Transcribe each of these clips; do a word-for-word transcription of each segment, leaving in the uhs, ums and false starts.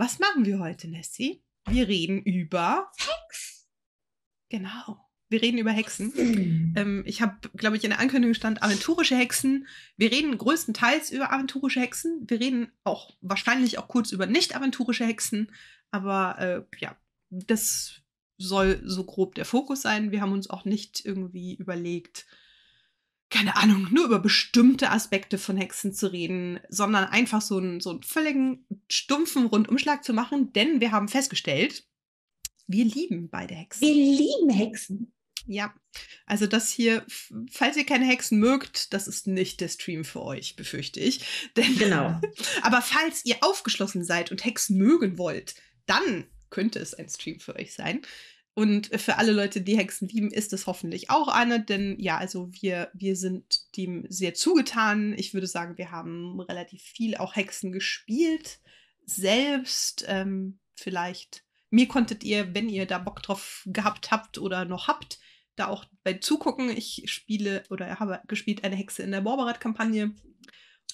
Was machen wir heute, Nessie? Wir reden über Hexen. Genau. Wir reden über Hexen. Mhm. Ähm, ich habe, glaube ich, in der Ankündigung stand aventurische Hexen. Wir reden größtenteils über aventurische Hexen. Wir reden auch wahrscheinlich auch kurz über nicht-aventurische Hexen. Aber äh, ja, das soll so grob der Fokus sein. Wir haben uns auch nicht irgendwie überlegt, keine Ahnung, nur über bestimmte Aspekte von Hexen zu reden, sondern einfach so einen, so einen völligen, stumpfen Rundumschlag zu machen. Denn wir haben festgestellt, wir lieben beide Hexen. Wir lieben Hexen. Ja, also das hier, falls ihr keine Hexen mögt, das ist nicht der Stream für euch, befürchte ich. Denn, genau. Aber falls ihr aufgeschlossen seid und Hexen mögen wollt, dann könnte es ein Stream für euch sein. Und für alle Leute, die Hexen lieben, ist es hoffentlich auch eine, denn ja, also wir, wir sind dem sehr zugetan. Ich würde sagen, wir haben relativ viel auch Hexen gespielt, selbst ähm, vielleicht. Mir konntet ihr, wenn ihr da Bock drauf gehabt habt oder noch habt, da auch bei zugucken. Ich spiele oder habe gespielt eine Hexe in der Borberat-Kampagne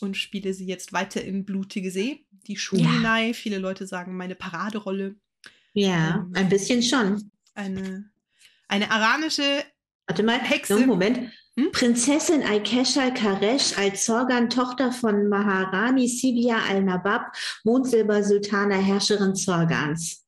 und spiele sie jetzt weiter in Blutige See, die Schulinai. Ja. Viele Leute sagen, meine Paraderolle. Ja, ähm, ein bisschen schon. Eine, eine aranische Warte mal, Hexe. Einen Moment. Hm? Prinzessin Aikeshal al Kharesh az Zorgan, Tochter von Maharani Sibia Al Nabab, Mondsilber Sultana, Herrscherin Zorgans.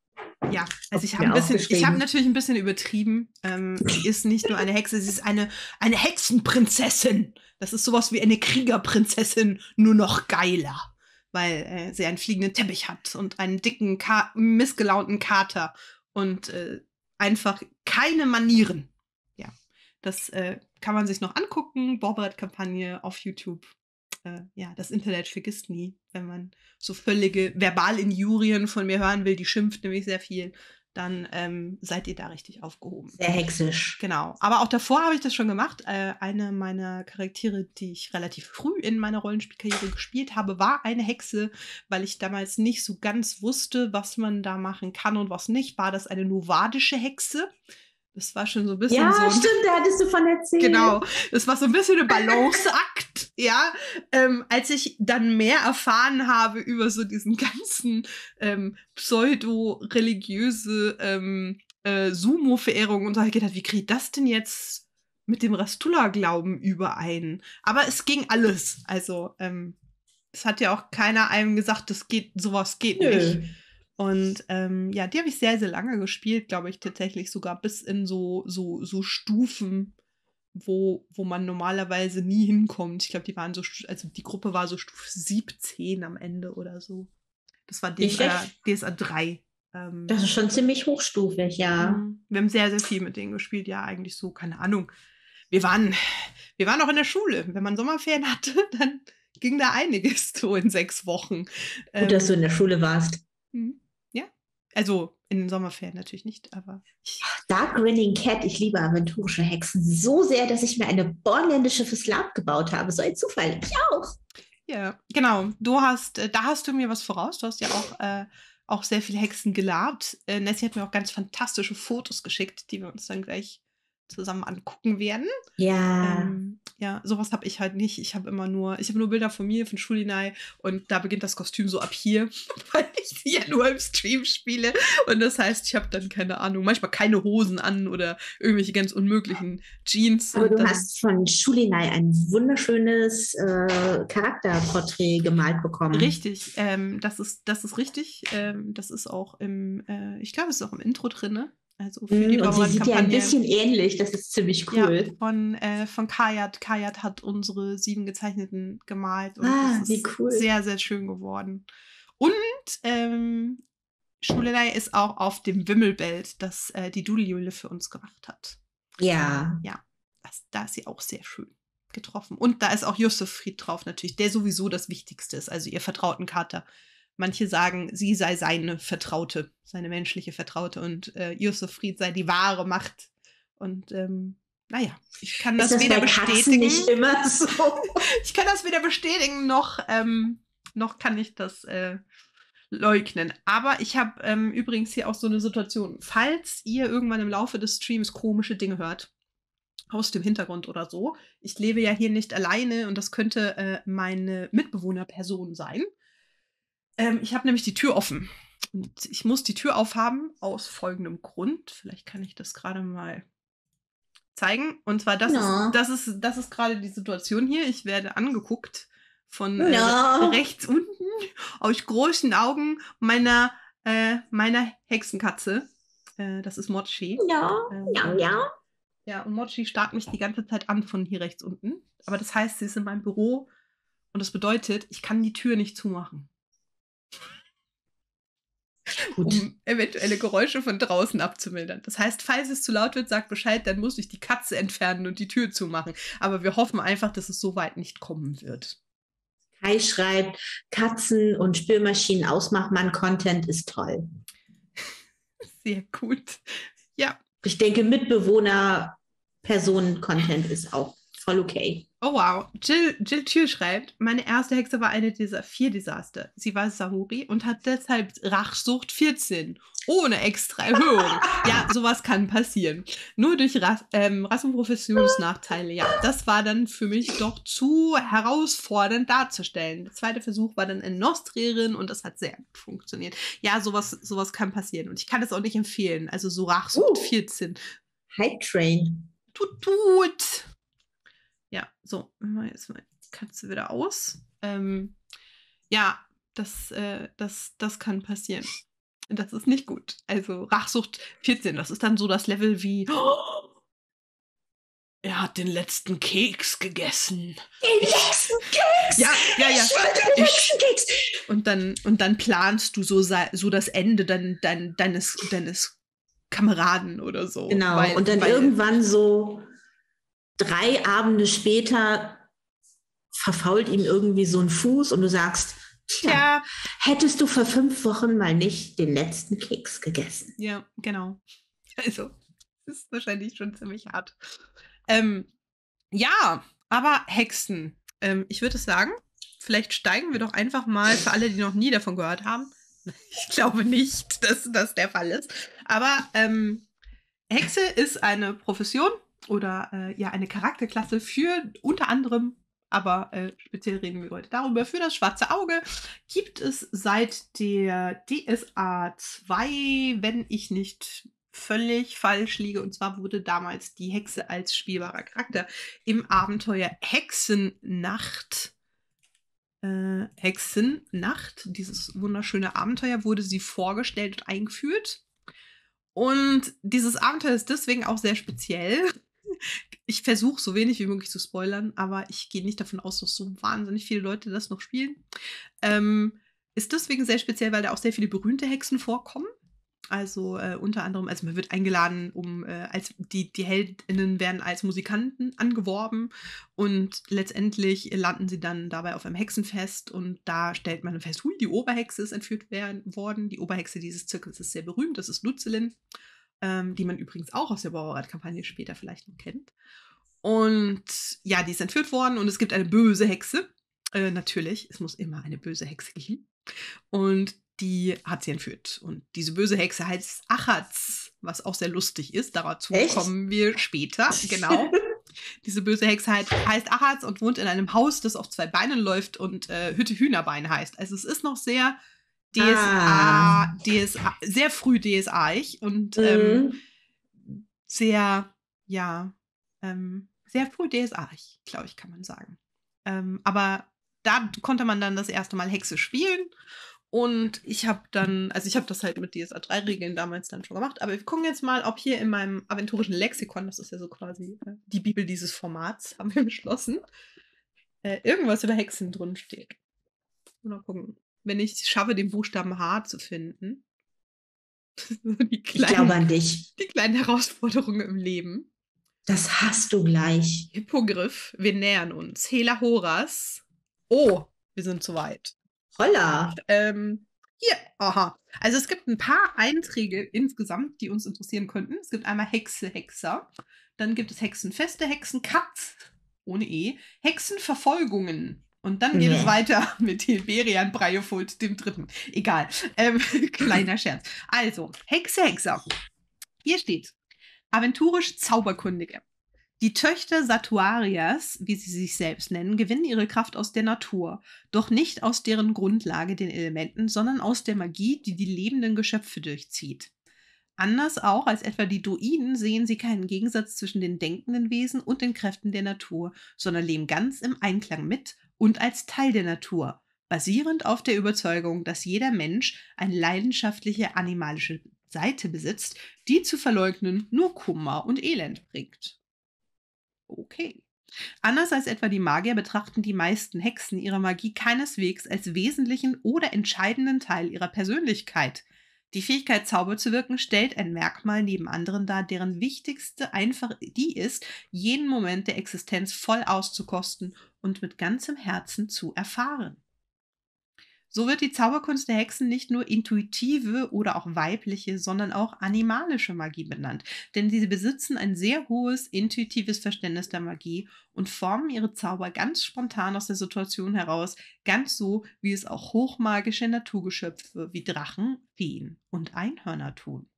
Ja, also ich habe hab natürlich ein bisschen übertrieben. Ähm, sie ist nicht nur eine Hexe, sie ist eine, eine Hexenprinzessin. Das ist sowas wie eine Kriegerprinzessin, nur noch geiler. Weil äh, sie einen fliegenden Teppich hat und einen dicken, Ka missgelaunten Kater und äh, einfach keine Manieren. Ja, das äh, kann man sich noch angucken. Borberat-Kampagne auf YouTube. Äh, ja, das Internet vergisst nie, wenn man so völlige Verbalinjurien von mir hören will. Die schimpft nämlich sehr viel. Dann ähm, seid ihr da richtig aufgehoben. Sehr hexisch. Genau. Aber auch davor habe ich das schon gemacht. Äh, eine meiner Charaktere, die ich relativ früh in meiner Rollenspielkarriere gespielt habe, war eine Hexe, weil ich damals nicht so ganz wusste, was man da machen kann und was nicht. War das eine novadische Hexe? Das war schon so ein bisschen ja, so. Ja, stimmt, da hattest du von erzählt. Genau. Das war so ein bisschen ein Balanceakt, ja. Ähm, als ich dann mehr erfahren habe über so diesen ganzen ähm, pseudo-religiöse ähm, äh, Sumu-Verehrung und so, habe ich gedacht, wie kriegt das denn jetzt mit dem Rastulla-Glauben überein? Aber es ging alles. Also, ähm, es hat ja auch keiner einem gesagt, das geht, sowas geht Nö. nicht. Und ähm, ja, die habe ich sehr, sehr lange gespielt, glaube ich, tatsächlich sogar bis in so, so, so Stufen, wo, wo man normalerweise nie hinkommt. Ich glaube, die waren so, also die Gruppe war so Stufe siebzehn am Ende oder so. Das war D S A drei. Ähm, das ist schon ziemlich hochstufig, ja. Wir haben sehr, sehr viel mit denen gespielt, ja, eigentlich so, keine Ahnung. Wir waren, wir waren auch in der Schule. Wenn man Sommerferien hatte, dann ging da einiges so in sechs Wochen. Ähm, Gut, dass du in der Schule warst. Hm. Also in den Sommerferien natürlich nicht, aber... Dark Grinning Cat, ich liebe aventurische Hexen so sehr, dass ich mir eine bornländische fürs Lab gebaut habe. So ein Zufall, ich auch. Ja, genau. Du hast, da hast du mir was voraus. Du hast ja auch, äh, auch sehr viele Hexen gelabt. Äh, Nessie hat mir auch ganz fantastische Fotos geschickt, die wir uns dann gleich zusammen angucken werden. Ja. Ähm, ja, sowas habe ich halt nicht. Ich habe immer nur, ich habe nur Bilder von mir, von Schulinai, und da beginnt das Kostüm so ab hier, weil ich sie ja nur im Stream spiele. Und das heißt, ich habe dann, keine Ahnung, manchmal keine Hosen an oder irgendwelche ganz unmöglichen Jeans. Aber du hast von Schulinai ein wunderschönes äh, Charakterporträt gemalt bekommen. Richtig, ähm, das ist, das ist richtig. Ähm, das ist auch im, äh, ich glaube, es ist auch im Intro drin, ne? Also für die und sie sieht ja ein bisschen ähnlich, das ist ziemlich cool. Ja, von äh, von Kayad. Kayad hat unsere sieben Gezeichneten gemalt. Und ah, das wie ist cool. Sehr, sehr schön geworden. Und ähm, Schulinai ist auch auf dem Wimmelbild, das äh, die Dudeljule für uns gemacht hat. Ja. Ja, das, da ist sie auch sehr schön getroffen. Und da ist auch Josef Fried drauf natürlich, der sowieso das Wichtigste ist, also ihr vertrauten Kater. Manche sagen, sie sei seine Vertraute, seine menschliche Vertraute, und äh, Josef Fried sei die wahre Macht. Und ähm, naja, ich kann das, das weder bestätigen. Nicht immer so? Ich kann das weder bestätigen, noch, ähm, noch kann ich das äh, leugnen. Aber ich habe ähm, übrigens hier auch so eine Situation. Falls ihr irgendwann im Laufe des Streams komische Dinge hört, aus dem Hintergrund oder so, ich lebe ja hier nicht alleine, und das könnte äh, meine Mitbewohnerperson sein. Ich habe nämlich die Tür offen Und ich muss die Tür aufhaben, aus folgendem Grund. Vielleicht kann ich das gerade mal zeigen. Und zwar, das, no. ist, das, ist, das ist gerade die Situation hier. Ich werde angeguckt von no. äh, rechts unten aus großen Augen meiner, äh, meiner Hexenkatze. Äh, das ist Mochi. Ja, ja, ja. Ja, und Mochi starrt mich die ganze Zeit an von hier rechts unten. Aber das heißt, sie ist in meinem Büro und das bedeutet, ich kann die Tür nicht zumachen. Gut. Um eventuelle Geräusche von draußen abzumildern. Das heißt, falls es zu laut wird, sagt Bescheid, dann muss ich die Katze entfernen und die Tür zumachen. Aber wir hoffen einfach, dass es so weit nicht kommen wird. Kai schreibt, Katzen- und Spülmaschinen Ausmachmann-Content ist toll. Sehr gut. Ja. Ich denke, Mitbewohner-Personen-Content ist auch voll okay. Oh wow, Jill, Jill Tür schreibt, meine erste Hexe war eine dieser vier Desaster. Sie war Sahuri und hat deshalb Rachsucht vierzehn, ohne extra Erhöhung. Ja, sowas kann passieren. Nur durch Rass, ähm, Rassenprofessionsnachteile, ja. Das war dann für mich doch zu herausfordernd darzustellen. Der zweite Versuch war dann in Nostrierin und das hat sehr gut funktioniert. Ja, sowas, sowas kann passieren und ich kann es auch nicht empfehlen. Also so Rachsucht uh, vierzehn. Hype Train. Tut, tut. Ja, so, machen wir jetzt mal die Katze wieder aus. Ähm, ja, das, äh, das, das kann passieren. Das ist nicht gut. Also Rachsucht vierzehn, das ist dann so das Level wie oh, er hat den letzten Keks gegessen. Den letzten Keks? Ja, ja, ja. Ich wollte den letzten Keks. Und dann, und dann planst du so, so das Ende dein, dein, deines, deines Kameraden oder so. Genau, weil, und dann weil, irgendwann so... Drei Abende später verfault ihm irgendwie so ein Fuß und du sagst, tja, ja, hättest du vor fünf Wochen mal nicht den letzten Keks gegessen. Ja, genau. Also, das ist wahrscheinlich schon ziemlich hart. Ähm, ja, aber Hexen. Ähm, ich würde sagen, vielleicht steigen wir doch einfach mal, für alle, die noch nie davon gehört haben. Ich glaube nicht, dass das der Fall ist. Aber ähm, Hexe ist eine Profession, oder äh, ja, eine Charakterklasse für unter anderem, aber äh, speziell reden wir heute darüber, für das Schwarze Auge gibt es seit der D S A zwei, wenn ich nicht völlig falsch liege. Und zwar wurde damals die Hexe als spielbarer Charakter im Abenteuer Hexennacht, äh, Hexennacht, dieses wunderschöne Abenteuer, wurde sie vorgestellt und eingeführt. Und dieses Abenteuer ist deswegen auch sehr speziell. Ich versuche so wenig wie möglich zu spoilern, aber ich gehe nicht davon aus, dass so wahnsinnig viele Leute das noch spielen. Ähm, ist deswegen sehr speziell, weil da auch sehr viele berühmte Hexen vorkommen. Also äh, unter anderem, also man wird eingeladen, um äh, als die, die Heldinnen werden als Musikanten angeworben und letztendlich landen sie dann dabei auf einem Hexenfest und da stellt man fest, hui, die Oberhexe ist entführt werden, worden. Die Oberhexe dieses Zirkels ist sehr berühmt, das ist Lutzelin. Ähm, die man übrigens auch aus der Bauerrat-Kampagne später vielleicht noch kennt. Und ja, die ist entführt worden und es gibt eine böse Hexe. Äh, natürlich, es muss immer eine böse Hexe geben. Und die hat sie entführt. Und diese böse Hexe heißt Achatz, was auch sehr lustig ist. Dazu Echt? kommen wir später. Genau. Diese böse Hexe heißt Achatz und wohnt in einem Haus, das auf zwei Beinen läuft und äh, Hütte Hühnerbein heißt. Also es ist noch sehr... D S A, ah. D S A, sehr früh D S A-ig und mhm. ähm, sehr, ja, ähm, sehr früh D S A-ig, glaube ich, kann man sagen. Ähm, aber da konnte man dann das erste Mal Hexe spielen und ich habe dann, also ich habe das halt mit D S A drei Regeln damals dann schon gemacht, aber wir gucken jetzt mal, ob hier in meinem aventurischen Lexikon, das ist ja so quasi äh, die Bibel dieses Formats, haben wir beschlossen, äh, irgendwas über Hexen drin steht. Mal gucken. Wenn ich es schaffe, den Buchstaben H zu finden. Die kleinen, ich glaube an dich. Die kleinen Herausforderungen im Leben. Das hast du gleich. Hippogriff, wir nähern uns. Hela Horas. Oh, wir sind zu weit. Holla. Ähm, hier, aha. Also es gibt ein paar Einträge insgesamt, die uns interessieren könnten. Es gibt einmal Hexe, Hexer. Dann gibt es Hexenfeste, Hexenkatz. Ohne E. Hexenverfolgungen. Und dann geht ja. es weiter mit Hilberian Breiefult, dem Dritten. Egal. Ähm, kleiner Scherz. Also, Hexe, Hexer. Hier steht, aventurische Zauberkundige. Die Töchter Satuarias, wie sie sich selbst nennen, gewinnen ihre Kraft aus der Natur, doch nicht aus deren Grundlage, den Elementen, sondern aus der Magie, die die lebenden Geschöpfe durchzieht. Anders auch als etwa die Druiden sehen sie keinen Gegensatz zwischen den denkenden Wesen und den Kräften der Natur, sondern leben ganz im Einklang mit und als Teil der Natur, basierend auf der Überzeugung, dass jeder Mensch eine leidenschaftliche animalische Seite besitzt, die zu verleugnen nur Kummer und Elend bringt. Okay. Anders als etwa die Magier betrachten die meisten Hexen ihre Magie keineswegs als wesentlichen oder entscheidenden Teil ihrer Persönlichkeit. Die Fähigkeit, Zauber zu wirken, stellt ein Merkmal neben anderen dar, deren wichtigste einfach die ist, jeden Moment der Existenz voll auszukosten und mit ganzem Herzen zu erfahren. So wird die Zauberkunst der Hexen nicht nur intuitive oder auch weibliche, sondern auch animalische Magie benannt, denn sie besitzen ein sehr hohes intuitives Verständnis der Magie und formen ihre Zauber ganz spontan aus der Situation heraus, ganz so, wie es auch hochmagische Naturgeschöpfe wie Drachen, Feen und Einhörner tun.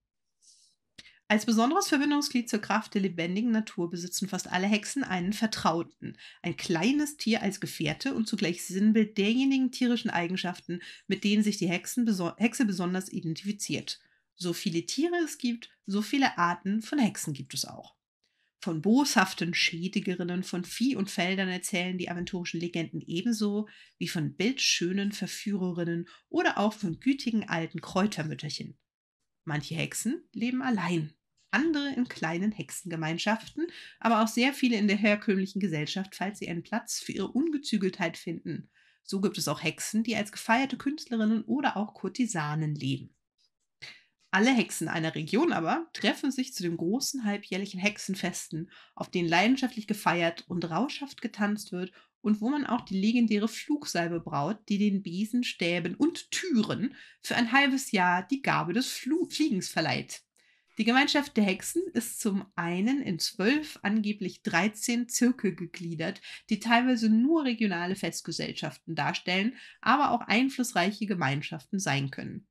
Als besonderes Verbindungsglied zur Kraft der lebendigen Natur besitzen fast alle Hexen einen Vertrauten, ein kleines Tier als Gefährte und zugleich Sinnbild derjenigen tierischen Eigenschaften, mit denen sich die Hexen, Hexe besonders identifiziert. So viele Tiere es gibt, so viele Arten von Hexen gibt es auch. Von boshaften Schädigerinnen von Vieh und Feldern erzählen die aventurischen Legenden ebenso wie von bildschönen Verführerinnen oder auch von gütigen alten Kräutermütterchen. Manche Hexen leben allein, andere in kleinen Hexengemeinschaften, aber auch sehr viele in der herkömmlichen Gesellschaft, falls sie einen Platz für ihre Ungezügeltheit finden. So gibt es auch Hexen, die als gefeierte Künstlerinnen oder auch Kurtisanen leben. Alle Hexen einer Region aber treffen sich zu den großen halbjährlichen Hexenfesten, auf denen leidenschaftlich gefeiert und rauschhaft getanzt wird und wo man auch die legendäre Flugsalbe braut, die den Besen, Stäben und Türen für ein halbes Jahr die Gabe des Fl- Fliegens verleiht. Die Gemeinschaft der Hexen ist zum einen in zwölf, angeblich dreizehn Zirkel gegliedert, die teilweise nur regionale Festgesellschaften darstellen, aber auch einflussreiche Gemeinschaften sein können.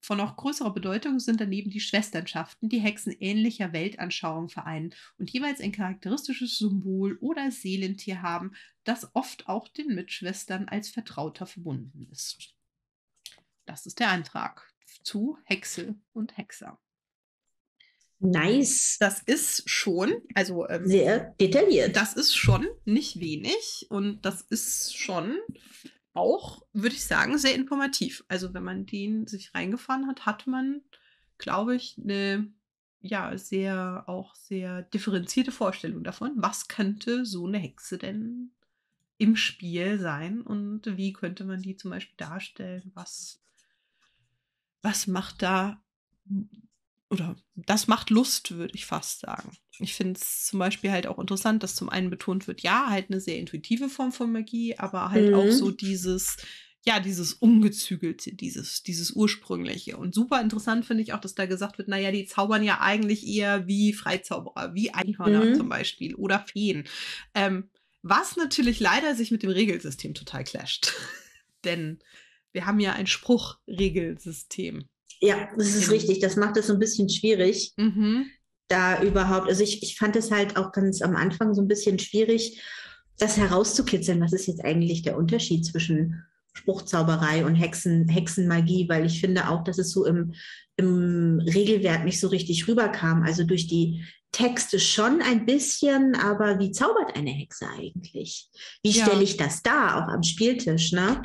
Von noch größerer Bedeutung sind daneben die Schwesternschaften, die Hexen ähnlicher Weltanschauung vereinen und jeweils ein charakteristisches Symbol oder Seelentier haben, das oft auch den Mitschwestern als Vertrauter verbunden ist. Das ist der Eintrag zu Hexe und Hexer. Nice. Das ist schon, also ähm, sehr detailliert. Das ist schon nicht wenig und das ist schon auch, würde ich sagen, sehr informativ. Also wenn man den sich reingefahren hat, hat man, glaube ich, eine ja, sehr, auch sehr differenzierte Vorstellung davon, was könnte so eine Hexe denn im Spiel sein und wie könnte man die zum Beispiel darstellen, was, was macht da, oder das macht Lust, würde ich fast sagen. Ich finde es zum Beispiel halt auch interessant, dass zum einen betont wird, ja, halt eine sehr intuitive Form von Magie, aber halt mhm. auch so dieses, ja, dieses Ungezügelte, dieses, dieses Ursprüngliche. Und super interessant finde ich auch, dass da gesagt wird, naja, die zaubern ja eigentlich eher wie Freizauberer, wie Einhörner mhm. zum Beispiel oder Feen. Ähm, was natürlich leider sich mit dem Regelsystem total clasht. Denn wir haben ja ein Spruchregelsystem. Ja, das ist richtig. Das macht es so ein bisschen schwierig. Mhm. Da überhaupt, also ich, ich fand es halt auch ganz am Anfang so ein bisschen schwierig, das herauszukitzeln, was ist jetzt eigentlich der Unterschied zwischen Spruchzauberei und Hexen, Hexenmagie, weil ich finde auch, dass es so im, im Regelwerk nicht so richtig rüberkam, also durch die Texte schon ein bisschen, aber wie zaubert eine Hexe eigentlich? Wie ja. stelle ich das dar, auch am Spieltisch, ne?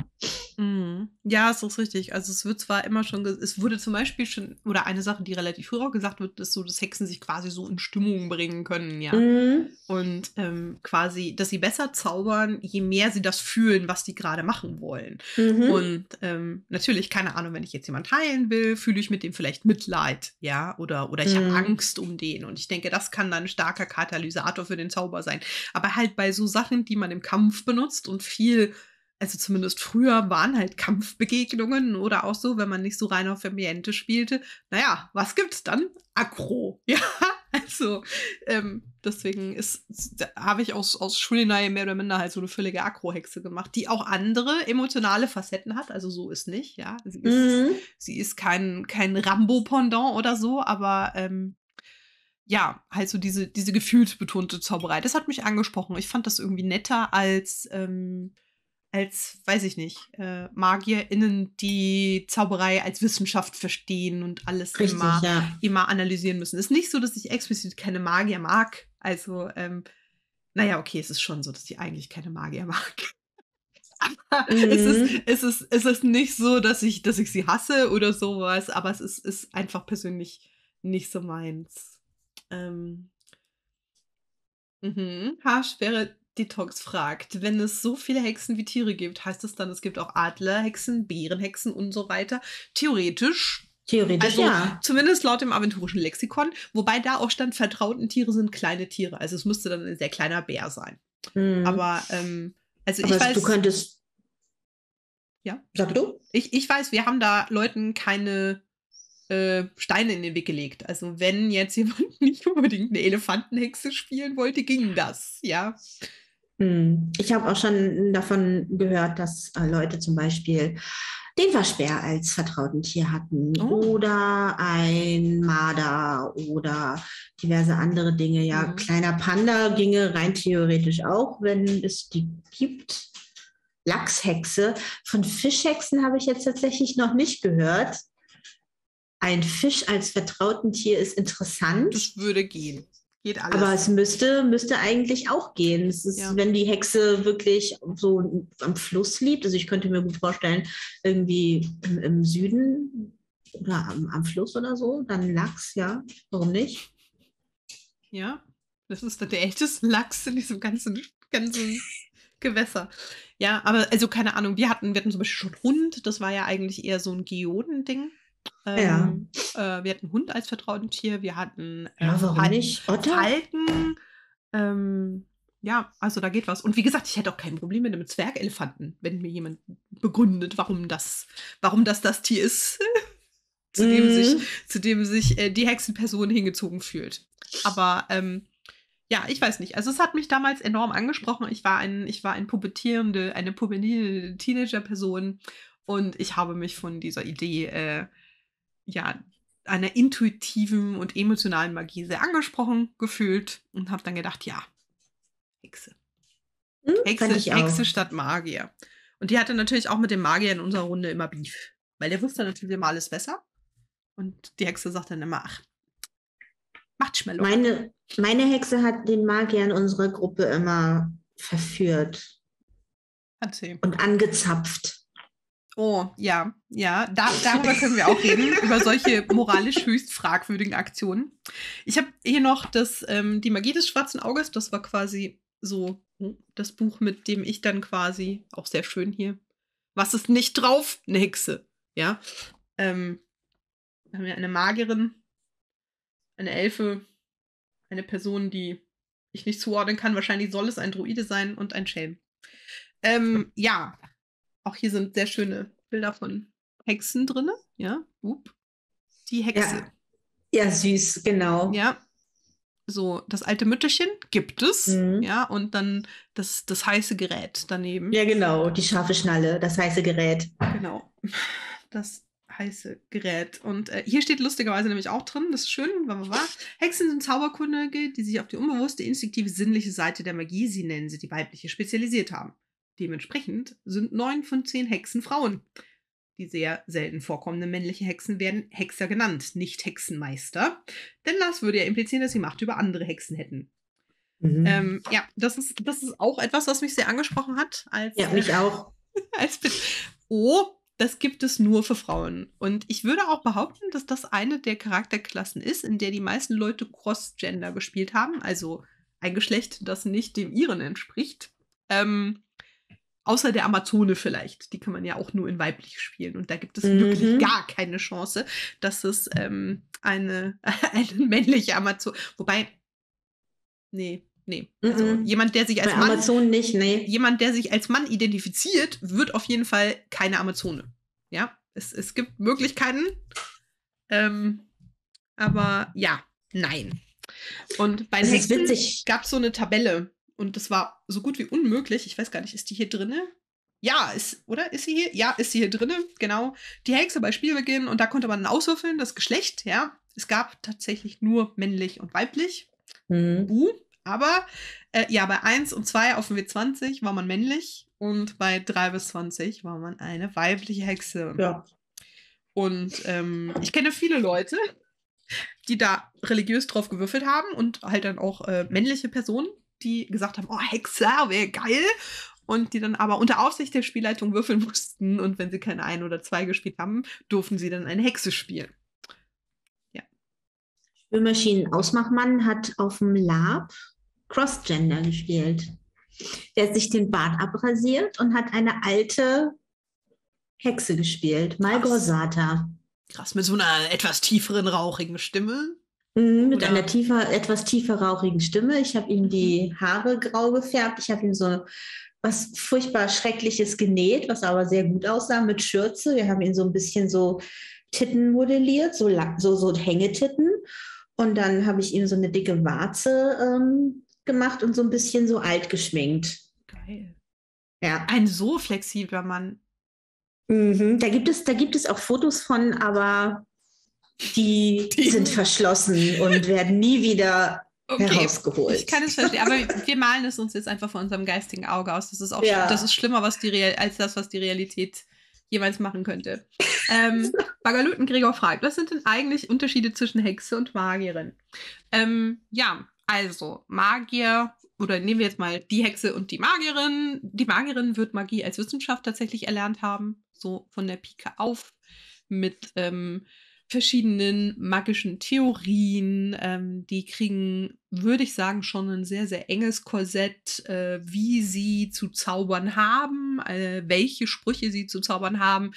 Mhm. Ja, ist auch richtig. Also es wird zwar immer schon, es wurde zum Beispiel schon, oder eine Sache, die relativ früher auch gesagt wird, ist so, dass Hexen sich quasi so in Stimmung bringen können, ja. Mhm. Und ähm, quasi, dass sie besser zaubern, je mehr sie das fühlen, was sie gerade machen wollen. Mhm. Und ähm, natürlich, keine Ahnung, wenn ich jetzt jemand heilen will, fühle ich mit dem vielleicht Mitleid, ja, oder, oder ich mhm. habe Angst um den. Und ich denke, das kann dann ein starker Katalysator für den Zauber sein. Aber halt bei so Sachen, die man im Kampf benutzt und viel, also zumindest früher waren halt Kampfbegegnungen oder auch so, wenn man nicht so rein auf Ambiente spielte. Naja, was gibt's dann? Aggro. Ja, also ähm, deswegen ist, habe ich aus, aus Schulinai mehr oder minder halt so eine völlige Aggro-Hexe gemacht, die auch andere emotionale Facetten hat. Also so ist nicht, ja. Sie ist, mhm. sie ist kein, kein Rambo-Pendant oder so, aber ähm, ja, halt so diese, diese gefühlsbetonte Zauberei. Das hat mich angesprochen. Ich fand das irgendwie netter als, ähm, als, weiß ich nicht, äh, MagierInnen, die Zauberei als Wissenschaft verstehen und alles Richtig, immer, ja. immer analysieren müssen. Ist nicht so, dass ich explizit keine Magier mag. Also, ähm, naja, okay, es ist schon so, dass ich eigentlich keine Magier mag. Aber mhm. es, ist, es, ist, es ist nicht so, dass ich, dass ich sie hasse oder sowas, aber es ist, ist einfach persönlich nicht so meins. Ähm. Mhm. Haarsperre Detox fragt, wenn es so viele Hexen wie Tiere gibt, heißt es dann, es gibt auch Adler, Hexen, Bärenhexen und so weiter? Theoretisch. Theoretisch, also, ja. Zumindest laut dem aventurischen Lexikon. Wobei da auch stand, vertrauten Tiere sind kleine Tiere. Also es müsste dann ein sehr kleiner Bär sein. Mhm. Aber, ähm, also Aber ich weiß... Du könntest... Ja? Sag du? Ich, ich weiß, wir haben da Leuten keine... Steine in den Weg gelegt. Also wenn jetzt jemand nicht unbedingt eine Elefantenhexe spielen wollte, ging das, ja. Ich habe auch schon davon gehört, dass äh, Leute zum Beispiel den Waschbär als vertrauten Tier hatten oh. oder ein Marder oder diverse andere Dinge. Ja, mhm. Kleiner Panda ginge rein theoretisch auch, wenn es die gibt. Lachshexe. Von Fischhexen habe ich jetzt tatsächlich noch nicht gehört. Ein Fisch als vertrauten Tier ist interessant. Das würde gehen. Geht alles. Aber es müsste, müsste eigentlich auch gehen. Es ist, ja. Wenn die Hexe wirklich so am Fluss lebt, also ich könnte mir gut vorstellen, irgendwie im, im Süden oder am, am Fluss oder so, dann Lachs, ja, warum nicht? Ja, das ist dann der älteste Lachs in diesem ganzen, ganzen Gewässer. Ja, aber also keine Ahnung, wir hatten, wir hatten zum Beispiel schon Hund, das war ja eigentlich eher so ein Geodending. Ähm, ja. äh, wir hatten Hund als vertrauten Tier, wir hatten äh, ja, warum nicht? Otter? Falken. Ähm, ja, also da geht was. Und wie gesagt, ich hätte auch kein Problem mit einem Zwergelefanten, wenn mir jemand begründet, warum das, warum das das Tier ist, zu, mm. dem sich, zu dem sich äh, die Hexenperson hingezogen fühlt. Aber ähm, ja, ich weiß nicht. Also es hat mich damals enorm angesprochen. Ich war ein, ich war ein pubertierende, eine pubertierende Teenager-Person und ich habe mich von dieser Idee äh, ja, einer intuitiven und emotionalen Magie sehr angesprochen gefühlt und habe dann gedacht, ja, Hexe. Hm, Hexe, Hexe statt Magier. Und die hatte natürlich auch mit dem Magier in unserer Runde immer Beef, weil der wusste natürlich immer alles besser und die Hexe sagt dann immer, ach, macht schneller. Meine, meine Hexe hat den Magier in unserer Gruppe immer verführt. Hat sie. Und angezapft. Oh, ja, ja, da, darüber können wir auch reden, über solche moralisch höchst fragwürdigen Aktionen. Ich habe hier noch das, ähm, die Magie des Schwarzen Auges, das war quasi so das Buch, mit dem ich dann quasi, auch sehr schön hier, was ist nicht drauf? Eine Hexe, ja. Ähm, da haben wir eine Magierin, eine Elfe, eine Person, die ich nicht zuordnen kann, wahrscheinlich soll es ein Druide sein und ein Schelm. Ähm, ja. Auch hier sind sehr schöne Bilder von Hexen drin. Ja, Upp. Die Hexe. Ja. ja, süß, genau. Ja, so das alte Mütterchen gibt es. Mhm. Ja, und dann das, das heiße Gerät daneben. Ja, genau, die scharfe Schnalle, das heiße Gerät. Genau, das heiße Gerät. Und äh, hier steht lustigerweise nämlich auch drin, das ist schön, war, war. Hexen sind Zauberkundige, die sich auf die unbewusste, instinktive, sinnliche Seite der Magie, sie nennen sie die weibliche, spezialisiert haben. Dementsprechend sind neun von zehn Hexen Frauen. Die sehr selten vorkommenden männlichen Hexen werden Hexer genannt, nicht Hexenmeister. Denn das würde ja implizieren, dass sie Macht über andere Hexen hätten. Mhm. Ähm, ja, das ist, das ist auch etwas, was mich sehr angesprochen hat. Als, ja, mich auch. Als, oh, das gibt es nur für Frauen. Und ich würde auch behaupten, dass das eine der Charakterklassen ist, in der die meisten Leute Cross-Gender gespielt haben. Also ein Geschlecht, das nicht dem ihren entspricht. Ähm, Außer der Amazone vielleicht. Die kann man ja auch nur in weiblich spielen. Und da gibt es mhm. wirklich gar keine Chance, dass es ähm, eine, eine männliche Amazone... Wobei, nee, nee. Mhm. Also jemand, der sich als Bei Mann... Amazon nicht, nee. Jemand, der sich als Mann identifiziert, wird auf jeden Fall keine Amazone. Ja, es, es gibt Möglichkeiten. Ähm, aber ja, nein. Und bei den Hexen gab es so eine Tabelle. Und das war so gut wie unmöglich. Ich weiß gar nicht, ist die hier drinne? Ja, ist, oder? Ist sie hier? Ja, ist sie hier drinne, genau. Die Hexe bei Spielbeginn und da konnte man dann auswürfeln, das Geschlecht, ja. Es gab tatsächlich nur männlich und weiblich. Mhm. Buh. Aber äh, ja, bei eins und zwei auf dem W zwanzig war man männlich und bei drei bis zwanzig war man eine weibliche Hexe. Ja. Und ähm, ich kenne viele Leute, die da religiös drauf gewürfelt haben und halt dann auch äh, männliche Personen, die gesagt haben, oh, Hexer wäre geil. Und die dann aber unter Aufsicht der Spielleitung würfeln mussten. Und wenn sie keine ein oder zwei gespielt haben, durften sie dann eine Hexe spielen. Ja. Spülmaschinen-Ausmachmann hat auf dem Lab Crossgender gespielt. Der hat sich den Bart abrasiert und hat eine alte Hexe gespielt. Malgorsata. Krass, mit so einer etwas tieferen, rauchigen Stimme. Mhm, mit Oder? einer tiefer, etwas tiefer, rauchigen Stimme. Ich habe ihm die Haare grau gefärbt. Ich habe ihm so was furchtbar Schreckliches genäht, was aber sehr gut aussah, mit Schürze. Wir haben ihn so ein bisschen so Titten modelliert, so, so, so Hängetitten. Und dann habe ich ihm so eine dicke Warze ähm, gemacht und so ein bisschen so alt geschminkt. Geil. Ja. Ein so flexibler Mann. Mhm, da gibt es, da gibt es auch Fotos von, aber die, die sind verschlossen und werden nie wieder okay. herausgeholt. Ich kann es verstehen, aber wir malen es uns jetzt einfach vor unserem geistigen Auge aus. Das ist auch ja. das ist schlimmer was die Real als das, was die Realität jeweils machen könnte. Ähm, Bagaluten Gregor fragt, was sind denn eigentlich Unterschiede zwischen Hexe und Magierin? Ähm, ja, also Magier, oder nehmen wir jetzt mal die Hexe und die Magierin. Die Magierin wird Magie als Wissenschaft tatsächlich erlernt haben, so von der Pike auf, mit ähm, verschiedenen magischen Theorien. Ähm, die kriegen, würde ich sagen, schon ein sehr, sehr enges Korsett, äh, wie sie zu zaubern haben, äh, welche Sprüche sie zu zaubern haben.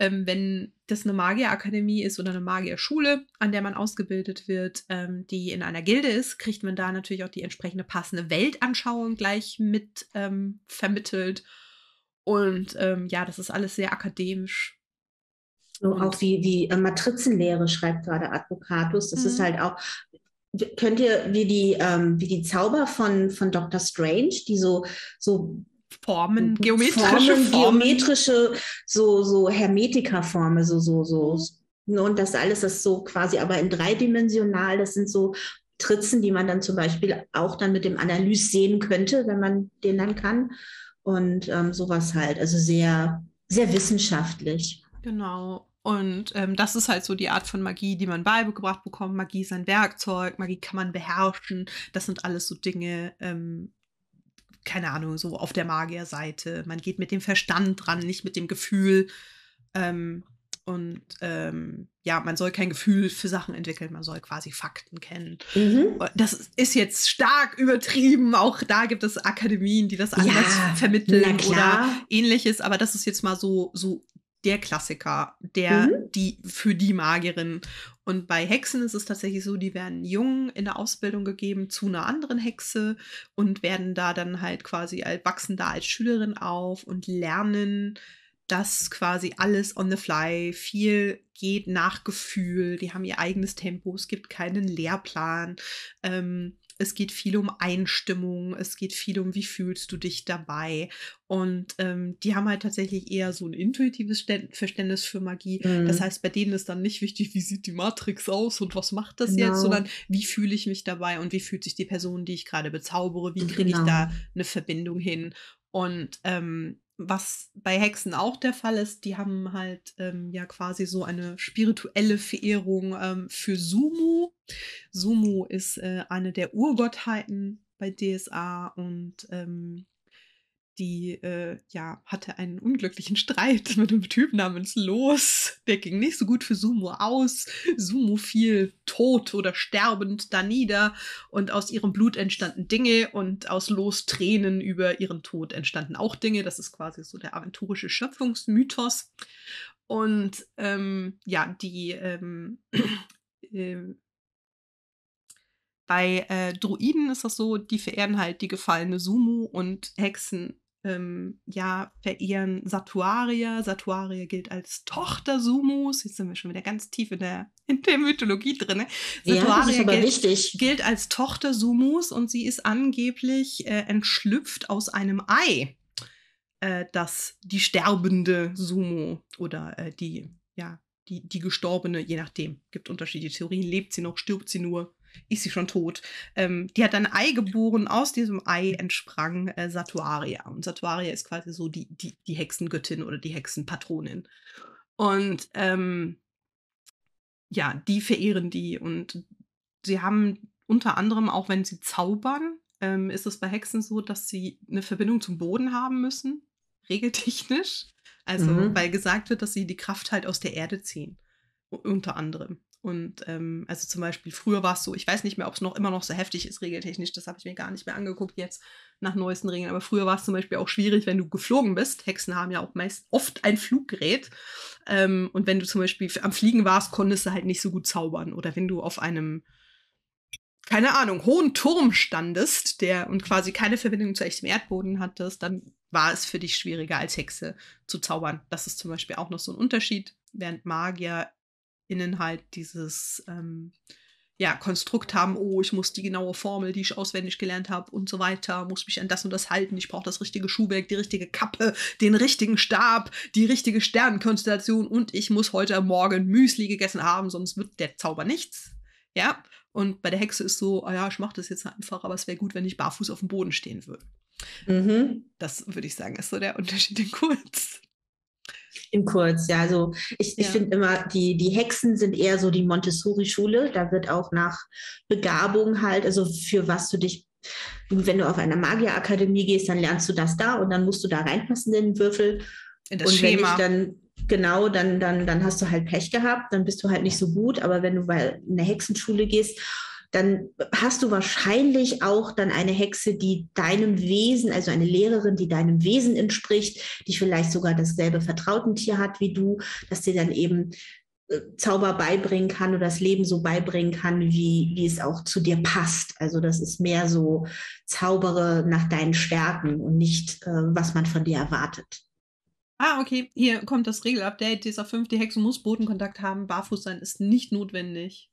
Ähm, wenn das eine Magierakademie ist oder eine Magierschule, an der man ausgebildet wird, ähm, die in einer Gilde ist, kriegt man da natürlich auch die entsprechende passende Weltanschauung gleich mit ähm, vermittelt. Und ähm, ja, das ist alles sehr akademisch. So, und auch wie, wie äh, Matrizenlehre, schreibt gerade Advocatus. Das mhm. ist halt auch, könnt ihr, wie die, ähm, wie die Zauber von, von Doktor Strange, die so, so Formen, geometrische Formen, Formen. geometrische, so, so Hermetikerformen, so, so, so. Und das alles ist so quasi, aber in dreidimensional, das sind so Matrizen, die man dann zum Beispiel auch dann mit dem Analyse sehen könnte, wenn man den dann kann. Und ähm, sowas halt, also sehr, sehr wissenschaftlich. Genau. Und ähm, das ist halt so die Art von Magie, die man beigebracht bekommt. Magie ist ein Werkzeug, Magie kann man beherrschen. Das sind alles so Dinge, ähm, keine Ahnung, so auf der Magierseite. Man geht mit dem Verstand dran, nicht mit dem Gefühl. Ähm, und ähm, ja, man soll kein Gefühl für Sachen entwickeln, man soll quasi Fakten kennen. Mhm. Das ist jetzt stark übertrieben. Auch da gibt es Akademien, die das anders ja, vermitteln oder ähnliches. Aber das ist jetzt mal so so der Klassiker, der mhm. die für die Magierin. Und bei Hexen ist es tatsächlich so, die werden jung in der Ausbildung gegeben zu einer anderen Hexe und werden da dann halt quasi, wachsen da als Schülerin auf und lernen, dass quasi alles on the fly, viel geht nach Gefühl, die haben ihr eigenes Tempo, es gibt keinen Lehrplan, ähm, es geht viel um Einstimmung, es geht viel um, wie fühlst du dich dabei. Und ähm, die haben halt tatsächlich eher so ein intuitives Verständnis für Magie. Mhm. Das heißt, bei denen ist dann nicht wichtig, wie sieht die Matrix aus und was macht das genau. jetzt, sondern wie fühle ich mich dabei und wie fühlt sich die Person, die ich gerade bezaubere, wie kriege genau. ich da eine Verbindung hin. Und ähm, was bei Hexen auch der Fall ist, die haben halt ähm, ja quasi so eine spirituelle Verehrung ähm, für Sumu. Sumu ist äh, eine der Urgottheiten bei D S A und ähm, die äh, ja, hatte einen unglücklichen Streit mit einem Typ namens Los. Der ging nicht so gut für Sumu aus. Sumu fiel tot oder sterbend da nieder und aus ihrem Blut entstanden Dinge und aus Los Tränen über ihren Tod entstanden auch Dinge. Das ist quasi so der aventurische Schöpfungsmythos. Und ähm, ja, die ähm, äh, bei äh, Druiden ist das so, die verehren halt die gefallene Sumu und Hexen Ähm, ja, verehren Satuaria. Satuaria gilt als Tochter Sumus. Jetzt sind wir schon wieder ganz tief in der, in der Mythologie drin. Ne? Satuaria ja, gilt, gilt als Tochter Sumus und sie ist angeblich äh, entschlüpft aus einem Ei, äh, das die sterbende Sumu oder äh, die, ja, die, die Gestorbene, je nachdem, gibt unterschiedliche Theorien, lebt sie noch, stirbt sie nur, ist sie schon tot. Ähm, die hat ein Ei geboren, aus diesem Ei entsprang äh, Satuaria. Und Satuaria ist quasi so die, die, die Hexengöttin oder die Hexenpatronin. Und ähm, ja, die verehren die. Und sie haben unter anderem, auch wenn sie zaubern, ähm, ist es bei Hexen so, dass sie eine Verbindung zum Boden haben müssen, regeltechnisch. Also, mhm. weil gesagt wird, dass sie die Kraft halt aus der Erde ziehen, unter anderem. Und ähm, also zum Beispiel, früher war es so, ich weiß nicht mehr, ob es noch immer noch so heftig ist regeltechnisch, das habe ich mir gar nicht mehr angeguckt jetzt nach neuesten Regeln, aber früher war es zum Beispiel auch schwierig, wenn du geflogen bist. Hexen haben ja auch meist oft ein Fluggerät ähm, und wenn du zum Beispiel am Fliegen warst, konntest du halt nicht so gut zaubern. Oder wenn du auf einem, keine Ahnung, hohen Turm standest der und quasi keine Verbindung zu echtem Erdboden hattest, dann war es für dich schwieriger als Hexe zu zaubern. Das ist zum Beispiel auch noch so ein Unterschied, während Magier innen halt dieses ähm, ja, Konstrukt haben, oh, ich muss die genaue Formel, die ich auswendig gelernt habe und so weiter, muss mich an das und das halten, ich brauche das richtige Schuhwerk, die richtige Kappe, den richtigen Stab, die richtige Sternenkonstellation und ich muss heute Morgen Müsli gegessen haben, sonst wird der Zauber nichts. Ja, und bei der Hexe ist so, oh ja, ich mache das jetzt einfach, aber es wäre gut, wenn ich barfuß auf dem Boden stehen würde. Mhm. Das würde ich sagen, ist so der Unterschied in kurz. In kurz, ja. Also ich, ja. ich finde immer, die, die Hexen sind eher so die Montessori-Schule. Da wird auch nach Begabung halt, also für was du dich, wenn du auf einer Magierakademie gehst, dann lernst du das da und dann musst du da reinpassen in den Würfel. In das und Schema. Wenn ich dann, genau, dann, dann, dann hast du halt Pech gehabt, dann bist du halt nicht so gut. Aber wenn du bei einer Hexenschule gehst, dann hast du wahrscheinlich auch dann eine Hexe, die deinem Wesen, also eine Lehrerin, die deinem Wesen entspricht, die vielleicht sogar dasselbe Vertrautentier hat wie du, dass dir dann eben äh, Zauber beibringen kann oder das Leben so beibringen kann, wie, wie es auch zu dir passt. Also das ist mehr so, zaubere nach deinen Stärken und nicht, äh, was man von dir erwartet. Ah, okay, hier kommt das Regelupdate. D S A fünf, die Hexe muss Bodenkontakt haben, barfuß sein ist nicht notwendig.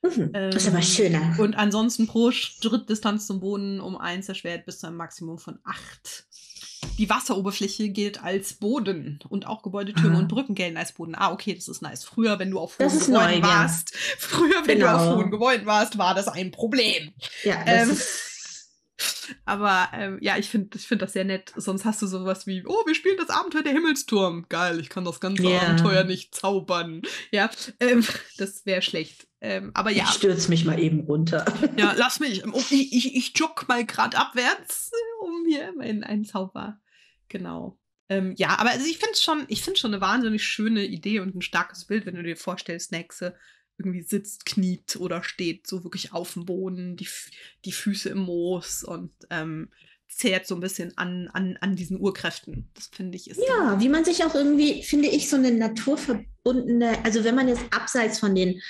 Mhm. Ähm, das ist aber schöner. Und ansonsten pro Schritt Distanz zum Boden um eins erschwert bis zu einem Maximum von acht. Die Wasseroberfläche gilt als Boden und auch Gebäudetürme ah. und Brücken gelten als Boden. Ah, okay, das ist nice. Früher, wenn du auf hohen Gebäuden warst, ja. früher, wenn genau. du auf hohen Gebäuden warst, war das ein Problem. Ja, das ähm, ist aber ähm, ja, ich finde ich find das sehr nett. Sonst hast du sowas wie, oh, wir spielen das Abenteuer der Himmelsturm. Geil, ich kann das ganze yeah. Abenteuer nicht zaubern. Ja, ähm, das wäre schlecht. Ähm, aber ja. Ich stürze mich mal eben runter. Ja, lass mich. Oh, ich, ich, ich jogg mal gerade abwärts, um hier in einen Zauber. Genau. Ähm, ja, aber also ich finde es schon, ich finde schon eine wahnsinnig schöne Idee und ein starkes Bild, wenn du dir vorstellst, Hexe irgendwie sitzt, kniet oder steht so wirklich auf dem Boden, die, die Füße im Moos und ähm, zehrt so ein bisschen an, an, an diesen Urkräften. Das finde ich ist... Ja, wie man sich auch irgendwie, finde ich, so eine naturverbundene, also wenn man jetzt abseits von den,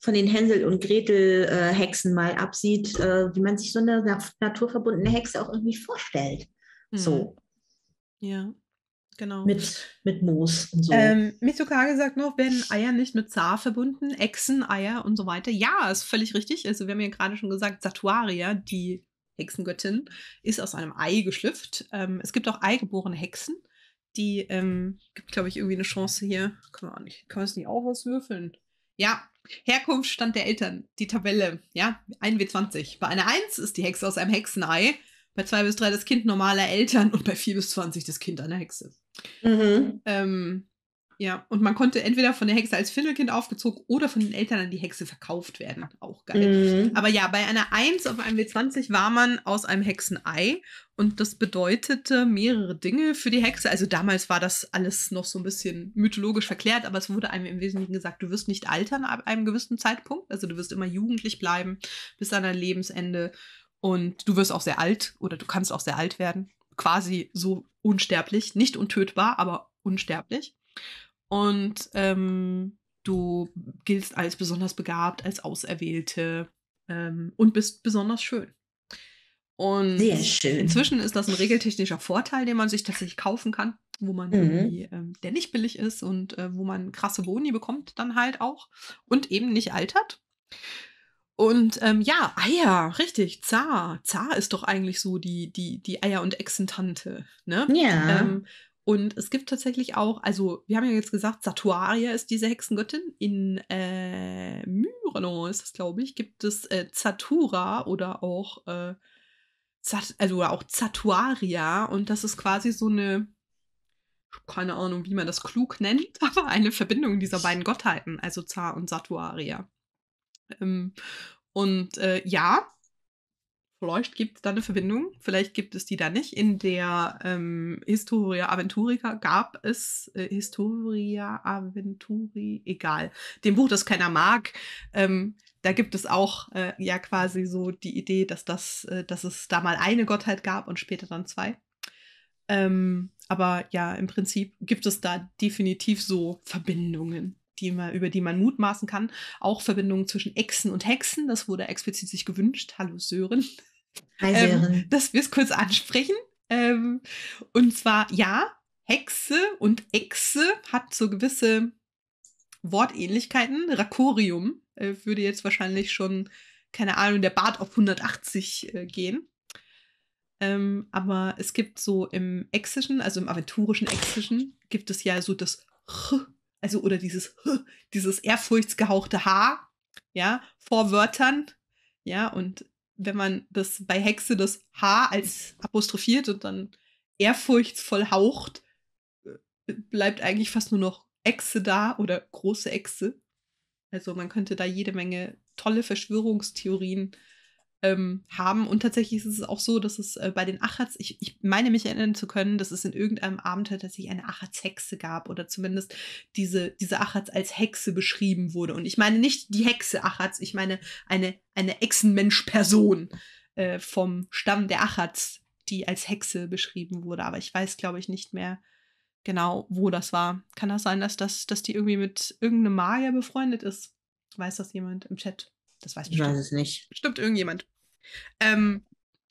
von den Hänsel- und Gretel-Hexen äh, mal absieht, äh, wie man sich so eine naturverbundene Hexe auch irgendwie vorstellt. Hm. So. Ja. Genau. Mit, mit Moos und so. Ähm, Mitsukage sagt noch, werden Eier nicht mit Zar verbunden? Echsen, Eier und so weiter. Ja, ist völlig richtig. Also wir haben ja gerade schon gesagt, Satuaria, die Hexengöttin, ist aus einem Ei geschlüpft. Ähm, es gibt auch eigeborene Hexen. Die ähm, gibt, glaube ich, irgendwie eine Chance hier. Kann man es nicht auch was würfeln? Ja, Herkunftsstand der Eltern. Die Tabelle, ja, eins W zwanzig. Bei einer eins ist die Hexe aus einem Hexenei. Bei zwei bis drei das Kind normaler Eltern und bei vier bis zwanzig das Kind einer Hexe. Mhm. Ähm, ja, und man konnte entweder von der Hexe als Findelkind aufgezogen oder von den Eltern an die Hexe verkauft werden. Auch geil. Mhm. Aber ja, bei einer eins auf einem W zwanzig war man aus einem Hexenei und das bedeutete mehrere Dinge für die Hexe. Also damals war das alles noch so ein bisschen mythologisch verklärt, aber es wurde einem im Wesentlichen gesagt, du wirst nicht altern ab einem gewissen Zeitpunkt. Also du wirst immer jugendlich bleiben bis an dein Lebensende. Und du wirst auch sehr alt oder du kannst auch sehr alt werden. Quasi so unsterblich. Nicht untötbar, aber unsterblich. Und ähm, du giltst als besonders begabt, als Auserwählte ähm, und bist besonders schön. Und sehr schön. Inzwischen ist das ein regeltechnischer Vorteil, den man sich tatsächlich kaufen kann, wo man mhm. irgendwie, ähm, der nicht billig ist und äh, wo man krasse Boni bekommt dann halt auch und eben nicht altert. Und ähm, ja, Eier, richtig, Zar. Zar ist doch eigentlich so die, die, die Eier- und Echsentante, ne? Ja. Ähm, Und es gibt tatsächlich auch, also wir haben ja jetzt gesagt, Satuaria ist diese Hexengöttin. In äh, Myranor ist das, glaube ich, gibt es äh, Zatura oder auch, äh, Zat, also auch Satuaria. Und das ist quasi so eine, keine Ahnung, wie man das klug nennt, aber eine Verbindung dieser beiden Gottheiten, also Zar und Satuaria. Ähm, und äh, ja, vielleicht gibt es da eine Verbindung, vielleicht gibt es die da nicht. In der ähm, Historia Aventurica gab es, äh, Historia Aventuri, egal, dem Buch, das keiner mag, ähm, da gibt es auch äh, ja quasi so die Idee, dass, das, äh, dass es da mal eine Gottheit gab und später dann zwei. Ähm, aber ja, im Prinzip gibt es da definitiv so Verbindungen, die man, über die man mutmaßen kann. Auch Verbindungen zwischen Echsen und Hexen, das wurde explizit sich gewünscht. Hallo Sören. Hi Sören. Ähm, dass wir es kurz ansprechen. Ähm, und zwar, ja, Hexe und Echse hat so gewisse Wortähnlichkeiten. Rakorium äh, würde jetzt wahrscheinlich schon, keine Ahnung, der Bart auf hundertachtzig äh, gehen. Ähm, aber es gibt so im Exischen, also im aventurischen Exischen, gibt es ja so das H, also oder dieses H, dieses ehrfurchtsgehauchte H, ja, vor Wörtern, ja, und wenn man das bei Hexe das H als apostrophiert und dann ehrfurchtsvoll haucht, bleibt eigentlich fast nur noch Echse da oder große Echse. Also man könnte da jede Menge tolle Verschwörungstheorien haben. Und tatsächlich ist es auch so, dass es äh, bei den Achatz, ich, ich meine mich erinnern zu können, dass es in irgendeinem Abenteuer tatsächlich eine Achatz-Hexe gab oder zumindest diese, diese Achatz als Hexe beschrieben wurde. Und ich meine nicht die Hexe Achatz, ich meine eine, eine Echsenmensch-Person äh, vom Stamm der Achatz, die als Hexe beschrieben wurde. Aber ich weiß, glaube ich, nicht mehr genau, wo das war. Kann das sein, dass, das, dass die irgendwie mit irgendeinem Magier befreundet ist? Weiß das jemand im Chat? Das weiß ich bestimmt. Ich weiß es nicht. Bestimmt irgendjemand. Ähm,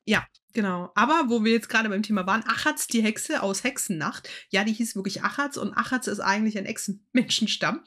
ja, genau. Aber wo wir jetzt gerade beim Thema waren, Achatz, die Hexe aus Hexennacht. Ja, die hieß wirklich Achatz und Achatz ist eigentlich ein Echsenmenschenstamm.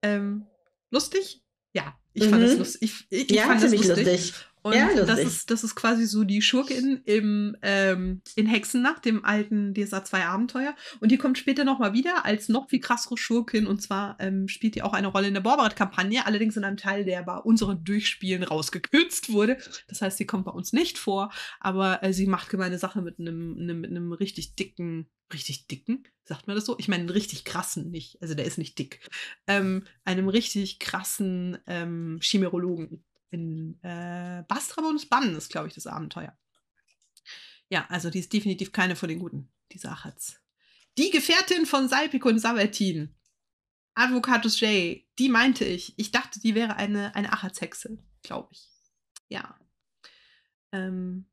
Ähm, lustig? Ja, ich mhm. fand das lustig. Ich, ich, ich ja, fand das lustig. lustig. Und ja, lustig. Das, ist, das ist quasi so die Schurkin im, ähm, in Hexennacht, dem alten D S A zwei Abenteuer. Und die kommt später nochmal wieder als noch viel krassere Schurkin. Und zwar ähm, spielt die auch eine Rolle in der Borberat-Kampagne, allerdings in einem Teil, der bei unseren Durchspielen rausgekürzt wurde. Das heißt, sie kommt bei uns nicht vor, aber äh, sie macht gemeine Sache mit einem mit einem richtig dicken, richtig dicken, sagt man das so? Ich meine, einen richtig krassen, nicht, also der ist nicht dick, ähm, einem richtig krassen ähm, Chimerologen. In äh, Bastrabons Bann ist, glaube ich, das Abenteuer. Ja, also die ist definitiv keine von den Guten, diese Achatz. Die Gefährtin von Salpik und Sabatin, Advocatus J, die meinte ich. Ich dachte, die wäre eine, eine Achatz-Hexe, glaube ich. Ja. Ähm.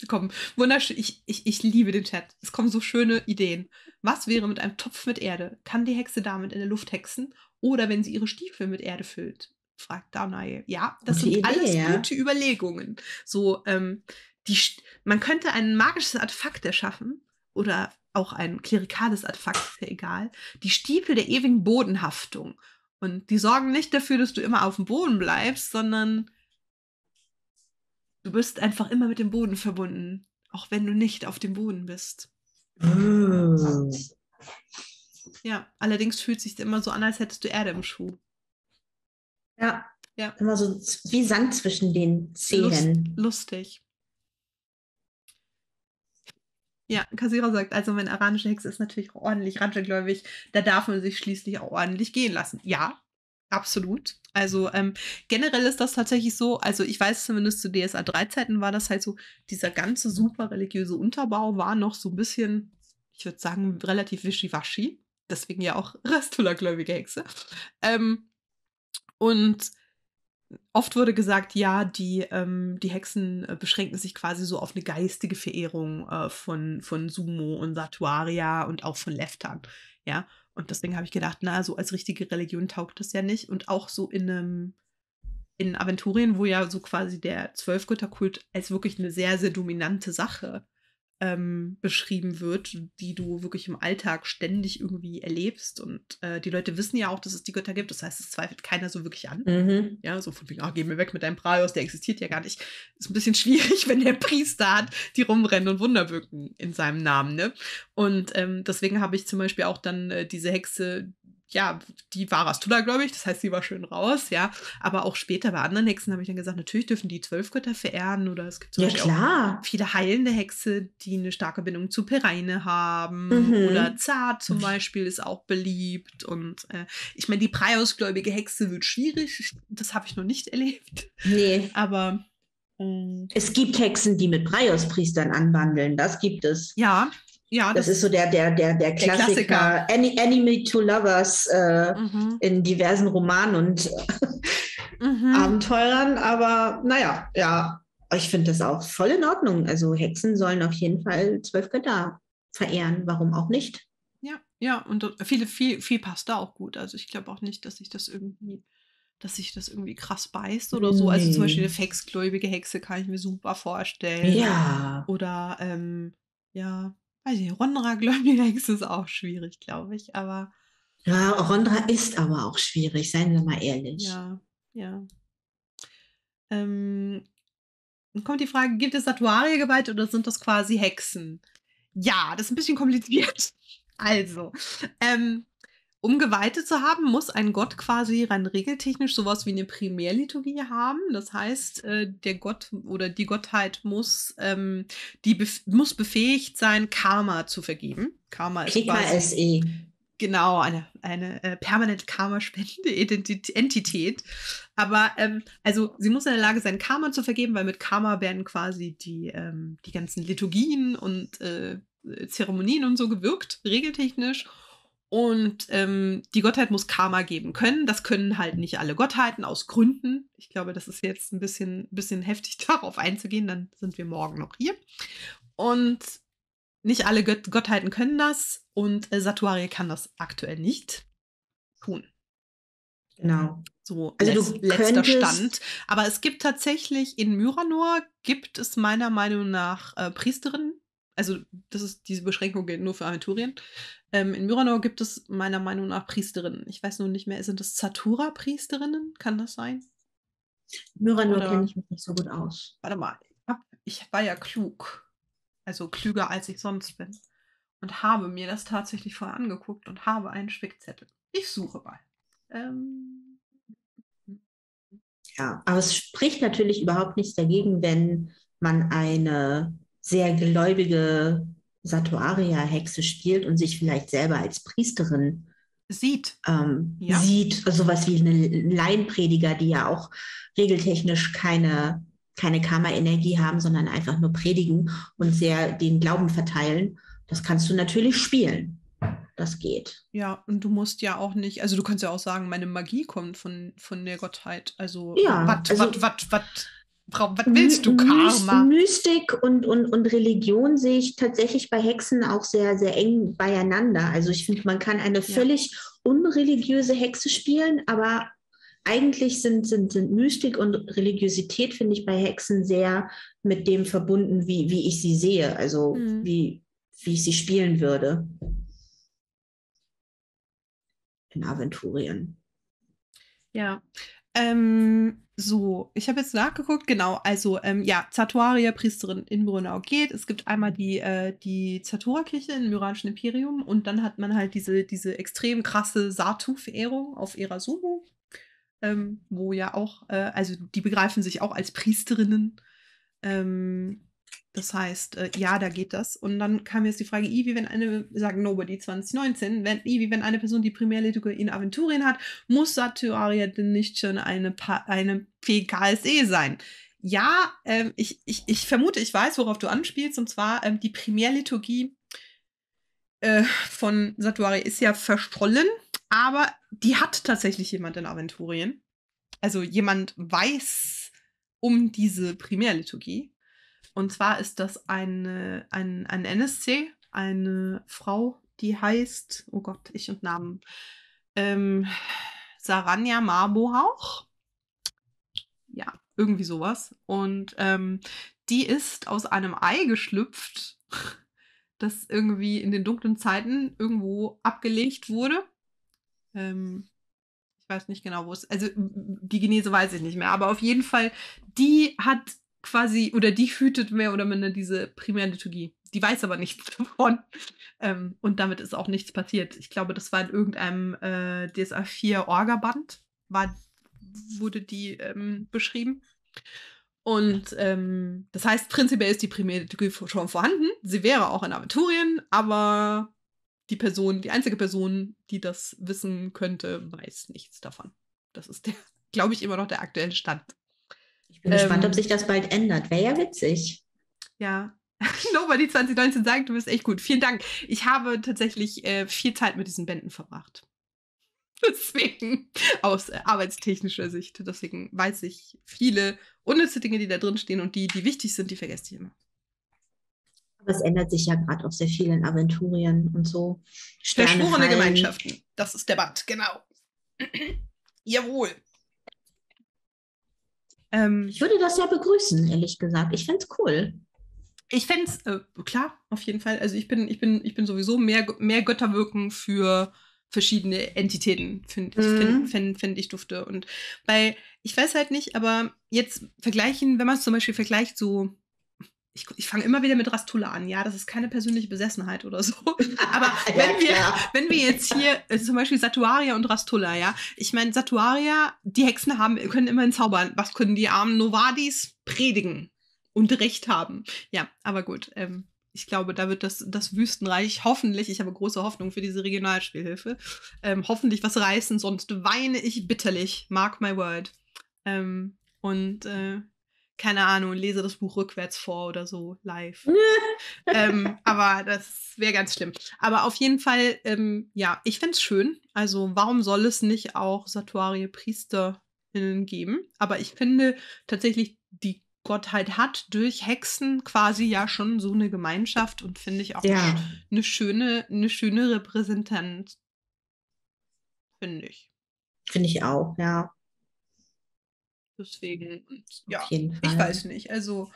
Sie kommen wunderschön. Ich, ich, ich liebe den Chat. Es kommen so schöne Ideen. Was wäre mit einem Topf mit Erde? Kann die Hexe damit in der Luft hexen? Oder wenn sie ihre Stiefel mit Erde füllt? Fragt Danae. Ja, das gute sind Idee, alles ja. gute Überlegungen. So, ähm, die, man könnte ein magisches Artefakt erschaffen oder auch ein klerikales Artefakt, ist ja egal. Die Stiefel der ewigen Bodenhaftung. Und die sorgen nicht dafür, dass du immer auf dem Boden bleibst, sondern du bist einfach immer mit dem Boden verbunden, auch wenn du nicht auf dem Boden bist. Mm. Ja, allerdings fühlt es sich immer so an, als hättest du Erde im Schuh. Ja, ja, immer so wie Sand zwischen den Zehen. Lust, lustig. Ja, Kassira sagt, also meine aranische Hexe ist natürlich ordentlich ranchelgläubig, da darf man sich schließlich auch ordentlich gehen lassen. Ja, absolut. Also ähm, generell ist das tatsächlich so, also ich weiß zumindest zu D S A drei Zeiten war das halt so, dieser ganze super religiöse Unterbau war noch so ein bisschen, ich würde sagen, relativ wischiwaschi. Deswegen ja auch Rastulla-gläubige Hexe. Ähm, Und oft wurde gesagt, ja, die, ähm, die Hexen beschränken sich quasi so auf eine geistige Verehrung äh, von, von Sumu und Satuaria und auch von Leftan, ja. Und deswegen habe ich gedacht, na, so als richtige Religion taugt das ja nicht. Und auch so in einem, in Aventurien, wo ja so quasi der Zwölfgötterkult als wirklich eine sehr, sehr dominante Sache ähm, beschrieben wird, die du wirklich im Alltag ständig irgendwie erlebst. Und äh, die Leute wissen ja auch, dass es die Götter gibt. Das heißt, es zweifelt keiner so wirklich an. Mhm. Ja, so von wegen, ah, geh mir weg mit deinem Praios, der existiert ja gar nicht. Ist ein bisschen schwierig, wenn der Priester hat, die rumrennen und Wunder wirken in seinem Namen. Ne? Und ähm, deswegen habe ich zum Beispiel auch dann äh, diese Hexe, ja, die war Rastulla, glaube ich, das heißt, sie war schön raus, ja, aber auch später bei anderen Hexen habe ich dann gesagt, natürlich dürfen die zwölf Götter verehren oder es gibt zum ja, Beispiel klar. auch viele heilende Hexe, die eine starke Bindung zu Pereine haben mhm. oder Zar zum Beispiel ist auch beliebt und äh, ich meine, die Praiosgläubige Hexe wird schwierig, das habe ich noch nicht erlebt. Nee. Aber ähm, es gibt Hexen, die mit Praios-Priestern anwandeln, das gibt es. Ja, Ja, das, das ist so der, der, der, der Klassiker, der Klassiker. Any, Enemy to Lovers äh, mhm. in diversen Romanen und mhm. Abenteurern, aber naja, ja, ich finde das auch voll in Ordnung. Also Hexen sollen auf jeden Fall zwölf Götter verehren, warum auch nicht? Ja, ja, und viele, viel, viel passt da auch gut. Also ich glaube auch nicht, dass ich das irgendwie... dass sich das irgendwie krass beißt oder so. Nee. Also zum Beispiel eine fexgläubige Hexe kann ich mir super vorstellen. Ja. Oder, ähm, ja... Weiß ich, Rondra, gläubige Hexe ist auch schwierig, glaube ich, aber... Ja, Rondra ist aber auch schwierig, seien wir mal ehrlich. Ja, ja. Ähm, dann kommt die Frage, gibt es Satuaria-Gewalt oder sind das quasi Hexen? Ja, das ist ein bisschen kompliziert. Also, ähm, um Geweihte zu haben, muss ein Gott quasi rein regeltechnisch sowas wie eine Primärliturgie haben. Das heißt, der Gott oder die Gottheit muss, ähm, die bef- muss befähigt sein, Karma zu vergeben. Karma ist quasi, genau, eine, eine äh, permanent karma-spendende Entität. Aber ähm, also sie muss in der Lage sein, Karma zu vergeben, weil mit Karma werden quasi die, ähm, die ganzen Liturgien und äh, Zeremonien und so gewirkt, regeltechnisch. Und ähm, die Gottheit muss Karma geben können. Das können halt nicht alle Gottheiten aus Gründen. Ich glaube, das ist jetzt ein bisschen, bisschen heftig, darauf einzugehen. Dann sind wir morgen noch hier. Und nicht alle Gött- Gottheiten können das. Und äh, Satuaria kann das aktuell nicht tun. Genau. So, also letz- du letzter Stand. Aber es gibt tatsächlich in Myranor, gibt es meiner Meinung nach äh, Priesterinnen. Also das ist, diese Beschränkung gilt nur für Aventurien. Ähm, in Myranor gibt es meiner Meinung nach Priesterinnen. Ich weiß nur nicht mehr, sind das Satura-Priesterinnen? Kann das sein? Myranor kenne ich mich nicht so gut aus. Warte mal, ich war ja klug. Also klüger, als ich sonst bin. Und habe mir das tatsächlich vorher angeguckt und habe einen Spickzettel. Ich suche mal. Ähm. Ja, aber es spricht natürlich überhaupt nichts dagegen, wenn man eine sehr gläubige Satuaria-Hexe spielt und sich vielleicht selber als Priesterin sieht. Ähm, ja. Sieht, sowas wie eine Laienprediger, die ja auch regeltechnisch keine, keine Karma-Energie haben, sondern einfach nur predigen und sehr den Glauben verteilen. Das kannst du natürlich spielen. Das geht. Ja, und du musst ja auch nicht, also du kannst ja auch sagen, meine Magie kommt von, von der Gottheit. Also, ja, wat, also wat, wat, wat, was willst du, Karma? Mystik und, und, und Religion sehe ich tatsächlich bei Hexen auch sehr, sehr eng beieinander. Also ich finde, man kann eine ja. völlig unreligiöse Hexe spielen, aber eigentlich sind, sind, sind Mystik und Religiosität, finde ich, bei Hexen sehr mit dem verbunden, wie, wie ich sie sehe, also mhm. wie, wie ich sie spielen würde. In Aventurien. Ja, ähm... So, ich habe jetzt nachgeguckt, genau, also ähm, ja, Satuaria, Priesterin in Myranor geht. Es gibt einmal die, äh, die Zatura-Kirche im Myranischen Imperium und dann hat man halt diese, diese extrem krasse Satu-Verehrung auf Era Sumu, ähm, wo ja auch, äh, also die begreifen sich auch als Priesterinnen. Ähm, das heißt, äh, ja, da geht das. Und dann kam jetzt die Frage, wie wenn eine, sagen Nobody zwanzig neunzehn, wenn, wie wenn eine Person die Primärliturgie in Aventurien hat, muss Satuaria denn nicht schon eine, pa- eine P K S E sein? Ja, ähm, ich, ich, ich vermute, ich weiß, worauf du anspielst, und zwar ähm, die Primärliturgie äh, von Satuaria ist ja verstrollen, aber die hat tatsächlich jemand in Aventurien. Also jemand weiß um diese Primärliturgie. Und zwar ist das eine, ein, ein N S C, eine Frau, die heißt, oh Gott, ich und Namen, ähm, Saranja Marbohauch. Ja, irgendwie sowas. Und ähm, die ist aus einem Ei geschlüpft, das irgendwie in den dunklen Zeiten irgendwo abgelegt wurde. Ähm, ich weiß nicht genau, wo es... Also die Genese weiß ich nicht mehr, aber auf jeden Fall, die hat quasi, oder die hütet mehr oder minder diese Primärliturgie. Die weiß aber nichts davon. Ähm, und damit ist auch nichts passiert. Ich glaube, das war in irgendeinem äh, D S A vier Orga-Band, wurde die ähm, beschrieben. Und ähm, das heißt, prinzipiell ist die Primärliturgie schon vorhanden. Sie wäre auch in Aventurien, aber die Person, die einzige Person, die das wissen könnte, weiß nichts davon. Das ist, der, glaube ich, immer noch der aktuelle Stand. Ich bin ähm, gespannt, ob sich das bald ändert. Wäre ja witzig. Ja. Nobody zwanzig neunzehn sagt, du bist echt gut. Vielen Dank. Ich habe tatsächlich äh, viel Zeit mit diesen Bänden verbracht. Deswegen, aus äh, arbeitstechnischer Sicht. Deswegen weiß ich viele unnütze Dinge, die da drin stehen, und die, die wichtig sind, die vergesse ich immer. Aber es ändert sich ja gerade auch sehr viel in Aventurien und so. Verschworene Gemeinschaften. Das ist der Band, genau. Jawohl. Ähm, ich würde das ja begrüßen, ehrlich gesagt. Ich fände es cool. Ich fände es, äh, klar, auf jeden Fall. Also ich bin, ich bin, ich bin sowieso mehr, mehr Götterwirken für verschiedene Entitäten, finde ich, mhm. find, find ich dufte. Und bei, ich weiß halt nicht, aber jetzt vergleichen, wenn man es zum Beispiel vergleicht, so, ich, ich fange immer wieder mit Rastulla an, ja, das ist keine persönliche Besessenheit oder so. Aber ja, wenn, wir, wenn wir jetzt hier, äh, zum Beispiel Satuaria und Rastulla, ja, ich meine, Satuaria, die Hexen haben, können immerhin zaubern. Was können die armen Novadis? Predigen. Und Recht haben. Ja, aber gut. Ähm, ich glaube, da wird das, das Wüstenreich hoffentlich, ich habe große Hoffnung für diese Regionalspielhilfe, ähm, hoffentlich was reißen, sonst weine ich bitterlich. Mark my word. Ähm, und äh, keine Ahnung, lese das Buch rückwärts vor oder so, live. ähm, aber das wäre ganz schlimm. Aber auf jeden Fall, ähm, ja, ich fände es schön. Also warum soll es nicht auch Satuarie PriesterInnen geben? Aber ich finde tatsächlich, die Gottheit hat durch Hexen quasi ja schon so eine Gemeinschaft, und finde ich auch ja. eine schöne, eine schöne Repräsentanz. Finde ich. Finde ich auch, ja. Deswegen, ja, auf jeden Fall. Ich weiß nicht. Also,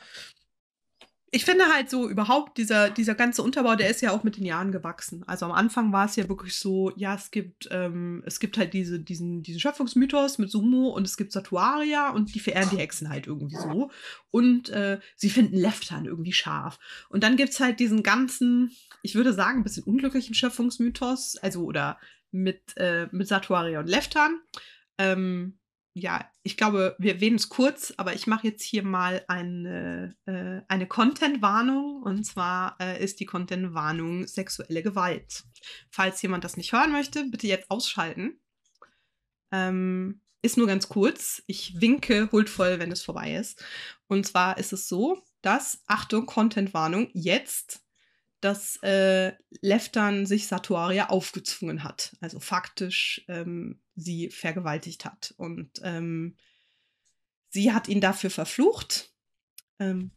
ich finde halt so überhaupt, dieser, dieser ganze Unterbau, der ist ja auch mit den Jahren gewachsen. Also am Anfang war es ja wirklich so, ja, es gibt, ähm, es gibt halt diese, diesen, diesen Schöpfungsmythos mit Sumu, und es gibt Satuaria, und die verehren die Hexen halt irgendwie so. Und äh, sie finden Leftan irgendwie scharf. Und dann gibt es halt diesen ganzen, ich würde sagen, ein bisschen unglücklichen Schöpfungsmythos, also oder mit, äh, mit Satuaria und Leftan. Ähm, Ja, ich glaube, wir erwähnen es kurz, aber ich mache jetzt hier mal eine, äh, eine Content-Warnung. Und zwar äh, ist die Content-Warnung sexuelle Gewalt. Falls jemand das nicht hören möchte, bitte jetzt ausschalten. Ähm, ist nur ganz kurz. Ich winke huldvoll, wenn es vorbei ist. Und zwar ist es so, dass, Achtung, Content-Warnung, jetzt, dass äh, Leftan sich Satuaria aufgezwungen hat. Also faktisch ähm, sie vergewaltigt hat. Und ähm, sie hat ihn dafür verflucht. Ähm,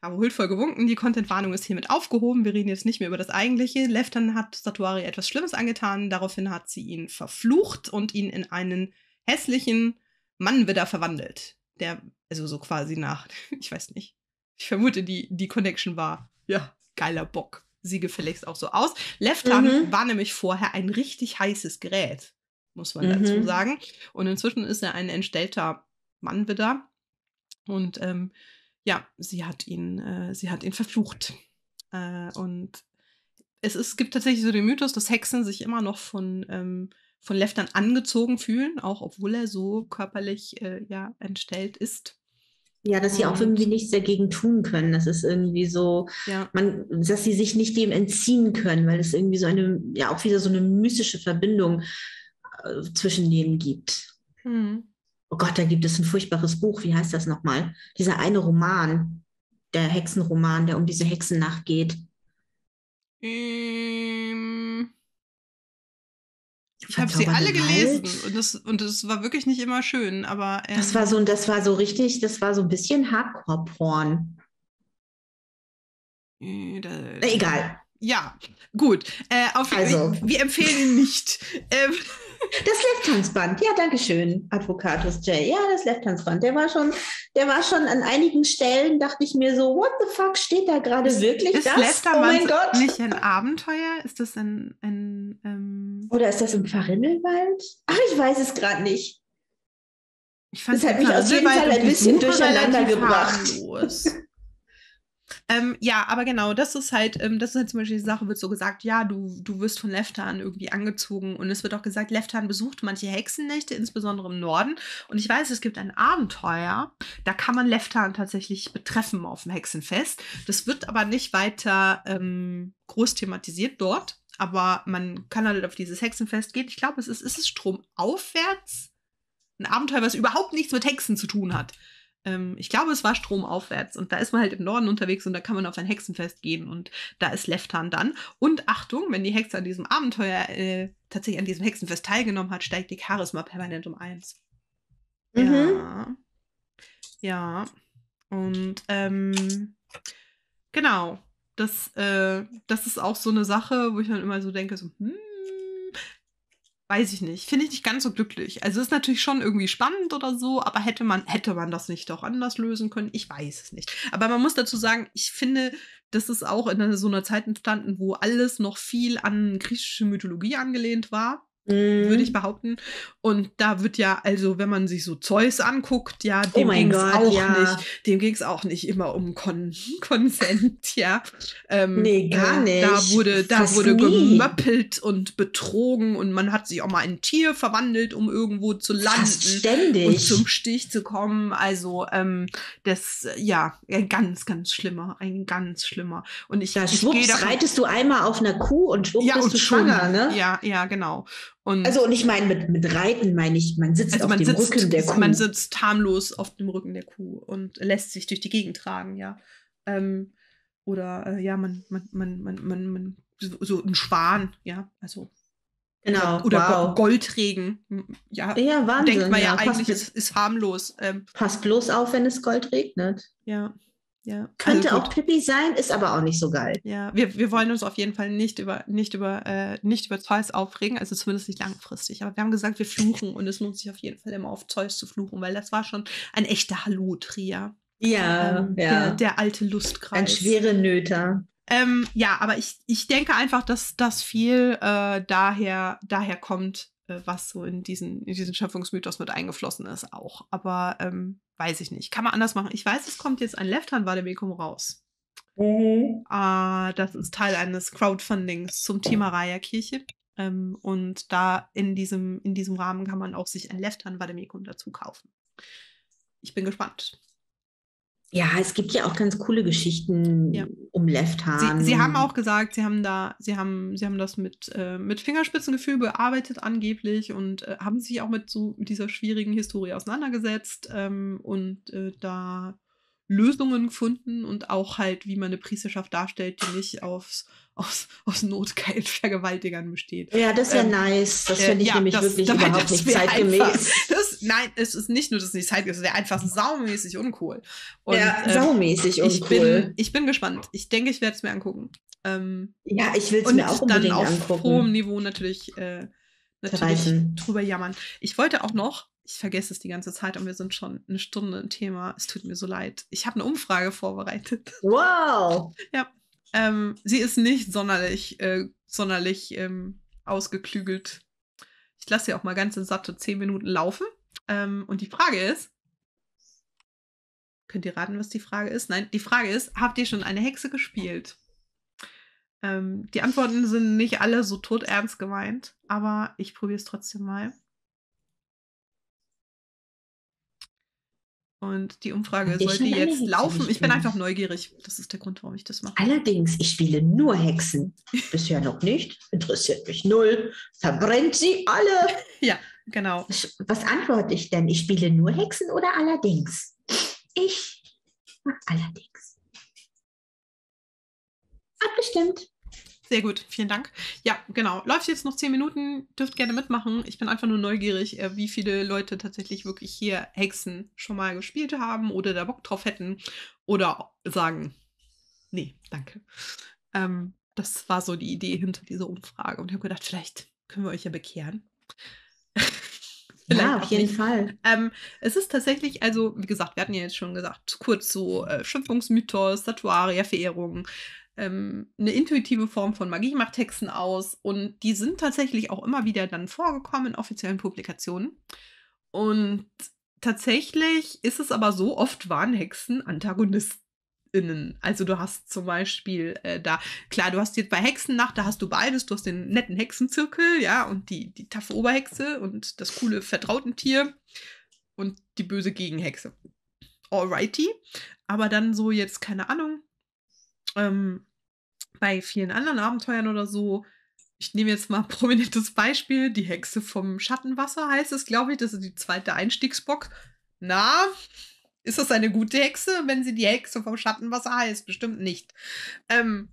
ich habe huldvoll gewunken. Die Content-Warnung ist hiermit aufgehoben. Wir reden jetzt nicht mehr über das Eigentliche. Leftan hat Satuaria etwas Schlimmes angetan. Daraufhin hat sie ihn verflucht und ihn in einen hässlichen Mann wieder verwandelt. Der, also so quasi nach, ich weiß nicht. Ich vermute, die, die Connection war, ja, geiler Bock. Sie gefälligst auch so aus. Leftan mhm. war nämlich vorher ein richtig heißes Gerät, muss man mhm. dazu sagen. Und inzwischen ist er ein entstellter Mann wieder. Und ähm, ja, sie hat ihn, äh, sie hat ihn verflucht. Äh, und es, ist, es gibt tatsächlich so den Mythos, dass Hexen sich immer noch von, ähm, von Leftan angezogen fühlen, auch obwohl er so körperlich äh, ja, entstellt ist. Ja, dass sie auch irgendwie nichts dagegen tun können. Das ist irgendwie so, ja. man, dass sie sich nicht dem entziehen können, weil es irgendwie so eine, ja auch wieder so eine mystische Verbindung äh, zwischen denen gibt. Hm. Oh Gott, da gibt es ein furchtbares Buch. Wie heißt das nochmal? Dieser eine Roman, der Hexenroman, der um diese Hexennacht geht. Ähm, ich habe sie alle gelesen und das, und das war wirklich nicht immer schön, aber ähm, das war so, das war so richtig, das war so ein bisschen Hardcore-Porn. Äh, da, Egal. Ja, gut. Äh, auf, also. wir, wir empfehlen ihn nicht. Ähm. Das Leftansband, ja, danke schön, Advocatus J. Ja, das Leftansband, der war schon, der war schon an einigen Stellen, dachte ich mir so, what the fuck, steht da gerade wirklich ist das? Leftan, oh mein Gott. Nicht ein Abenteuer? Ist das in... in ähm Oder ist das im Verrindelwald? Ach, ich weiß es gerade nicht. Ich fand das hat mich auf jeden Fall ein bisschen durcheinander gebracht. Ähm, ja, aber genau, das ist halt, ähm, das ist halt zum Beispiel die Sache, wird so gesagt, ja, du, du wirst von Leftan irgendwie angezogen, und es wird auch gesagt, Leftan besucht manche Hexennächte, insbesondere im Norden, und ich weiß, es gibt ein Abenteuer, da kann man Leftan tatsächlich betreffen auf dem Hexenfest, das wird aber nicht weiter ähm, groß thematisiert dort, aber man kann halt auf dieses Hexenfest gehen, ich glaube, es ist, ist es Stromaufwärts, ein Abenteuer, was überhaupt nichts mit Hexen zu tun hat. Ich glaube, es war stromaufwärts, und da ist man halt im Norden unterwegs und da kann man auf ein Hexenfest gehen, und da ist Leftan dann. Und Achtung, wenn die Hexe an diesem Abenteuer äh, tatsächlich an diesem Hexenfest teilgenommen hat, steigt die Charisma permanent um eins. Mhm. Ja. Ja. Und ähm, genau, das, äh, das ist auch so eine Sache, wo ich dann immer so denke, so, hm, weiß ich nicht. Finde ich nicht ganz so glücklich. Also ist natürlich schon irgendwie spannend oder so, aber hätte man, hätte man das nicht doch anders lösen können? Ich weiß es nicht. Aber man muss dazu sagen, ich finde, das ist auch in so einer Zeit entstanden, wo alles noch viel an griechische Mythologie angelehnt war, mm. würde ich behaupten. Und da wird ja, also wenn man sich so Zeus anguckt, ja, dem oh ging es auch ja. nicht. Dem ging es auch nicht immer um Kon Konsent, ja. Ähm, nee, gar nicht. Da wurde, da wurde gemöppelt und betrogen, und man hat sich auch mal in ein Tier verwandelt, um irgendwo zu landen. Ständig. Und zum Stich zu kommen. Also ähm, das, ja, ein ganz, ganz schlimmer. Ein ganz schlimmer. Und ich, da ich schwupps, davon, reitest du einmal auf einer Kuh und schwupps ja, bist und du schwanger, schwanger, ne? Ja, ja, genau. Und also, und ich meine, mit, mit Reiten meine ich, man sitzt also auf man dem sitzt, Rücken der Kuh. Man sitzt harmlos auf dem Rücken der Kuh und lässt sich durch die Gegend tragen, ja. Ähm, oder, äh, ja, man, man, man, man, man, man, so ein Schwan, ja, also. Genau. Oder wow. Goldregen, ja. Ja, Wahnsinn. Denkt man ja, ja eigentlich, es ist, ist harmlos. Ähm, passt bloß auf, wenn es Gold regnet. Ja. Ja, könnte also auch Pippi sein, ist aber auch nicht so geil. Ja, wir, wir wollen uns auf jeden Fall nicht über nicht über, äh, nicht über Zeus aufregen, also zumindest nicht langfristig. Aber wir haben gesagt, wir fluchen, und es lohnt sich auf jeden Fall immer auf Zeus zu fluchen, weil das war schon ein echter Halotria. Ja, ähm, ja. Der, der alte Lustkreis. Ein schwere Nöter. Ähm, ja, aber ich, ich denke einfach, dass das viel äh, daher, daher kommt, äh, was so in diesen, in diesen Schöpfungsmythos mit eingeflossen ist auch. Aber ähm, weiß ich nicht. Kann man anders machen. Ich weiß, es kommt jetzt ein Leftan-Vademecum raus. Mhm. Äh, das ist Teil eines Crowdfundings zum Thema Raya-Kirche. Ähm, und da in diesem, in diesem Rahmen kann man auch sich ein Leftan-Vademecum dazu kaufen. Ich bin gespannt. Ja, es gibt ja auch ganz coole Geschichten ja. um Leftan. Sie, sie haben auch gesagt, sie haben da, sie haben, sie haben das mit, äh, mit Fingerspitzengefühl bearbeitet angeblich, und äh, haben sich auch mit so mit dieser schwierigen Historie auseinandergesetzt, ähm, und äh, da Lösungen gefunden, und auch halt, wie man eine Priesterschaft darstellt, die nicht aufs, aufs, aufs Notgeld Vergewaltigern besteht. Ja, das wäre ähm, nice. Das finde ich äh, nämlich ja, das, wirklich dabei, überhaupt nicht zeitgemäß. Einfach, das, nein, es ist nicht nur, dass es nicht zeitgemäß ist, es wäre einfach saumäßig uncool. Und, ja, ähm, saumäßig uncool. Ich bin, ich bin gespannt. Ich denke, ich werde es mir angucken. Ähm, ja, ich will es mir auch unbedingt angucken. Und dann auf hohem Niveau natürlich, äh, natürlich drüber jammern. Ich wollte auch noch Ich vergesse es die ganze Zeit, und wir sind schon eine Stunde im Thema. Es tut mir so leid. Ich habe eine Umfrage vorbereitet. Wow! Ja. Ähm, sie ist nicht sonderlich, äh, sonderlich ähm, ausgeklügelt. Ich lasse sie auch mal ganze satte zehn Minuten laufen. Ähm, und die Frage ist, könnt ihr raten, was die Frage ist? Nein, die Frage ist, habt ihr schon eine Hexe gespielt? Ähm, die Antworten sind nicht alle so todernst gemeint, aber ich probiere es trotzdem mal. Und die Umfrage sollte jetzt laufen. Ich bin einfach neugierig. Das ist der Grund, warum ich das mache. Allerdings, ich spiele nur Hexen. Bisher noch nicht. Interessiert mich null. Verbrennt sie alle. Ja, genau. Was antworte ich denn? Ich spiele nur Hexen oder allerdings? Ich mache allerdings. Abgestimmt. Sehr gut, vielen Dank. Ja, genau. Läuft jetzt noch zehn Minuten, dürft gerne mitmachen. Ich bin einfach nur neugierig, wie viele Leute tatsächlich wirklich hier Hexen schon mal gespielt haben oder da Bock drauf hätten oder sagen, nee, danke. Ähm, Das war so die Idee hinter dieser Umfrage. Und ich habe gedacht, vielleicht können wir euch ja bekehren. Ja, auf jeden nicht. Fall. Ähm, es ist tatsächlich, also wie gesagt, wir hatten ja jetzt schon gesagt, kurz so äh, Schöpfungsmythos, Satuaria, Verehrung, ähm, eine intuitive Form von Magie macht Hexen aus. Und die sind tatsächlich auch immer wieder dann vorgekommen in offiziellen Publikationen. Und tatsächlich ist es aber so, oft waren Hexen AntagonistInnen. Also du hast zum Beispiel äh, da, klar, du hast jetzt bei Hexennacht, da hast du beides, du hast den netten Hexenzirkel, ja, und die, die taffe Oberhexe und das coole Vertrautentier und die böse Gegenhexe. Alrighty. Aber dann so jetzt, keine Ahnung, ähm, bei vielen anderen Abenteuern oder so, ich nehme jetzt mal ein prominentes Beispiel, die Hexe vom Schattenwasser heißt es, glaube ich, das ist die zweite Einstiegsbox. Na, ist das eine gute Hexe, wenn sie die Hexe vom Schattenwasser heißt? Bestimmt nicht. Ähm,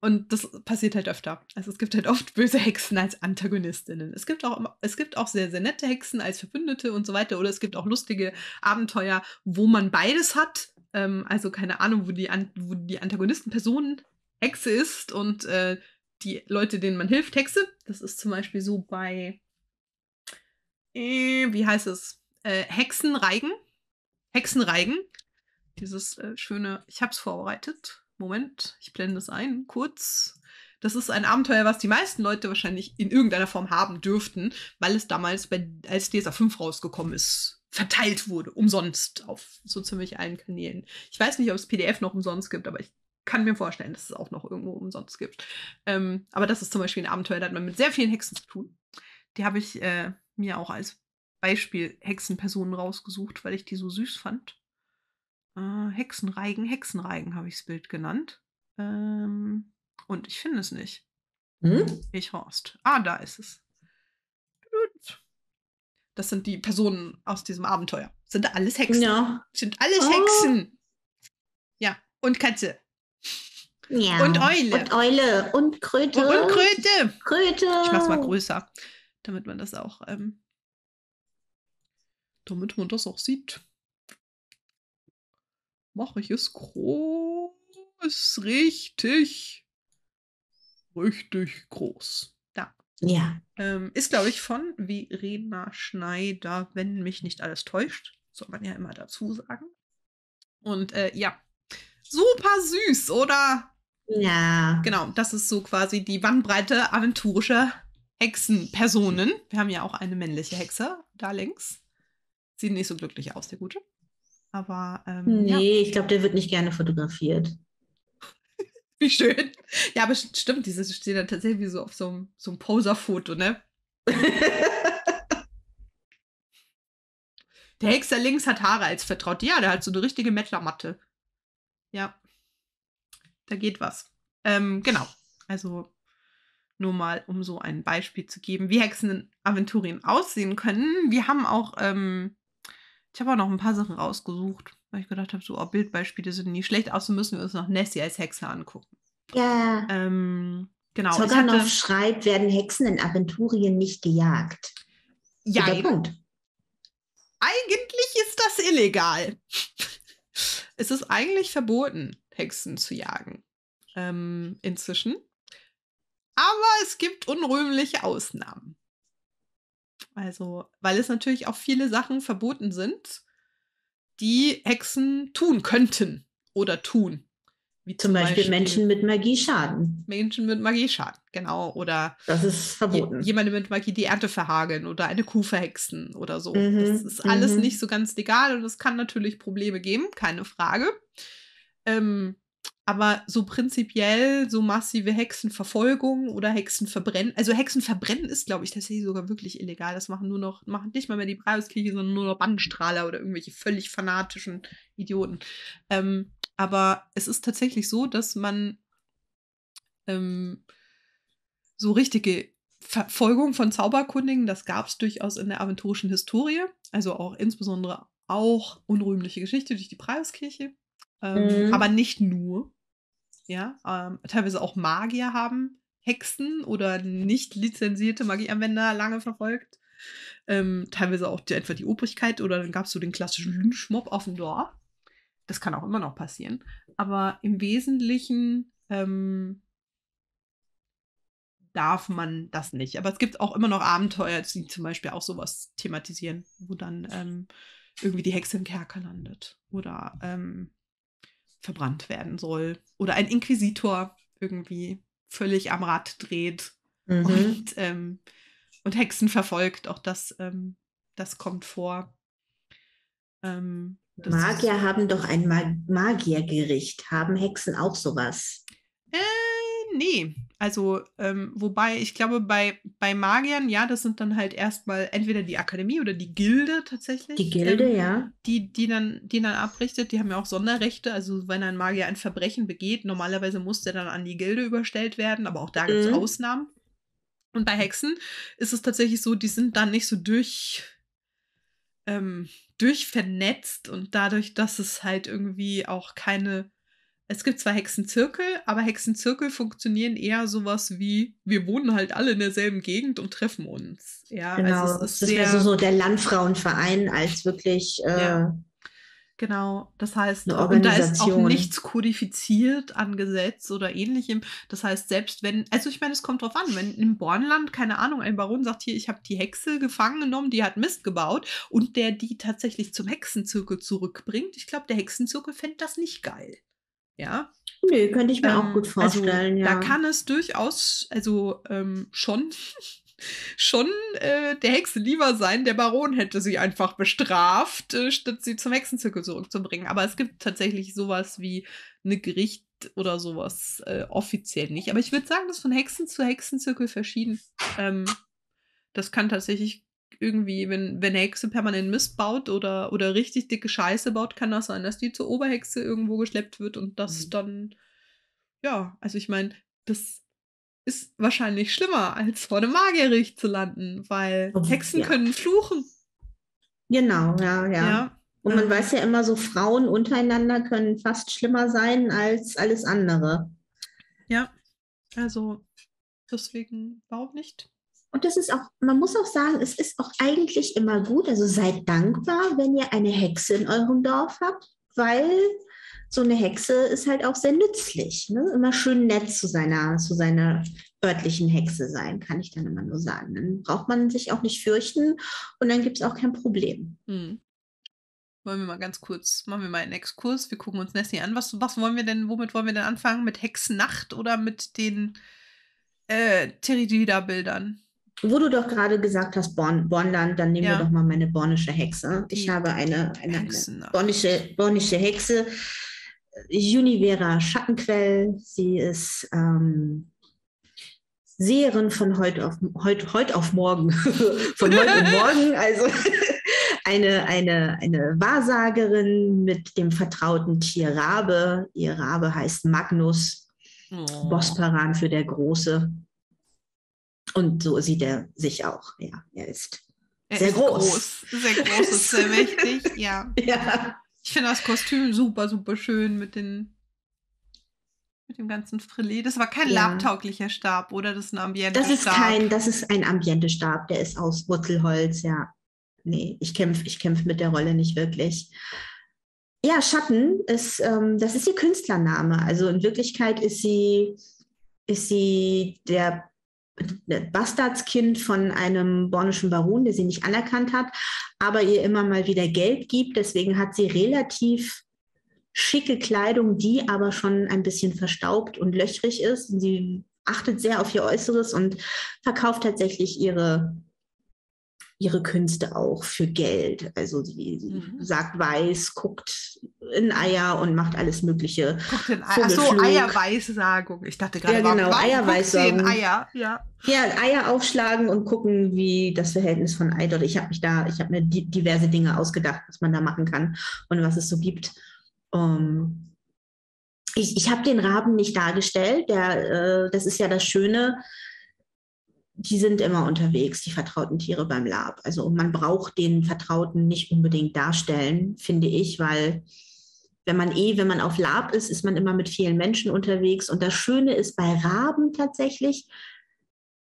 und das passiert halt öfter. Also es gibt halt oft böse Hexen als Antagonistinnen. Es gibt auch, es gibt auch sehr, sehr nette Hexen als Verbündete und so weiter. Oder es gibt auch lustige Abenteuer, wo man beides hat. Ähm, also keine Ahnung, wo die, wo die Antagonistenperson Hexe ist und äh, die Leute, denen man hilft, Hexe. Das ist zum Beispiel so bei, äh, wie heißt es? Äh, Hexenreigen. Hexenreigen. Dieses äh, schöne, ich habe es vorbereitet. Moment, ich blende es ein, kurz. Das ist ein Abenteuer, was die meisten Leute wahrscheinlich in irgendeiner Form haben dürften, weil es damals, bei, als D S A fünf rausgekommen ist, verteilt wurde, umsonst auf so ziemlich allen Kanälen. Ich weiß nicht, ob es P D F noch umsonst gibt, aber ich kann mir vorstellen, dass es auch noch irgendwo umsonst gibt. Ähm, aber das ist zum Beispiel ein Abenteuer, da hat man mit sehr vielen Hexen zu tun. Die habe ich äh, mir auch als Beispiel Hexenpersonen rausgesucht, weil ich die so süß fand. Äh, Hexenreigen, Hexenreigen habe ich das Bild genannt. Ähm, und ich finde es nicht. Hm? Ich horst. Ah, da ist es. Das sind die Personen aus diesem Abenteuer. Sind alles Hexen. Ja. Sind alles oh. Hexen. Ja, und Katze. Ja. Und Eule. Und Eule. Und Kröte. Und Kröte. Kröte. Ich mach's mal größer, damit man das auch, ähm, damit man das auch sieht. Mache ich es groß. Richtig. Richtig groß. Da. Ja. Ähm, ist, glaube ich, von Verena Schneider, wenn mich nicht alles täuscht. Soll man ja immer dazu sagen. Und äh, ja. Super süß, oder? Ja. Genau, das ist so quasi die Bandbreite aventurischer Hexenpersonen. Wir haben ja auch eine männliche Hexe da links. Sieht nicht so glücklich aus, der Gute. Aber, ähm, nee, ja. Ich glaube, der wird nicht gerne fotografiert. Wie schön. Ja, aber stimmt, diese stehen dann tatsächlich wie so auf so einem, so einem Poser-Foto, ne? Der Hexer links hat Haare als Vertraute. Ja, der hat so eine richtige Mettlermatte. Ja, da geht was. Ähm, genau, also nur mal, um so ein Beispiel zu geben, wie Hexen in Aventurien aussehen können. Wir haben auch, ähm, ich habe auch noch ein paar Sachen rausgesucht, weil ich gedacht habe, so oh, Bildbeispiele sind nie schlecht, außer müssen wir uns noch Nessie als Hexe angucken. Ja. Ähm, genau. Zorganov schreibt, werden Hexen in Aventurien nicht gejagt. Ja, der Punkt. Eigentlich ist das illegal. Es ist eigentlich verboten, Hexen zu jagen, ähm, inzwischen. Aber es gibt unrühmliche Ausnahmen. Also, weil es natürlich auch viele Sachen verboten sind, die Hexen tun könnten oder tun. Wie zum, zum Beispiel, Beispiel Menschen mit Magieschaden. Menschen mit Magieschaden, genau. Oder das ist verboten. Jemanden mit Magie die Ernte verhageln oder eine Kuh verhexen oder so. Mhm, das ist alles mhm. nicht so ganz legal und es kann natürlich Probleme geben, keine Frage. Ähm, aber so prinzipiell so massive Hexenverfolgung oder Hexenverbrennen, also Hexenverbrennen ist, glaube ich, tatsächlich sogar wirklich illegal. Das machen nur noch, machen nicht mal mehr die Brauskirche, sondern nur noch Bandenstrahler oder irgendwelche völlig fanatischen Idioten. Ähm, Aber es ist tatsächlich so, dass man ähm, so richtige Verfolgung von Zauberkundigen, das gab es durchaus in der aventurischen Historie, also auch insbesondere auch unrühmliche Geschichte durch die Preiskirche, ähm, mhm. aber nicht nur. Ja, ähm, teilweise auch Magier haben Hexen oder nicht lizenzierte Magieanwender lange verfolgt. Ähm, teilweise auch die, etwa die Obrigkeit oder dann gab es so den klassischen Lynchmob auf dem Dorf. Das kann auch immer noch passieren. Aber im Wesentlichen ähm, darf man das nicht. Aber es gibt auch immer noch Abenteuer, die zum Beispiel auch sowas thematisieren, wo dann ähm, irgendwie die Hexe im Kerker landet oder ähm, verbrannt werden soll. Oder ein Inquisitor irgendwie völlig am Rad dreht mhm. und, ähm, und Hexen verfolgt. Auch das, ähm, das kommt vor. Ähm, das Magier haben doch ein Mag- Magiergericht. Haben Hexen auch sowas? Äh, nee. Also, ähm, wobei, ich glaube, bei, bei Magiern, ja, das sind dann halt erstmal entweder die Akademie oder die Gilde tatsächlich. Die Gilde, ähm, ja. Die, die, dann, die dann abrichtet, die haben ja auch Sonderrechte. Also, wenn ein Magier ein Verbrechen begeht, normalerweise muss der dann an die Gilde überstellt werden, aber auch da gibt es mhm. Ausnahmen. Und bei Hexen ist es tatsächlich so, die sind dann nicht so durch, ähm, durchvernetzt und dadurch, dass es halt irgendwie auch keine. Es gibt zwar Hexenzirkel, aber Hexenzirkel funktionieren eher sowas wie, wir wohnen halt alle in derselben Gegend und treffen uns. Ja, genau, also es ist das wäre so, so der Landfrauenverein als wirklich äh, ja. Genau, das heißt, eine Organisation. Und da ist auch nichts kodifiziert an Gesetz oder ähnlichem. Das heißt, selbst wenn, also ich meine, es kommt drauf an, wenn im Bornland, keine Ahnung, ein Baron sagt, hier, ich habe die Hexe gefangen genommen, die hat Mist gebaut und der die tatsächlich zum Hexenzirkel zurückbringt, ich glaube, der Hexenzirkel fände das nicht geil. Ja. Nö, könnte ich mir ähm, auch gut vorstellen, also, ja. Da kann es durchaus, also ähm, schon, schon äh, der Hexe lieber sein, der Baron hätte sie einfach bestraft, äh, statt sie zum Hexenzirkel zurückzubringen. Aber es gibt tatsächlich sowas wie ein Gericht oder sowas äh, offiziell nicht. Aber ich würde sagen, das ist von Hexen zu Hexenzirkel verschieden. Ähm, das kann tatsächlich irgendwie, wenn, wenn eine Hexe permanent Mist baut oder, oder richtig dicke Scheiße baut, kann das sein, dass die zur Oberhexe irgendwo geschleppt wird und das mhm. dann, ja, also ich meine, das ist wahrscheinlich schlimmer, als vor einem Magiergericht zu landen, weil oh, Hexen ja. können fluchen. Genau, ja, ja. ja und ähm, man weiß ja immer so, Frauen untereinander können fast schlimmer sein als alles andere. Ja, also deswegen überhaupt nicht. Und das ist auch, man muss auch sagen, es ist auch eigentlich immer gut, also seid dankbar, wenn ihr eine Hexe in eurem Dorf habt, weil so eine Hexe ist halt auch sehr nützlich. Ne? Immer schön nett zu seiner, zu seiner örtlichen Hexe sein, kann ich dann immer nur sagen. Dann braucht man sich auch nicht fürchten und dann gibt es auch kein Problem. Hm. Wollen wir mal ganz kurz, machen wir mal einen Exkurs, wir gucken uns Nessie an. Was, was wollen wir denn, womit wollen wir denn anfangen? Mit Hexennacht oder mit den äh, Teridida-Bildern? Wo du doch gerade gesagt hast, Born, Bornland, dann nehmen ja. wir doch mal meine bornische Hexe. Ich die habe eine, eine, eine bornische, bornische Hexe, Junivera Schattenquell. Sie ist ähm, Seherin von heute auf, heut, heut auf morgen. Von heute auf morgen, also eine, eine, eine Wahrsagerin mit dem vertrauten Tier Rabe. Ihr Rabe heißt Magnus, oh. Bosporan für der Große. Und so sieht er sich auch. Ja, er ist er sehr ist groß. groß. Sehr groß ist sehr mächtig, ja. ja. Ich finde das Kostüm super, super schön mit, den, mit dem ganzen Frillet. Das war kein ja. labtauglicher Stab, oder? Das ist ein Ambiente-Stab. Das ist kein, das ist ein Ambiente-Stab, der ist aus Wurzelholz, ja. Nee, ich kämpfe ich kämpf mit der Rolle nicht wirklich. Ja, Schatten, ist, ähm, das ist ihr Künstlername. Also in Wirklichkeit ist sie, ist sie der Bastardskind von einem bornischen Baron, der sie nicht anerkannt hat, aber ihr immer mal wieder Geld gibt. Deswegen hat sie relativ schicke Kleidung, die aber schon ein bisschen verstaubt und löchrig ist. Und sie achtet sehr auf ihr Äußeres und verkauft tatsächlich ihre, ihre Künste auch für Geld. Also sie, sie mhm. sagt weiß, guckt in Eier und macht alles Mögliche. Guckt in Eier. Ach so, Eierweissagung. Ich dachte gerade, ja, genau, Eierweissagung. Guckt sie in Eier, ja. Ja, Eier aufschlagen und gucken, wie das Verhältnis von Ei dort. Ich habe mich da, ich habe mir di- diverse Dinge ausgedacht, was man da machen kann und was es so gibt. Um, ich ich habe den Raben nicht dargestellt. Der, äh, das ist ja das Schöne. Die sind immer unterwegs, die vertrauten Tiere beim Lab. Also man braucht den Vertrauten nicht unbedingt darstellen, finde ich, weil wenn man eh, wenn man auf Lab ist, ist man immer mit vielen Menschen unterwegs. Und das Schöne ist bei Raben tatsächlich,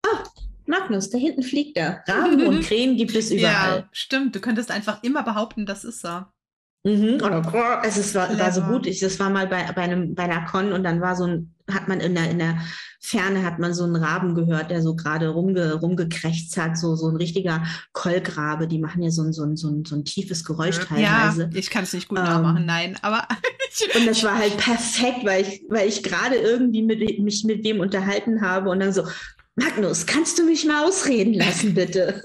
ah, Magnus, da hinten fliegt er. Raben und Krähen gibt es überall. Ja, stimmt, du könntest einfach immer behaupten, das ist er. Mhm. Also es war, war so gut. Ich, das war mal bei, bei, einem, bei einer Con und dann war so ein hat man in der, in der Ferne hat man so einen Raben gehört, der so gerade rumge, rumgekrächzt hat, so, so ein richtiger Kolkrabe. Die machen ja so ein, so ein, so ein, so ein tiefes Geräusch teilweise. Ja, ich kann es nicht gut ähm, nachmachen, nein, aber... und das war halt perfekt, weil ich, weil ich gerade irgendwie mit, mich mit dem unterhalten habe und dann so, Magnus, kannst du mich mal ausreden lassen, bitte?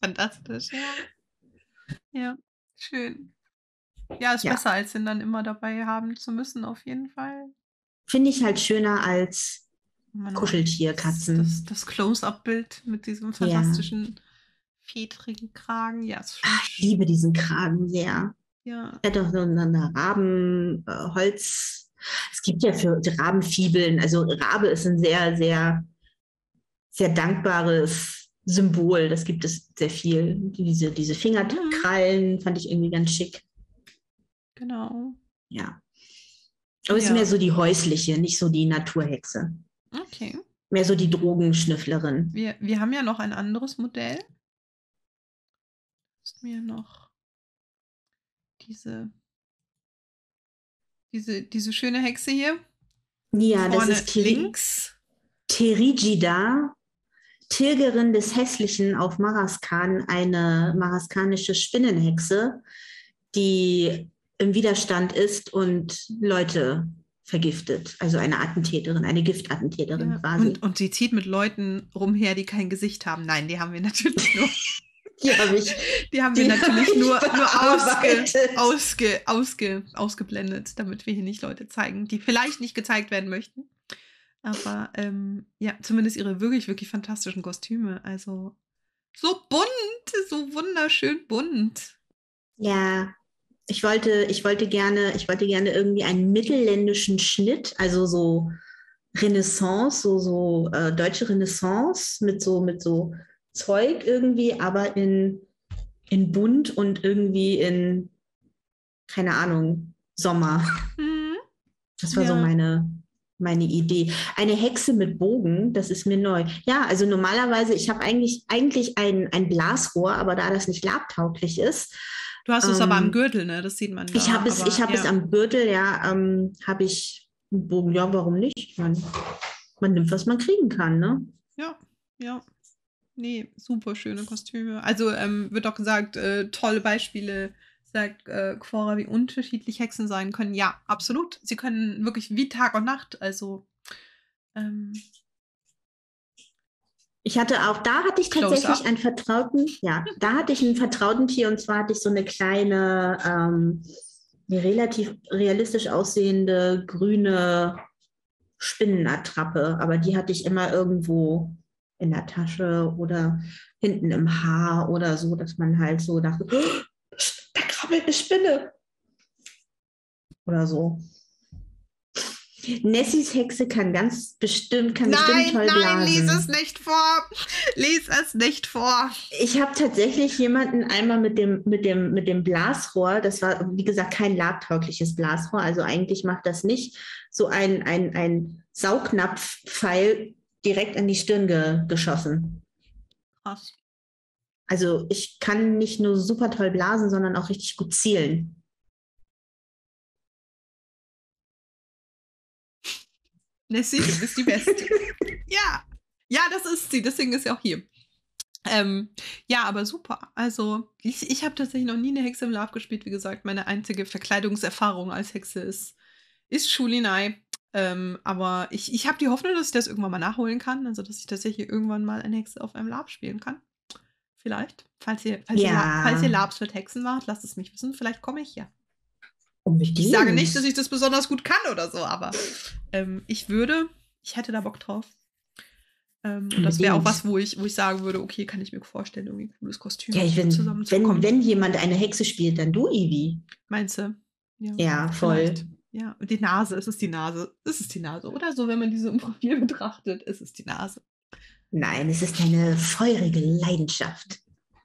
Fantastisch, ja. Ja, schön. Ja, ist ja besser, als ihn dann immer dabei haben zu müssen, auf jeden Fall. Finde ich halt schöner als Kuscheltierkatzen. Das, das, das Close-Up-Bild mit diesem fantastischen, ja, fedrigen Kragen. Ja, ist schön. Ach, ich liebe diesen Kragen sehr. Ja. Er hat doch so eine Rabenholz. Äh, es gibt ja für Rabenfibeln, also Rabe ist ein sehr, sehr, sehr dankbares Symbol. Das gibt es sehr viel. Diese, diese Fingerkrallen, mhm, fand ich irgendwie ganz schick. Genau. Ja. Aber es ja. ist mehr so die häusliche, nicht so die Naturhexe. Okay. Mehr so die Drogenschnüfflerin. Wir, wir haben ja noch ein anderes Modell. Ist mir noch diese, diese, diese schöne Hexe hier. Ja, vorne, das ist Teri- links. Terigida, Tilgerin des Hässlichen auf Maraskan, eine maraskanische Spinnenhexe, die im Widerstand ist und Leute vergiftet. Also eine Attentäterin, eine Giftattentäterin, ja, quasi. Und, und sie zieht mit Leuten rumher, die kein Gesicht haben. Nein, die haben wir natürlich nur. die habe ich. Die haben die wir natürlich hab nur, nur ausge, ausge, ausge, ausgeblendet, damit wir hier nicht Leute zeigen, die vielleicht nicht gezeigt werden möchten. Aber ähm, ja, zumindest ihre wirklich, wirklich fantastischen Kostüme. Also so bunt, so wunderschön bunt. Ja. Ich wollte, ich wollte gerne, ich wollte gerne irgendwie einen mittelländischen Schnitt, also so Renaissance, so, so äh, deutsche Renaissance mit so, mit so Zeug irgendwie, aber in, in bunt und irgendwie in, keine Ahnung, Sommer. Mhm. Das war ja. so meine, meine Idee. Eine Hexe mit Bogen, das ist mir neu. Ja, also normalerweise, ich habe eigentlich, eigentlich ein, ein Blasrohr, aber da das nicht labtauglich ist, Du hast es ähm, aber am Gürtel, ne? Das sieht man. Da, ich habe es, ich habe ja. es am Gürtel, ja, ähm, habe ich einen Bogen. Ja, warum nicht? Man, man nimmt, was man kriegen kann, ne? Ja, ja. Nee, super schöne Kostüme. Also ähm, wird auch gesagt, äh, tolle Beispiele, sagt äh, Quora, wie unterschiedlich Hexen sein können. Ja, absolut. Sie können wirklich wie Tag und Nacht, also ähm, Ich hatte auch, da hatte ich tatsächlich einen vertrauten, ja, da hatte ich einen vertrauten Tier, und zwar hatte ich so eine kleine, ähm, eine relativ realistisch aussehende grüne Spinnenattrappe, aber die hatte ich immer irgendwo in der Tasche oder hinten im Haar oder so, dass man halt so dachte, oh, da krabbelt eine Spinne oder so. Nessies Hexe kann ganz bestimmt, kann nein, bestimmt toll blasen. Nein, nein, lies es nicht vor. Lies es nicht vor. Ich habe tatsächlich jemanden einmal mit dem, mit, dem, mit dem Blasrohr, das war, wie gesagt, kein labtaugliches Blasrohr, also eigentlich macht das nicht, so ein, ein, ein Saugnapfpfeil direkt an die Stirn ge- geschossen. Krass. Also ich kann nicht nur super toll blasen, sondern auch richtig gut zielen. Nessie, du bist die Beste. Ja, ja, das ist sie. Deswegen ist sie auch hier. Ähm, ja, aber super. Also ich, ich habe tatsächlich noch nie eine Hexe im Lab gespielt. Wie gesagt, meine einzige Verkleidungserfahrung als Hexe ist, ist Schulinai. Ähm, aber ich, ich habe die Hoffnung, dass ich das irgendwann mal nachholen kann. Also, dass ich tatsächlich irgendwann mal eine Hexe auf einem Lab spielen kann. Vielleicht. Falls ihr, falls ja. ihr, falls ihr Labs mit Hexen macht, lasst es mich wissen. Vielleicht komme ich ja. Unbedingt. Ich sage nicht, dass ich das besonders gut kann oder so, aber ähm, ich würde, ich hätte da Bock drauf. Ähm, und das wäre auch was, wo ich, wo ich sagen würde, okay, kann ich mir vorstellen, irgendwie ein cooles Kostüm ja, ich bin, zusammenzukommen. Wenn, wenn jemand eine Hexe spielt, dann du, Ivi. Meinst du? Ja, ja voll. Ja, und die Nase, es ist die Nase. Es ist die Nase, oder? So, wenn man diese im Profil betrachtet, es ist die Nase. Nein, es ist eine feurige Leidenschaft.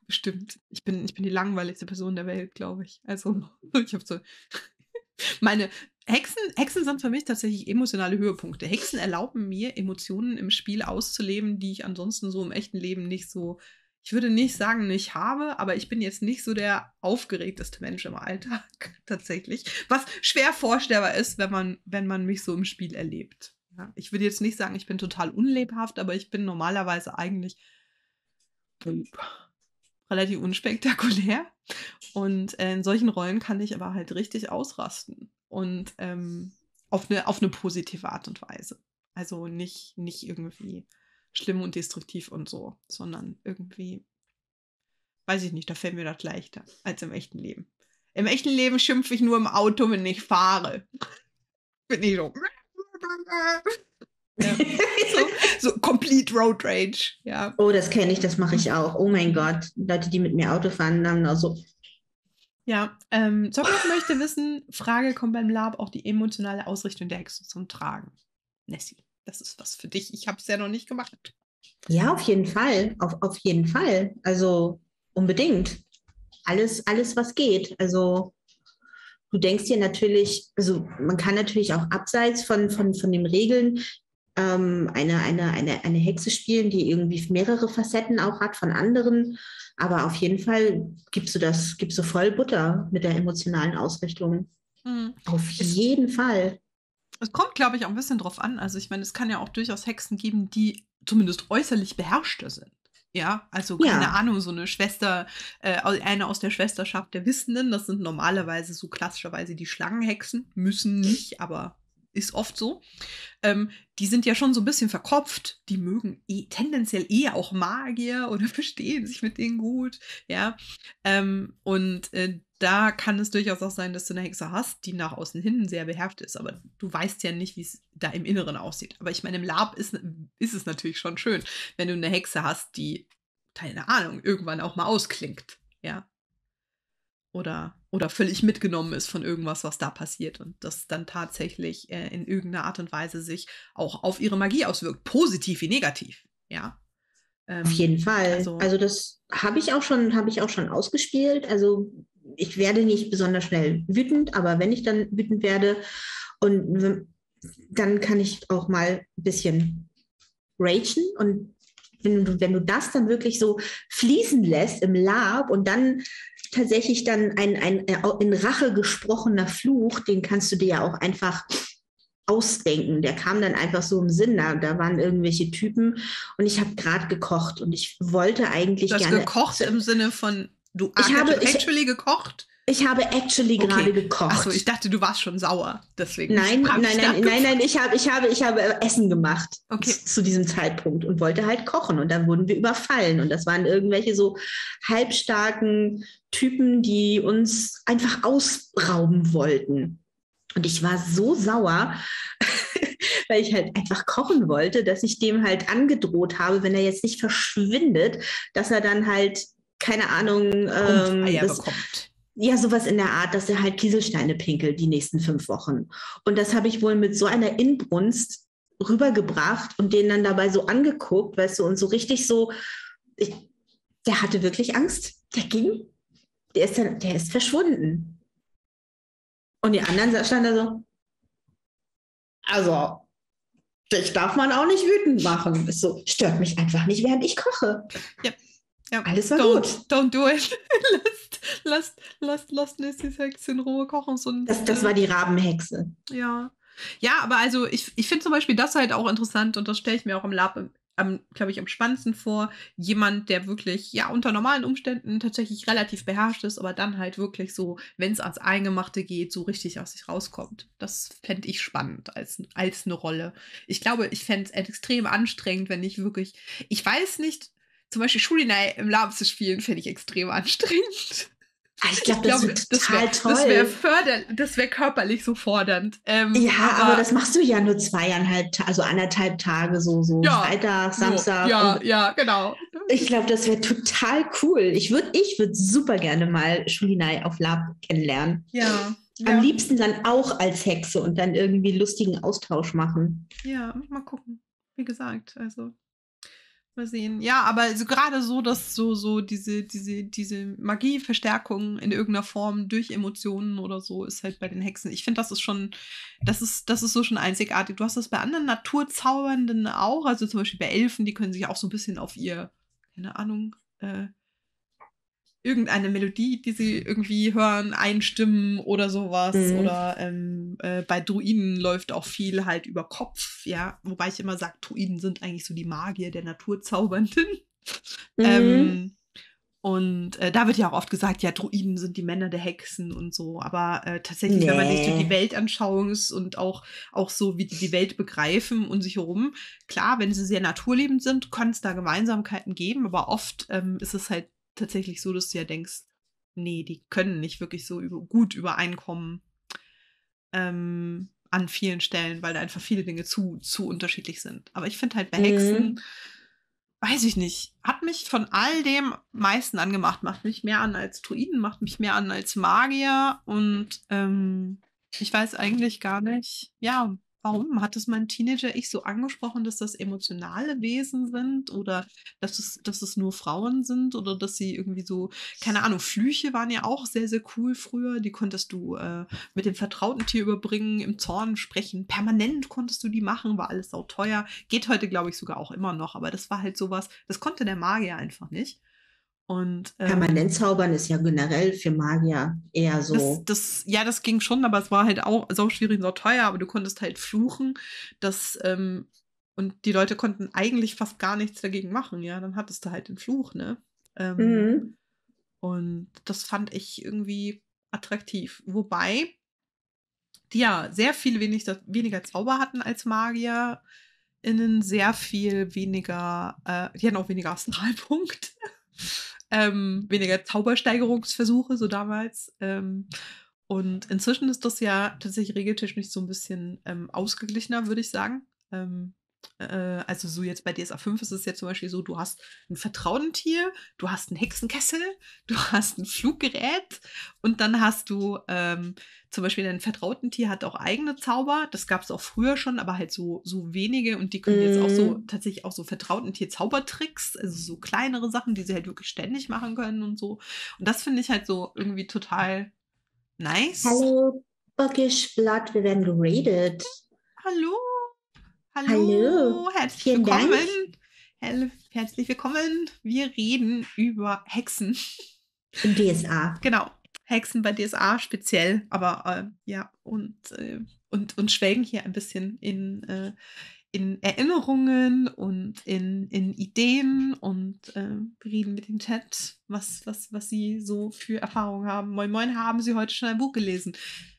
Bestimmt. Ich bin, ich bin die langweiligste Person der Welt, glaube ich. Also, ich habe so. Meine Hexen, Hexen sind für mich tatsächlich emotionale Höhepunkte. Hexen erlauben mir, Emotionen im Spiel auszuleben, die ich ansonsten so im echten Leben nicht so. Ich würde nicht sagen, nicht habe, aber ich bin jetzt nicht so der aufgeregteste Mensch im Alltag, tatsächlich. Was schwer vorstellbar ist, wenn man, wenn man mich so im Spiel erlebt. Ja, ich würde jetzt nicht sagen, ich bin total unlebhaft, aber ich bin normalerweise eigentlich relativ unspektakulär. Und in solchen Rollen kann ich aber halt richtig ausrasten. Und ähm, auf eine, auf eine positive Art und Weise. Also nicht, nicht irgendwie schlimm und destruktiv und so, sondern irgendwie, weiß ich nicht, da fällt mir das leichter als im echten Leben. Im echten Leben schimpfe ich nur im Auto, wenn ich fahre. Bin ich so. Ja. so, so complete Road Rage. Ja. Oh, das kenne ich, das mache ich auch. Oh mein Gott, Leute, die mit mir Auto fahren, haben da so. Ja, ähm, Zorgan möchte wissen, Frage, kommt beim Lab auch die emotionale Ausrichtung der Hexe zum Tragen? Nessie, das ist was für dich. Ich habe es ja noch nicht gemacht. Ja, auf jeden Fall. Auf, auf jeden Fall. Also unbedingt. Alles, alles, was geht. Also du denkst dir natürlich, also man kann natürlich auch abseits von, von, von den Regeln ähm, eine, eine, eine, eine Hexe spielen, die irgendwie mehrere Facetten auch hat von anderen. Aber auf jeden Fall gibst du das, gibst du voll Butter mit der emotionalen Ausrichtung. Mhm. Auf jeden es, Fall. Es kommt, glaube ich, auch ein bisschen drauf an. Also ich meine, es kann ja auch durchaus Hexen geben, die zumindest äußerlich beherrschter sind. Ja, also keine ja. Ahnung, so eine Schwester, äh, eine aus der Schwesterschaft der Wissenden, das sind normalerweise so klassischerweise die Schlangenhexen, müssen nicht, aber ist oft so. Ähm, die sind ja schon so ein bisschen verkopft, die mögen eh, tendenziell eher auch Magier oder verstehen sich mit denen gut, ja. Ähm, und äh, da kann es durchaus auch sein, dass du eine Hexe hast, die nach außen hin sehr beherrscht ist, aber du weißt ja nicht, wie es da im Inneren aussieht. Aber ich meine, im Lab ist, ist es natürlich schon schön, wenn du eine Hexe hast, die, keine Ahnung, irgendwann auch mal ausklingt, ja. Oder, oder völlig mitgenommen ist von irgendwas, was da passiert und das dann tatsächlich äh, in irgendeiner Art und Weise sich auch auf ihre Magie auswirkt, positiv wie negativ, ja. Ähm, auf jeden Fall. Also, also das habe ich auch schon, habe ich auch schon ausgespielt. Also ich werde nicht besonders schnell wütend, aber wenn ich dann wütend werde, und dann kann ich auch mal ein bisschen ragen. Und wenn du, wenn du das dann wirklich so fließen lässt im Lab und dann tatsächlich dann ein, ein, ein in Rache gesprochener Fluch, den kannst du dir ja auch einfach ausdenken. Der kam dann einfach so im Sinn. Da, da waren irgendwelche Typen und ich habe gerade gekocht und ich wollte eigentlich das gerne... Du hast gekocht im Sinne von, du ich habe, actually ich, gekocht? Ich habe actually okay. gerade gekocht. Achso, ich dachte, du warst schon sauer. Deswegen nein, nein, nein, nein, nein, nein, ich habe, ich habe, ich habe Essen gemacht okay. zu diesem Zeitpunkt und wollte halt kochen und dann wurden wir überfallen und das waren irgendwelche so halbstarken Typen, die uns einfach ausrauben wollten. Und ich war so sauer, weil ich halt einfach kochen wollte, dass ich dem halt angedroht habe, wenn er jetzt nicht verschwindet, dass er dann halt, keine Ahnung, ähm, Eier das, bekommt. Ja, sowas in der Art, dass er halt Kieselsteine pinkelt die nächsten fünf Wochen. Und das habe ich wohl mit so einer Inbrunst rübergebracht und den dann dabei so angeguckt, weißt du, und so richtig so, ich, der hatte wirklich Angst, der ging. Der ist, dann, der ist verschwunden. Und die anderen standen da so, also, dich darf man auch nicht wütend machen. Ist so, stört mich einfach nicht, während ich koche. Ja. ja. Alles war don't, gut. Don't do it. lasst, lasst, lasst Nessies Hexe in Ruhe kochen. So ein, das, das war die Rabenhexe. Ja, ja, aber also ich, ich finde zum Beispiel das halt auch interessant und das stelle ich mir auch im Lab glaube ich, am spannendsten vor, jemand, der wirklich, ja, unter normalen Umständen tatsächlich relativ beherrscht ist, aber dann halt wirklich so, wenn es ans Eingemachte geht, so richtig aus sich rauskommt. Das fände ich spannend als, als eine Rolle. Ich glaube, ich fände es extrem anstrengend, wenn ich wirklich, ich weiß nicht, zum Beispiel Schulinai im Lab zu spielen, fände ich extrem anstrengend. Ich glaube, das, glaub, das wäre toll. Das wäre förder-, das wäre körperlich so fordernd. Ähm, ja, aber, aber das machst du ja nur zweieinhalb, also anderthalb Tage, so, so ja, Freitag, Samstag. Ja, und ja, genau. Ich glaube, das wäre total cool. Ich würde ich würd super gerne mal Schulinai auf Lab kennenlernen. Ja. Am ja. liebsten dann auch als Hexe und dann irgendwie lustigen Austausch machen. Ja, mal gucken. Wie gesagt, also... Mal sehen. Ja, aber also gerade so, dass so, so diese, diese, diese Magieverstärkung in irgendeiner Form durch Emotionen oder so ist halt bei den Hexen. Ich finde, das ist schon, das ist, das ist so schon einzigartig. Du hast das bei anderen Naturzaubernden auch, also zum Beispiel bei Elfen, die können sich auch so ein bisschen auf ihr, keine Ahnung, äh, irgendeine Melodie, die sie irgendwie hören, einstimmen oder sowas. Mhm. Oder ähm, äh, bei Druiden läuft auch viel halt über Kopf, ja. Wobei ich immer sage, Druiden sind eigentlich so die Magier der Naturzaubernden. Mhm. Ähm, und äh, da wird ja auch oft gesagt, ja, Druiden sind die Männer der Hexen und so. Aber äh, tatsächlich, nee. wenn man sich so die Weltanschauungs- und auch, auch so, wie die die Welt begreifen und sich herum, klar, wenn sie sehr naturlebend sind, kann es da Gemeinsamkeiten geben. Aber oft ähm, ist es halt tatsächlich so, dass du ja denkst, nee, die können nicht wirklich so über, gut übereinkommen ähm, an vielen Stellen, weil da einfach viele Dinge zu, zu unterschiedlich sind. Aber ich finde halt bei mhm. Hexen, weiß ich nicht, hat mich von all dem meisten angemacht. Macht mich mehr an als Druiden, macht mich mehr an als Magier und ähm, ich weiß eigentlich gar nicht, ja, warum hat es mein Teenager-Ich so angesprochen, dass das emotionale Wesen sind oder dass es, dass es nur Frauen sind oder dass sie irgendwie so, keine Ahnung, Flüche waren ja auch sehr, sehr cool früher. Die konntest du äh, mit dem vertrauten Tier überbringen, im Zorn sprechen. Permanent konntest du die machen, war alles sau teuer. Geht heute, glaube ich, sogar auch immer noch, aber das war halt sowas, das konnte der Magier einfach nicht. Und, ähm, permanent zaubern ist ja generell für Magier eher so. Das, das, ja, das ging schon, aber es war halt auch so schwierig und so teuer, aber du konntest halt fluchen, dass, ähm, und die Leute konnten eigentlich fast gar nichts dagegen machen, ja, dann hattest du halt den Fluch, ne? Ähm, mhm. Und das fand ich irgendwie attraktiv. Wobei die ja sehr viel wenig, weniger Zauber hatten als MagierInnen, sehr viel weniger, äh, die hatten auch weniger Astralpunkte. Ähm, weniger Zaubersteigerungsversuche, so damals. Ähm, und inzwischen ist das ja tatsächlich regeltechnisch so ein bisschen ähm, ausgeglichener, würde ich sagen. Ähm, äh, also so jetzt bei D S A fünf ist es ja zum Beispiel so, du hast ein Vertrauentier, du hast einen Hexenkessel, du hast ein Fluggerät und dann hast du ähm, zum Beispiel dein Vertrautentier hat auch eigene Zauber. Das gab es auch früher schon, aber halt so, so wenige. Und die können mm. jetzt auch so tatsächlich auch so Vertrautentier-Zaubertricks, also so kleinere Sachen, die sie halt wirklich ständig machen können und so. Und das finde ich halt so irgendwie total nice. Hallo, Böckischblatt, wir werden geredet. Hallo. Hallo. Hallo. Herzlich Vielen willkommen. Dank. Herzlich willkommen. Wir reden über Hexen. Im D S A. Genau. Hexen bei D S A speziell, aber äh, ja, und, äh, und, und schwelgen hier ein bisschen in, äh, in Erinnerungen und in, in Ideen und äh, reden mit dem Chat, was, was, was sie so für Erfahrungen haben. Moin Moin, haben Sie heute schon ein Buch gelesen?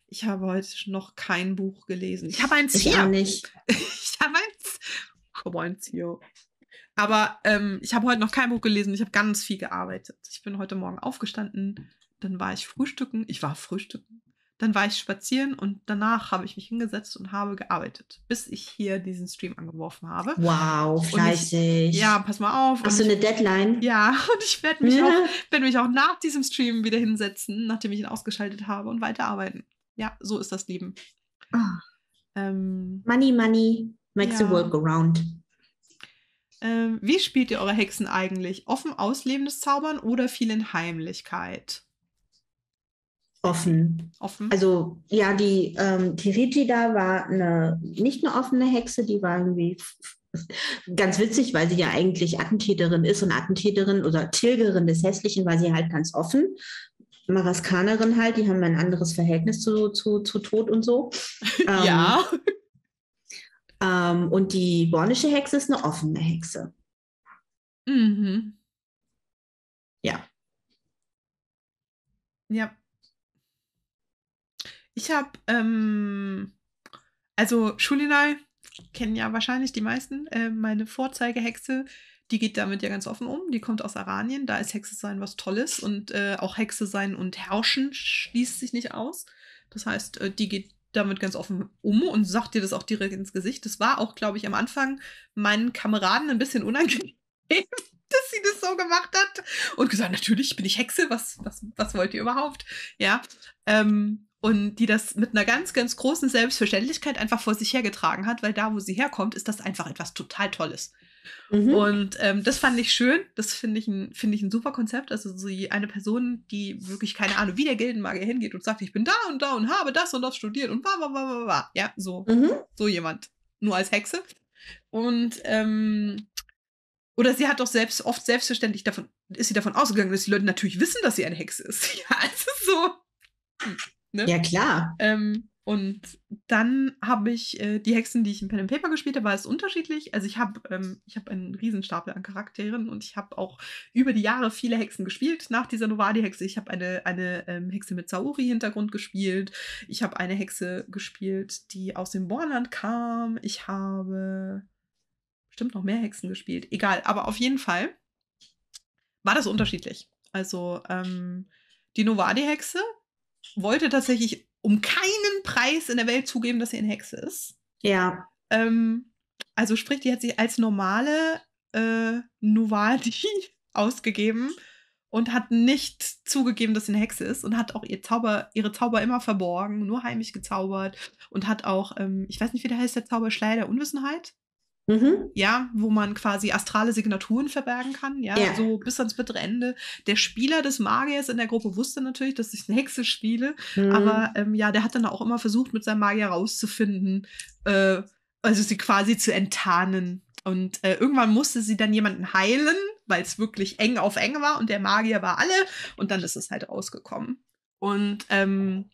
Ich habe heute noch kein Buch gelesen. Ich habe eins ich hier. Ich auch nicht. Ich habe eins. Ich habe eins hier. Aber ähm, ich habe heute noch kein Buch gelesen. Ich habe ganz viel gearbeitet. Ich bin heute Morgen aufgestanden. Dann war ich frühstücken, ich war frühstücken, dann war ich spazieren und danach habe ich mich hingesetzt und habe gearbeitet, bis ich hier diesen Stream angeworfen habe. Wow, fleißig. Ich, ja, pass mal auf. Hast du eine Deadline? Ja, und ich werde mich, ja. werd mich auch nach diesem Stream wieder hinsetzen, nachdem ich ihn ausgeschaltet habe und weiterarbeiten. Ja, so ist das Leben. Oh. Ähm, money, money makes ja. a workaround. Ähm, wie spielt ihr eure Hexen eigentlich? Offen auslebendes Zaubern oder viel in Heimlichkeit? Offen. Offen. Also ja, die ähm, Tiriti da war eine, nicht eine offene Hexe, die war irgendwie ganz witzig, weil sie ja eigentlich Attentäterin ist und Attentäterin oder Tilgerin des Hässlichen, weil sie halt ganz offen. Maraskanerin halt, die haben ein anderes Verhältnis zu, zu, zu Tod und so. ähm, ja. Ähm, und die bornische Hexe ist eine offene Hexe. Mhm. Ja. Ja. Ich habe, ähm, also Schulinai kennen ja wahrscheinlich die meisten, äh, meine Vorzeigehexe, die geht damit ja ganz offen um, die kommt aus Aranien, da ist Hexe sein was Tolles und äh, auch Hexe sein und Herrschen schließt sich nicht aus. Das heißt, äh, die geht damit ganz offen um und sagt dir das auch direkt ins Gesicht. Das war auch, glaube ich, am Anfang meinen Kameraden ein bisschen unangenehm, dass sie das so gemacht hat und gesagt, natürlich bin ich Hexe, was, was, was wollt ihr überhaupt? Ja, ähm, und die das mit einer ganz, ganz großen Selbstverständlichkeit einfach vor sich hergetragen hat, weil da, wo sie herkommt, ist das einfach etwas total Tolles. Mhm. Und ähm, das fand ich schön. Das finde ich, find ich ein super Konzept. Also so eine Person, die wirklich keine Ahnung, wie der Gildenmagier hingeht und sagt, ich bin da und da und habe das und das studiert und bla bla bla bla. Ja, so. Mhm. So jemand. Nur als Hexe. Und ähm, Oder sie hat doch selbst oft selbstverständlich davon, ist sie davon ausgegangen, dass die Leute natürlich wissen, dass sie eine Hexe ist. Ja, also so. Ne? Ja, klar. Ähm, und dann habe ich äh, die Hexen, die ich in Pen and Paper gespielt habe, war es unterschiedlich. Also ich habe ähm, ich hab einen Riesenstapel an Charakteren und ich habe auch über die Jahre viele Hexen gespielt. Nach dieser Novadi-Hexe, ich habe eine, eine ähm, Hexe mit Saori-Hintergrund gespielt. Ich habe eine Hexe gespielt, die aus dem Bornland kam. Ich habe... Stimmt, noch mehr Hexen gespielt. Egal, aber auf jeden Fall war das unterschiedlich. Also ähm, die Novadi-Hexe wollte tatsächlich um keinen Preis in der Welt zugeben, dass sie eine Hexe ist. Ja. Ähm, also sprich, die hat sich als normale äh, Novadi ausgegeben und hat nicht zugegeben, dass sie eine Hexe ist und hat auch ihr Zauber, ihre Zauber immer verborgen, nur heimlich gezaubert und hat auch, ähm, ich weiß nicht, wie der heißt, der Zauber Schleier der Unwissenheit. Mhm. Ja, wo man quasi astrale Signaturen verbergen kann, ja, yeah. So bis ans bittere Ende. Der Spieler des Magiers in der Gruppe wusste natürlich, dass ich eine Hexe spiele, mhm. aber ähm, ja, der hat dann auch immer versucht, mit seinem Magier rauszufinden, äh, also sie quasi zu enttarnen. Und äh, irgendwann musste sie dann jemanden heilen, weil es wirklich eng auf eng war und der Magier war alle und dann ist es halt rausgekommen. Und ähm,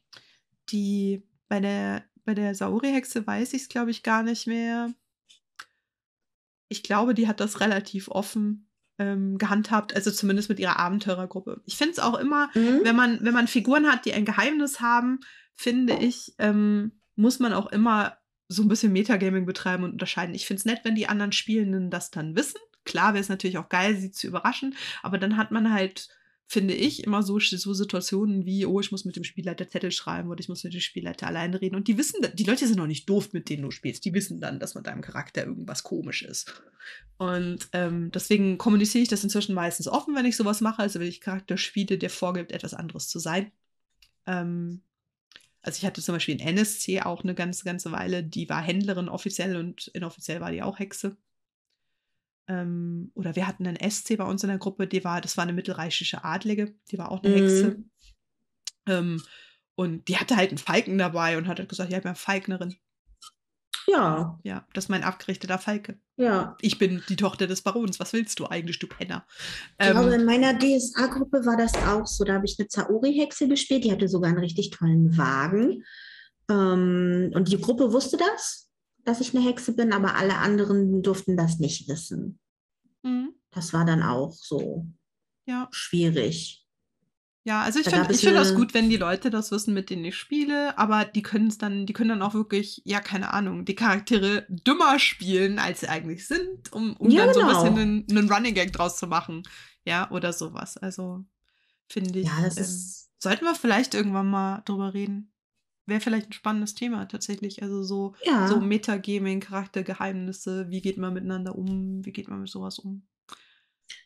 die, bei der, bei der Saori-Hexe weiß ich es, glaube ich, gar nicht mehr. Ich glaube, die hat das relativ offen ähm, gehandhabt, also zumindest mit ihrer Abenteurergruppe. Ich finde es auch immer, mhm. wenn man, wenn man Figuren hat, die ein Geheimnis haben, finde ich, ähm, muss man auch immer so ein bisschen Metagaming betreiben und unterscheiden. Ich finde es nett, wenn die anderen Spielenden das dann wissen. Klar wäre es natürlich auch geil, sie zu überraschen, aber dann hat man halt, finde ich, immer so, so Situationen wie, oh, ich muss mit dem Spielleiter Zettel schreiben oder ich muss mit dem Spielleiter alleine reden. Und die wissen, die Leute sind noch nicht doof, mit denen du spielst. Die wissen dann, dass mit deinem Charakter irgendwas komisch ist. Und ähm, deswegen kommuniziere ich das inzwischen meistens offen, wenn ich sowas mache. Also wenn ich Charakter spiele, der vorgibt, etwas anderes zu sein. Ähm, also ich hatte zum Beispiel in N S C auch eine ganze, ganze Weile, die war Händlerin offiziell und inoffiziell war die auch Hexe. Oder wir hatten einen S C bei uns in der Gruppe, die war, das war eine mittelreichische Adlige, die war auch eine mhm. Hexe. Ähm, und die hatte halt einen Falken dabei und hat halt gesagt, ja, ich bin eine Falknerin. Ja. Ja, das ist mein abgerichteter Falke. Ja. Ich bin die Tochter des Barons, was willst du eigentlich, du Penner? Ähm, ich glaube, in meiner D S A-Gruppe war das auch so, da habe ich eine Zaori-Hexe gespielt, die hatte sogar einen richtig tollen Wagen. Ähm, und die Gruppe wusste das, dass ich eine Hexe bin, aber alle anderen durften das nicht wissen. Mhm. Das war dann auch so ja. schwierig. Ja, also ich finde find das gut, wenn die Leute das wissen, mit denen ich spiele, aber die können es dann, die können dann auch wirklich, ja, keine Ahnung, die Charaktere dümmer spielen, als sie eigentlich sind, um, um ja, dann genau. so ein bisschen einen, einen Running Gag draus zu machen. Ja, oder sowas. Also finde ich, ja, das ähm, ist sollten wir vielleicht irgendwann mal drüber reden. Wäre vielleicht ein spannendes Thema tatsächlich. Also so, ja. so Metagaming, Charaktergeheimnisse, wie geht man miteinander um, wie geht man mit sowas um?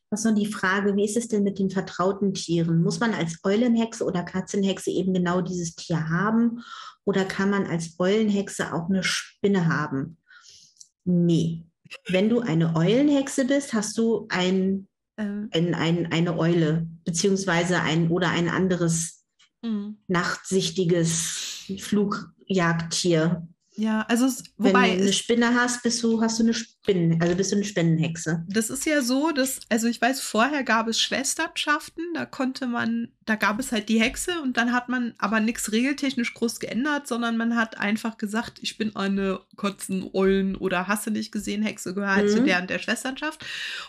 Was noch die Frage, wie ist es denn mit den vertrauten Tieren? Muss man als Eulenhexe oder Katzenhexe eben genau dieses Tier haben? Oder kann man als Eulenhexe auch eine Spinne haben? Nee. Wenn du eine Eulenhexe bist, hast du ein, ähm. ein, ein, eine Eule, beziehungsweise ein oder ein anderes Mhm. nachtsichtiges Flugjagdtier. Ja, also es, wobei wenn du eine Spinne hast, bist du, hast du eine Spinne, also bist du eine Spinnenhexe. Das ist ja so, dass, also ich weiß, vorher gab es Schwesternschaften, da konnte man, da gab es halt die Hexe und dann hat man aber nichts regeltechnisch groß geändert, sondern man hat einfach gesagt, ich bin eine Kotzen, Eulen oder hast du nicht gesehen, Hexe gehört mhm. zu der und der Schwesternschaft.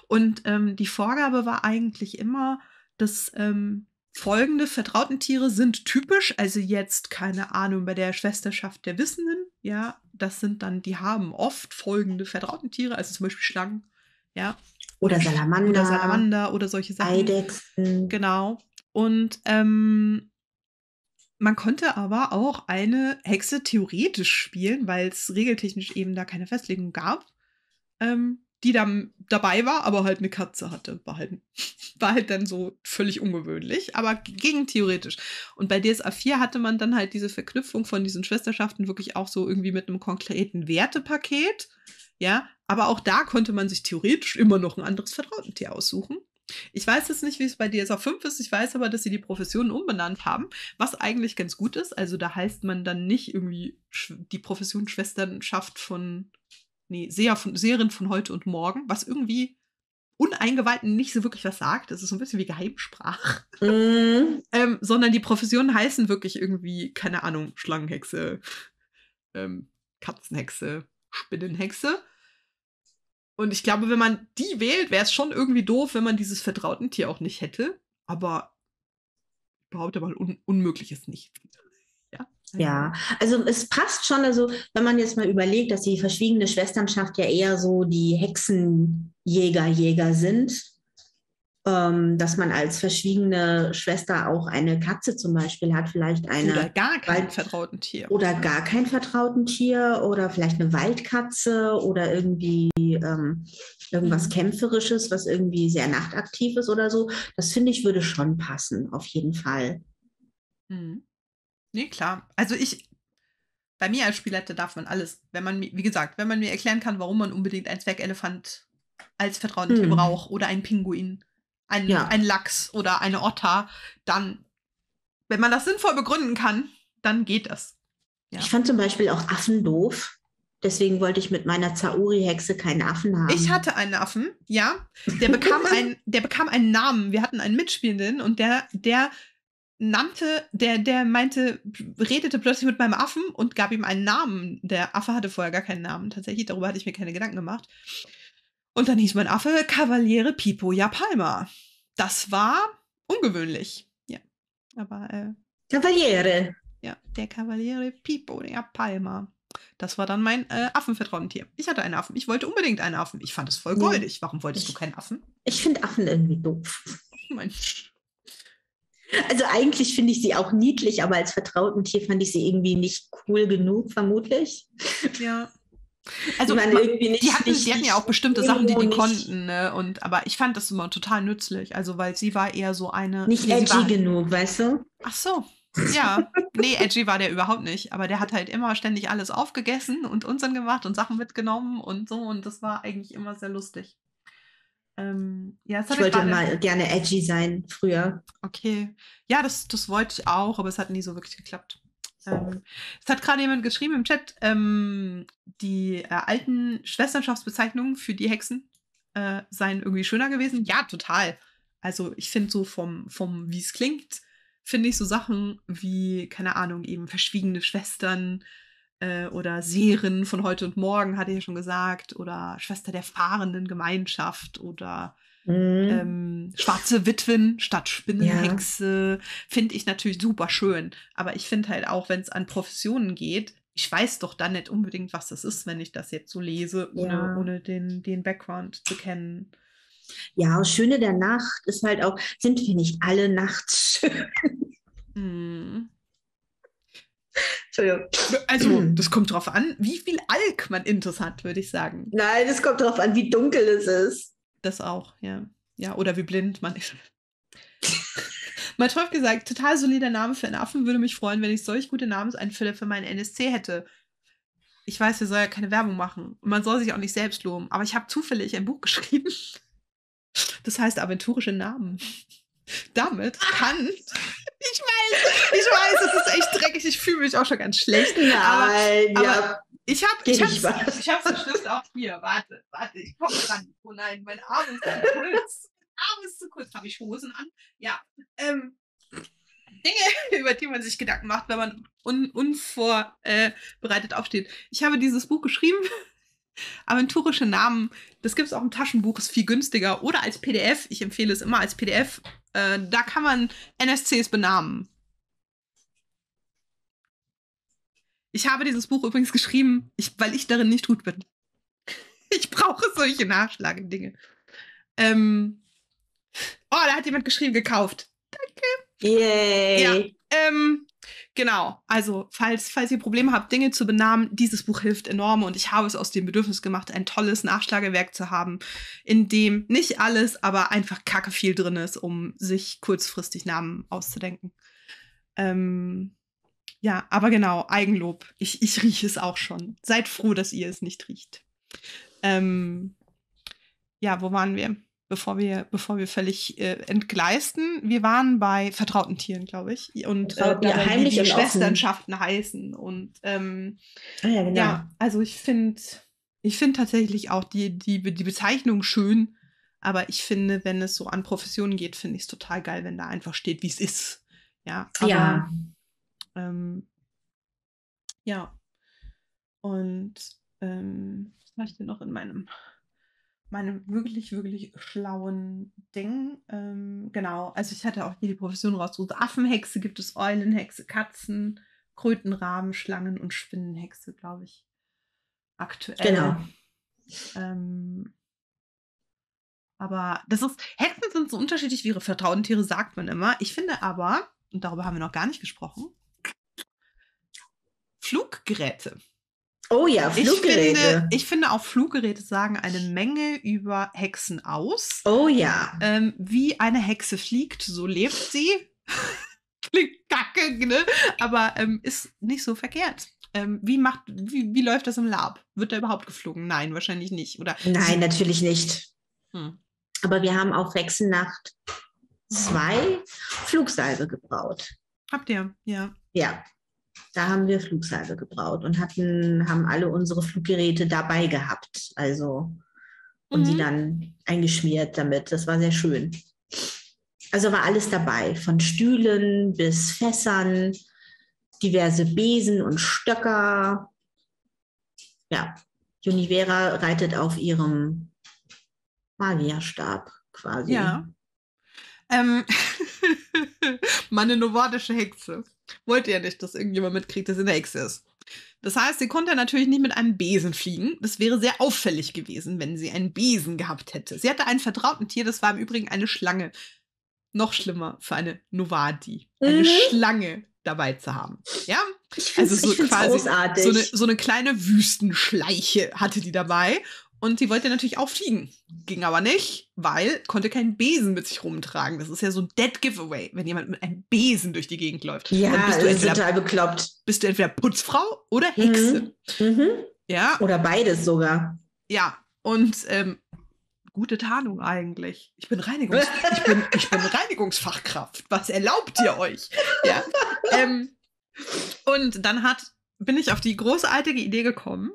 Und ähm, die Vorgabe war eigentlich immer, dass ähm, folgende vertrauten Tiere sind typisch, also jetzt, keine Ahnung, bei der Schwesterschaft der Wissenden, ja, das sind dann, die haben oft folgende vertrauten Tiere, also zum Beispiel Schlangen, ja. Oder Salamander. Oder Salamander oder solche Sachen. Eidechsen. Genau. Und ähm, man konnte aber auch eine Hexe theoretisch spielen, weil es regeltechnisch eben da keine Festlegung gab, ähm, die dann dabei war, aber halt eine Katze hatte. War halt, war halt dann so völlig ungewöhnlich, aber gegentheoretisch. Und bei D S A vier hatte man dann halt diese Verknüpfung von diesen Schwesterschaften wirklich auch so irgendwie mit einem konkreten Wertepaket. Ja, aber auch da konnte man sich theoretisch immer noch ein anderes Vertrautentier aussuchen. Ich weiß jetzt nicht, wie es bei D S A fünf ist, ich weiß aber, dass sie die Professionen umbenannt haben, was eigentlich ganz gut ist. Also da heißt man dann nicht irgendwie die Profession Schwesternschaft von... Nee, Seher von, Seherin von heute und morgen, was irgendwie Uneingeweihten nicht so wirklich was sagt. Das ist so ein bisschen wie Geheimsprache. Mm. ähm, sondern die Professionen heißen wirklich irgendwie, keine Ahnung, Schlangenhexe, ähm, Katzenhexe, Spinnenhexe. Und ich glaube, wenn man die wählt, wäre es schon irgendwie doof, wenn man dieses vertrauten Tier auch nicht hätte. Aber ich behaupte mal, un unmöglich ist nicht. Ja. Ja, also es passt schon, also wenn man jetzt mal überlegt, dass die verschwiegene Schwesternschaft ja eher so die Hexenjäger, Jäger sind, ähm, dass man als verschwiegene Schwester auch eine Katze zum Beispiel hat, vielleicht eine... Oder gar kein Wald vertrauten Tier. Oder gar kein vertrauten Tier oder vielleicht eine Waldkatze oder irgendwie ähm, irgendwas Kämpferisches, was irgendwie sehr nachtaktiv ist oder so. Das finde ich würde schon passen, auf jeden Fall. Mhm. Nee, klar. Also ich, bei mir als Spielleiter darf man alles, wenn man, wie gesagt, wenn man mir erklären kann, warum man unbedingt einen Zwergelefant als Vertrauenstier mm. braucht oder einen Pinguin, einen, ja. einen Lachs oder eine Otter, dann, wenn man das sinnvoll begründen kann, dann geht das. Ja. Ich fand zum Beispiel auch Affen doof. Deswegen wollte ich mit meiner Zauri-Hexe keinen Affen haben. Ich hatte einen Affen, ja. Der bekam, ein, der bekam einen Namen. Wir hatten einen Mitspielenden und der, der nannte, der, der meinte, redete plötzlich mit meinem Affen und gab ihm einen Namen. Der Affe hatte vorher gar keinen Namen. Tatsächlich, darüber hatte ich mir keine Gedanken gemacht. Und dann hieß mein Affe Cavaliere Pipo Ja Palma. Das war ungewöhnlich. Ja, aber äh, Cavaliere. Ja, der Cavaliere Pipo Ja Palma. Das war dann mein äh, Affenvertrautentier. Ich hatte einen Affen. Ich wollte unbedingt einen Affen. Ich fand es voll goldig. Warum wolltest ich, du keinen Affen? Ich finde Affen irgendwie doof. Mensch. Also eigentlich finde ich sie auch niedlich, aber als Vertrautentier fand ich sie irgendwie nicht cool genug, vermutlich. Ja. Also man, irgendwie nicht, die, hatten, nicht, die hatten ja auch bestimmte Sachen, die die nicht. konnten. Ne? Und, aber ich fand das immer total nützlich. Also weil sie war eher so eine... Nicht nee, edgy war, genug, weißt du? Ach so, ja. Nee, edgy war der überhaupt nicht. Aber der hat halt immer ständig alles aufgegessen und Unsinn gemacht und Sachen mitgenommen und so. Und das war eigentlich immer sehr lustig. Ähm, ja, das ich wollte ich mal gerne edgy sein, früher. Okay. Ja, das, das wollte ich auch, aber es hat nie so wirklich geklappt. Ähm, es hat gerade jemand geschrieben im Chat, ähm, die äh, alten Schwesternschaftsbezeichnungen für die Hexen äh, seien irgendwie schöner gewesen. Ja, total. Also ich finde so vom, vom wie es klingt, finde ich so Sachen wie, keine Ahnung, eben verschwiegene Schwestern äh, oder Seherin von heute und morgen, hatte ich ja schon gesagt, oder Schwester der fahrenden Gemeinschaft oder mhm. ähm, schwarze Witwen statt Spinnenhexe, ja. Finde ich natürlich super schön. Aber ich finde halt auch, wenn es an Professionen geht, ich weiß doch dann nicht unbedingt, was das ist, wenn ich das jetzt so lese, ohne, ja. ohne den, den Background zu kennen. Ja, Schöne der Nacht ist halt auch, sind wir nicht alle nachts schön? Mhm. Entschuldigung. Also, das kommt drauf an, wie viel Alk man intus hat, würde ich sagen. Nein, das kommt drauf an, wie dunkel es ist. Das auch, ja. Ja, oder wie blind man ist. Mein Teufel gesagt, total solider Name für einen Affen, würde mich freuen, wenn ich solch gute Namenseinfälle für meinen N S C hätte. Ich weiß, wir sollen ja keine Werbung machen. Und man soll sich auch nicht selbst loben. Aber ich habe zufällig ein Buch geschrieben. Das heißt aventurische Namen. Damit kann... Ich weiß, ich weiß, es ist echt dreckig. Ich fühle mich auch schon ganz schlecht. Nein, aber, ja. aber ich habe ich ich hab's bestimmt auch hier. Warte, warte, ich komme dran. Oh nein, mein Arm ist zu kurz. Mein Arm ist zu kurz. Habe ich Hosen an? Ja. Ähm, Dinge, über die man sich Gedanken macht, wenn man un unvorbereitet aufsteht. Ich habe dieses Buch geschrieben. Aventurische Namen. Das gibt es auch im Taschenbuch. Ist viel günstiger. Oder als P D F. Ich empfehle es immer als P D F. Äh, da kann man N S Cs benamen. Ich habe dieses Buch übrigens geschrieben, ich, weil ich darin nicht gut bin. Ich brauche solche Nachschlagedinge. Ähm, oh, da hat jemand geschrieben, gekauft. Danke. Yay. Ja, ähm, genau, also falls, falls ihr Probleme habt, Dinge zu benamen, dieses Buch hilft enorm und ich habe es aus dem Bedürfnis gemacht, ein tolles Nachschlagewerk zu haben, in dem nicht alles, aber einfach kacke viel drin ist, um sich kurzfristig Namen auszudenken. Ähm... Ja, aber genau, Eigenlob. Ich, ich rieche es auch schon. Seid froh, dass ihr es nicht riecht. Ähm, ja, wo waren wir? Bevor wir, bevor wir völlig äh, entgleisten. Wir waren bei vertrauten Tieren, glaube ich. Und äh, ja, heimlich die Schwesternschaften heißen. Und ähm, ah, ja, genau. Ja, also ich finde ich find tatsächlich auch die, die, die Bezeichnung schön. Aber ich finde, wenn es so an Professionen geht, finde ich es total geil, wenn da einfach steht, wie es ist. Ja. Aber, ja. Ähm, ja. Und ähm, was habe ich denn noch in meinem, meinem wirklich, wirklich schlauen Ding? Ähm, genau. Also ich hatte auch hier die Profession rausgesucht. Affenhexe gibt es, Eulenhexe, Katzen, Krötenraben, Schlangen und Spinnenhexe, glaube ich. Aktuell. Genau. Ähm, aber das ist, Hexen sind so unterschiedlich wie ihre vertrauten Tiere, sagt man immer. Ich finde aber, und darüber haben wir noch gar nicht gesprochen, Fluggeräte. Oh ja, Fluggeräte. Ich finde, ich finde auch Fluggeräte sagen eine Menge über Hexen aus. Oh ja. Ähm, wie eine Hexe fliegt, so lebt sie. Klingt kacke, ne? Aber ähm, ist nicht so verkehrt. Ähm, wie, macht, wie, wie läuft das im Lab? Wird da überhaupt geflogen? Nein, wahrscheinlich nicht. Oder Nein, natürlich nicht. Hm. Aber wir haben auch Hexennacht zwei Flugsalbe gebraut. Habt ihr? Ja. Ja, da haben wir Flugsalbe gebraut und hatten, haben alle unsere Fluggeräte dabei gehabt. Also, und mhm. die dann eingeschmiert damit. Das war sehr schön. Also war alles dabei, von Stühlen bis Fässern, diverse Besen und Stöcker. Ja, Univera reitet auf ihrem Magierstab quasi. Ja. Ähm, meine nordische Hexe wollte ja nicht, dass irgendjemand mitkriegt, dass sie eine Hexe ist. Das heißt, sie konnte natürlich nicht mit einem Besen fliegen. Das wäre sehr auffällig gewesen, wenn sie einen Besen gehabt hätte. Sie hatte einen vertrauten Tier, das war im Übrigen eine Schlange. Noch schlimmer für eine Novadi, eine mhm. Schlange dabei zu haben. Ja, also so quasi so eine, so eine kleine Wüstenschleiche hatte die dabei. Und sie wollte natürlich auch fliegen. Ging aber nicht, weil konnte keinen Besen mit sich rumtragen. Das ist ja so ein Dead Giveaway, wenn jemand mit einem Besen durch die Gegend läuft. Ja, dann bist du entweder, total bekloppt. Bist du entweder Putzfrau oder Hexe. Mhm. Mhm. Ja. Oder beides sogar. Ja, und ähm, gute Tarnung eigentlich. Ich bin, Reinigungs ich, bin, ich bin Reinigungsfachkraft. Was erlaubt ihr euch? Ja. ähm, und dann hat, bin ich auf die großartige Idee gekommen,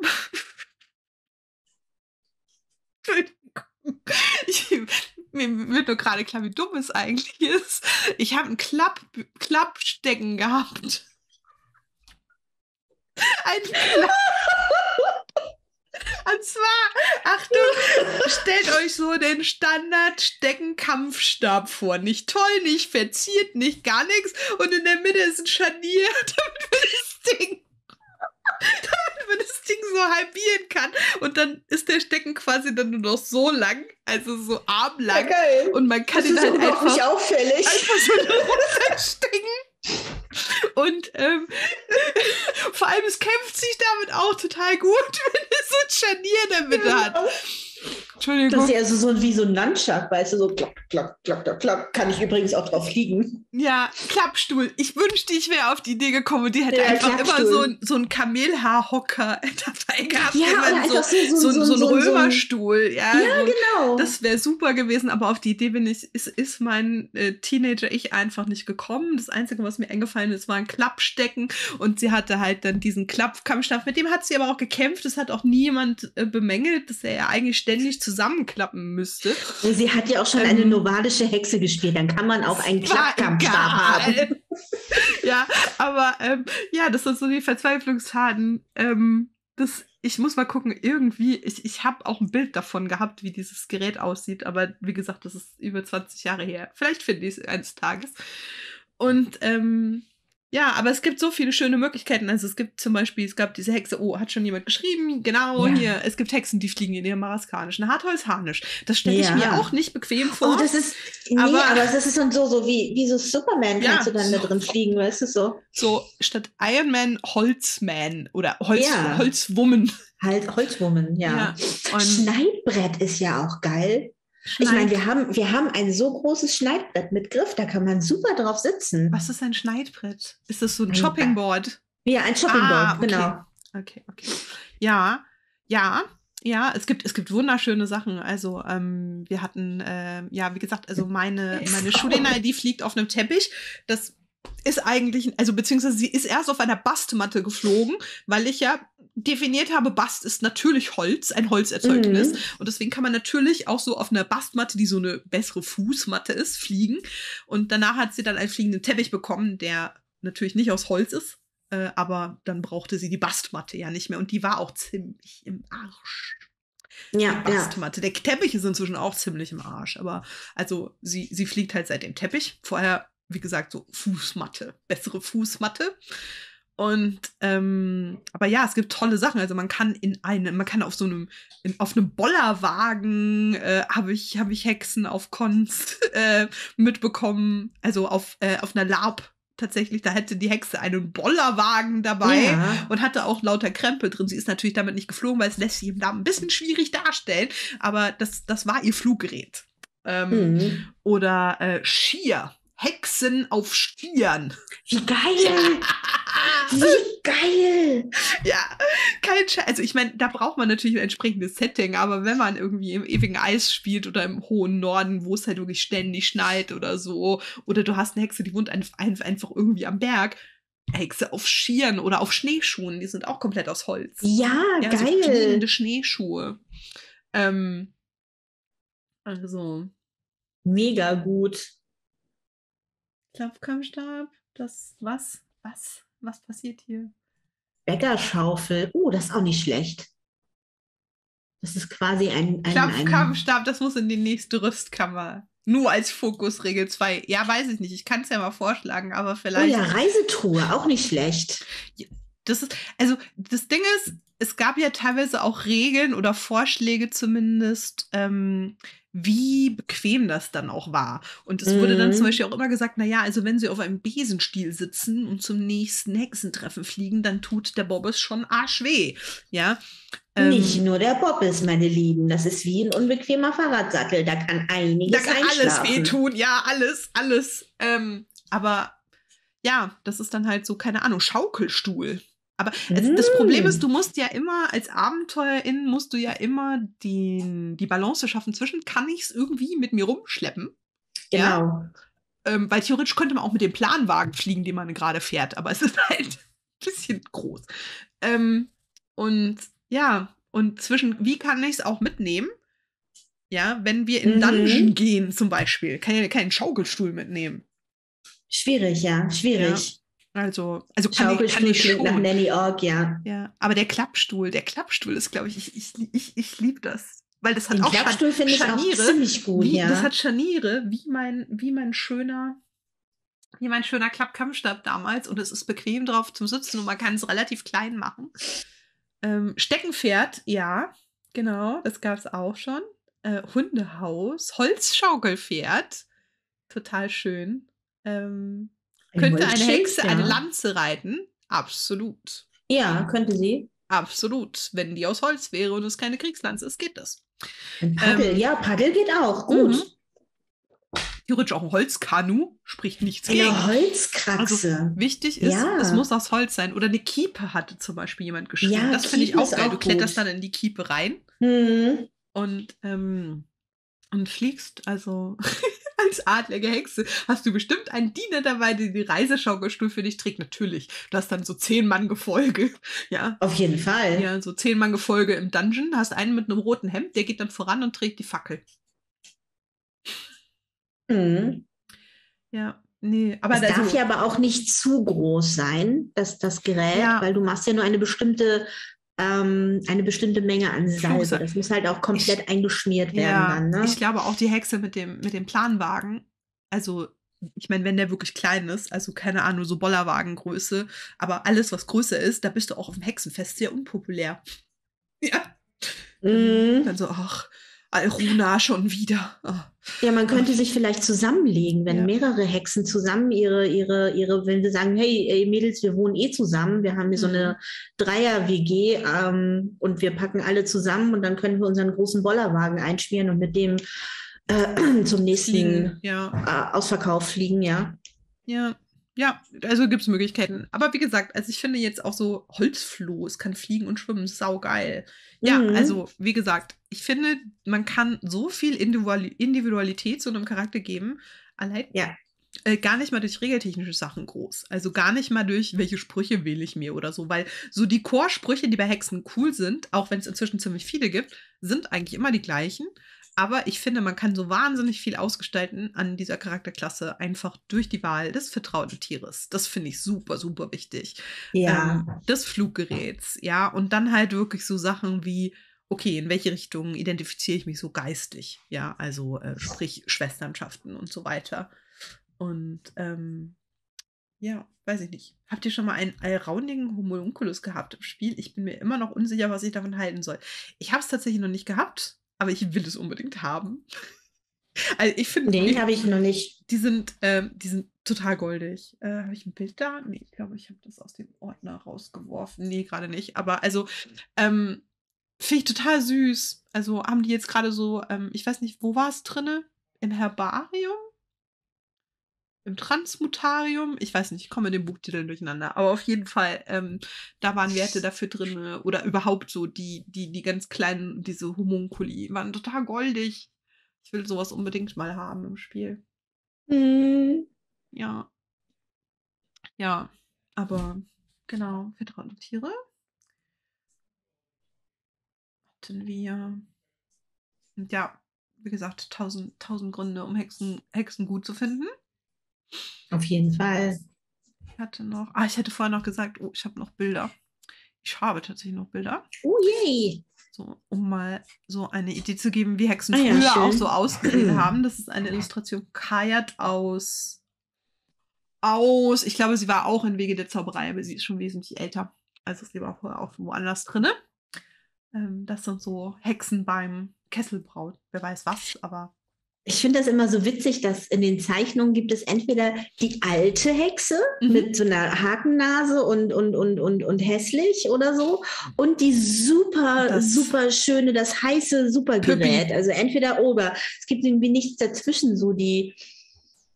Ich, mir wird nur gerade klar, wie dumm es eigentlich ist. Ich habe ein Klapp, Klappstecken gehabt. Ein Klapp. Und zwar, Achtung, stellt euch so den Standard-Stecken-Kampfstab vor. Nicht toll, nicht verziert, nicht gar nichts. Und in der Mitte ist ein Scharnier, damit wir das Ding... damit man das Ding so halbieren kann. Und dann ist der Stecken quasi dann nur noch so lang, also so armlang. Ja, und man kann das ihn halt einfach, nicht auffällig. einfach so runterstecken. Und ähm, vor allem, es kämpft sich damit auch total gut, wenn es so ein Scharnier in der Mitte hat. Entschuldigung. Das ist ja also so wie so ein Nunchuck, weißt du, so klack, klack, klack, klack, klack. Kann ich übrigens auch drauf liegen. Ja, Klappstuhl. Ich wünschte, ich wäre auf die Idee gekommen und die hätte ja, einfach immer so, so einen Kamelhaarhocker dabei gehabt. Ja, oder so, so, so, so, so, so ein so Römerstuhl. Ja, ja so, genau. Das wäre super gewesen, aber auf die Idee bin ich, ist, ist mein äh, Teenager-Ich einfach nicht gekommen. Das Einzige, was mir eingefallen ist, war ein Klappstecken und sie hatte halt dann diesen Klappkampfstab. Mit dem hat sie aber auch gekämpft. Das hat auch niemand äh, bemängelt, dass er ja eigentlich ständig zusammenklappen müsste. Sie hat ja auch schon ähm, eine nomadische Hexe gespielt, dann kann man auch einen Klappkampfstab haben. Ja, aber ähm, ja, das sind so die Verzweiflungstaten. Ähm, das, ich muss mal gucken, irgendwie, ich, ich habe auch ein Bild davon gehabt, wie dieses Gerät aussieht, aber wie gesagt, das ist über zwanzig Jahre her. Vielleicht finde ich es eines Tages. Und ähm, ja, aber es gibt so viele schöne Möglichkeiten. Also es gibt zum Beispiel, es gab diese Hexe, oh, hat schon jemand geschrieben, genau, ja. Hier, es gibt Hexen, die fliegen in ihrem maraskanischen Hartholzharnisch. Das stelle ich ja. mir auch nicht bequem vor. Oh, das ist, nee, aber, aber das ist dann so, so wie, wie so Superman ja, kannst du dann so, da drin fliegen, weißt du, so. So, statt Iron Man, Holzman oder Holz, ja. Holzwoman. Halt, Holzwoman, ja. ja. Und Schneidbrett ist ja auch geil. Schneid. Ich meine, wir haben, wir haben ein so großes Schneidbrett mit Griff, da kann man super drauf sitzen. Was ist ein Schneidbrett? Ist das so ein Shoppingboard? Ja, ein Shoppingboard, ah, okay. Genau. Okay, okay. Ja, ja, ja, es gibt, es gibt wunderschöne Sachen. Also, ähm, wir hatten, äh, ja, wie gesagt, also meine, meine Schulinai, die fliegt auf einem Teppich. Das ist eigentlich, also beziehungsweise sie ist erst auf einer Bastmatte geflogen, weil ich ja definiert habe, Bast ist natürlich Holz, ein Holzerzeugnis. Mhm. Und deswegen kann man natürlich auch so auf einer Bastmatte, die so eine bessere Fußmatte ist, fliegen. Und danach hat sie dann einen fliegenden Teppich bekommen, der natürlich nicht aus Holz ist. Äh, aber dann brauchte sie die Bastmatte ja nicht mehr. Und die war auch ziemlich im Arsch. Ja, die Bastmatte. Ja. Der Teppich ist inzwischen auch ziemlich im Arsch. Aber also sie, sie fliegt halt seit dem Teppich. Vorher, wie gesagt, so Fußmatte. Bessere Fußmatte. Und, ähm, aber ja, es gibt tolle Sachen. Also man kann in einem, man kann auf so einem, in, auf einem Bollerwagen, äh, habe ich, habe ich Hexen auf Konst äh, mitbekommen. Also auf, äh, auf einer Lab tatsächlich. Da hätte die Hexe einen Bollerwagen dabei, ja, und hatte auch lauter Krempel drin. Sie ist natürlich damit nicht geflogen, weil es lässt sich im Namen ein bisschen schwierig darstellen. Aber das, das war ihr Fluggerät. Ähm, mhm. Oder äh, Skier. Hexen auf Stieren. Wie geil! Ja. Wie geil! Ja, kein Scheiß. Also ich meine, da braucht man natürlich ein entsprechendes Setting, aber wenn man irgendwie im ewigen Eis spielt oder im hohen Norden, wo es halt wirklich ständig schneit oder so, oder du hast eine Hexe, die wohnt einfach irgendwie am Berg, Hexe auf Stieren oder auf Schneeschuhen, die sind auch komplett aus Holz. Ja, ja, geil! So fliegende Schneeschuhe. Ähm, also. Mega gut. Klopfkammstab, das, was, was, was passiert hier? Bäckerschaufel, oh, das ist auch nicht schlecht. Das ist quasi ein... ein Klopfkammstab, das muss in die nächste Rüstkammer. Nur als Fokusregel zwei. Ja, weiß ich nicht, ich kann es ja mal vorschlagen, aber vielleicht... Oh ja, Reisetruhe, auch nicht schlecht. Das ist, also das Ding ist, es gab ja teilweise auch Regeln oder Vorschläge zumindest, ähm, wie bequem das dann auch war. Und es wurde dann zum Beispiel auch immer gesagt, naja, also wenn sie auf einem Besenstiel sitzen und zum nächsten Hexentreffen fliegen, dann tut der Bobbes schon arschweh. Ja? Ähm, Nicht nur der Bobbes, meine Lieben. Das ist wie ein unbequemer Fahrradsattel. Da kann einiges Da kann alles wehtun. Ja, alles, alles. Ähm, aber ja, das ist dann halt so, keine Ahnung, Schaukelstuhl. Aber also das Problem ist, du musst ja immer, als Abenteuerin musst du ja immer den, die Balance schaffen zwischen, kann ich es irgendwie mit mir rumschleppen? Genau. Ja? Ähm, weil theoretisch könnte man auch mit dem Planwagen fliegen, den man gerade fährt, aber es ist halt ein bisschen groß. Ähm, und ja, und zwischen, wie kann ich es auch mitnehmen? Ja, wenn wir in Dungeon mhm. gehen zum Beispiel, kann ja keinen Schaukelstuhl mitnehmen. Schwierig, ja, schwierig. Ja. Also, also kann ich, kann ich schon. Nach Nanny Org, ja. ja. Aber der Klappstuhl, der Klappstuhl ist, glaube ich, ich, ich, ich, ich liebe das. Weil das hat Den auch Klappstuhl finde ich auch ziemlich gut, wie, ja. Das hat Scharniere, wie mein, wie mein schöner, wie mein schöner Klappkammstab damals. Und es ist bequem drauf zum Sitzen und man kann es relativ klein machen. Ähm, Steckenpferd, ja, genau, das gab es auch schon. Äh, Hundehaus, Holzschaukelpferd, total schön. Ähm, Könnte eine Hexe ja. eine Lanze reiten? Absolut. Ja, könnte sie. Absolut. Wenn die aus Holz wäre und es keine Kriegslanze ist, geht das. Ein Paddel, ähm, ja, Paddel geht auch. Gut. Mhm. Theoretisch auch ein Holzkanu, spricht nichts gegen. Eine Holzkraxe. Also, wichtig ist, ja. es muss aus Holz sein. Oder eine Kiepe hatte zum Beispiel jemand geschrieben. Ja, das finde ich auch geil. Auch du kletterst gut. dann in die Kiepe rein mhm. und, ähm, und fliegst. Also... Als adlige Hexe hast du bestimmt einen Diener dabei, der die Reiseschaukelstuhl für dich trägt. Natürlich, du hast dann so zehn Mann Gefolge. Ja. Auf jeden Fall. Ja, so zehn Mann Gefolge im Dungeon. Hast einen mit einem roten Hemd, der geht dann voran und trägt die Fackel. Mhm. Ja, nee. Aber es also, darf ja aber auch nicht zu groß sein, das, das Gerät, ja. weil du machst ja nur eine bestimmte... eine bestimmte Menge an Salbe. Das muss halt auch komplett ich, eingeschmiert werden. Ja, dann, ne? Ich glaube auch die Hexe mit dem, mit dem Planwagen, also ich meine, wenn der wirklich klein ist, also keine Ahnung, so Bollerwagengröße, aber alles, was größer ist, da bist du auch auf dem Hexenfest sehr unpopulär. Ja. Mm. Dann so, ach, Alruna schon wieder. Oh. Ja, man könnte oh. sich vielleicht zusammenlegen, wenn ja. mehrere Hexen zusammen ihre, ihre, ihre, wenn wir sagen, hey Mädels, wir wohnen eh zusammen, wir haben hier mhm. so eine Dreier-W G ähm, und wir packen alle zusammen und dann können wir unseren großen Bollerwagen einschmieren und mit dem äh, zum nächsten fliegen, ja. äh, Ausverkauf fliegen, ja. Ja. Ja, also gibt es Möglichkeiten. Aber wie gesagt, also ich finde jetzt auch so Holzfloh, es kann fliegen und schwimmen, saugeil. Ja, mhm. also wie gesagt, ich finde, man kann so viel Individualität zu einem Charakter geben. Allein ja. Äh, gar nicht mal durch regeltechnische Sachen groß. Also gar nicht mal durch, welche Sprüche wähle ich mir oder so. Weil so die Chorsprüche, die bei Hexen cool sind, auch wenn es inzwischen ziemlich viele gibt, sind eigentlich immer die gleichen. Aber ich finde, man kann so wahnsinnig viel ausgestalten an dieser Charakterklasse, einfach durch die Wahl des vertrauten Tieres. Das finde ich super, super wichtig. Ja. Ähm, des Fluggeräts, ja. Und dann halt wirklich so Sachen wie, okay, in welche Richtung identifiziere ich mich so geistig? Ja, also äh, sprich Schwesternschaften und so weiter. Und ähm, ja, weiß ich nicht. Habt ihr schon mal einen allraunigen Homunculus gehabt im Spiel? Ich bin mir immer noch unsicher, was ich davon halten soll. Ich habe es tatsächlich noch nicht gehabt. Aber ich will es unbedingt haben. Also ich finde, den habe ich noch nicht. Die sind, ähm, die sind total goldig. Äh, habe ich ein Bild da? Nee, ich glaube, ich habe das aus dem Ordner rausgeworfen. Nee, gerade nicht. Aber also, ähm, finde ich total süß. Also haben die jetzt gerade so, ähm, ich weiß nicht, wo war es drinne? Im Herbarium? Im Transmutarium? Ich weiß nicht, ich komme mit den Buchtiteln durcheinander. Aber auf jeden Fall, ähm, da waren Werte dafür drin. Oder überhaupt so, die, die, die ganz kleinen, diese Homunkuli waren total goldig. Ich will sowas unbedingt mal haben im Spiel. Mhm. Ja. Ja, aber genau, vertraute Tiere. Hatten wir. Und ja, wie gesagt, tausend, tausend Gründe, um Hexen, Hexen gut zu finden. Auf jeden Fall. Ich hatte noch, ah, ich hätte vorher noch gesagt, oh, ich habe noch Bilder. Ich habe tatsächlich noch Bilder. Oh je. So, um mal so eine Idee zu geben, wie Hexen ah, früher ja, auch so ausgesehen haben. Das ist eine Illustration Kayad aus, aus, ich glaube, sie war auch in Wege der Zauberei, aber sie ist schon wesentlich älter. Also sie war vorher auch woanders drinne. Ähm, das sind so Hexen beim Kesselbraut. Wer weiß was, aber. Ich finde das immer so witzig, dass in den Zeichnungen gibt es entweder die alte Hexe mhm. mit so einer Hakennase und, und, und, und, und hässlich oder so und die super, das super schöne, das heiße Supergerät. Also entweder oder. Es gibt irgendwie nichts dazwischen, so die,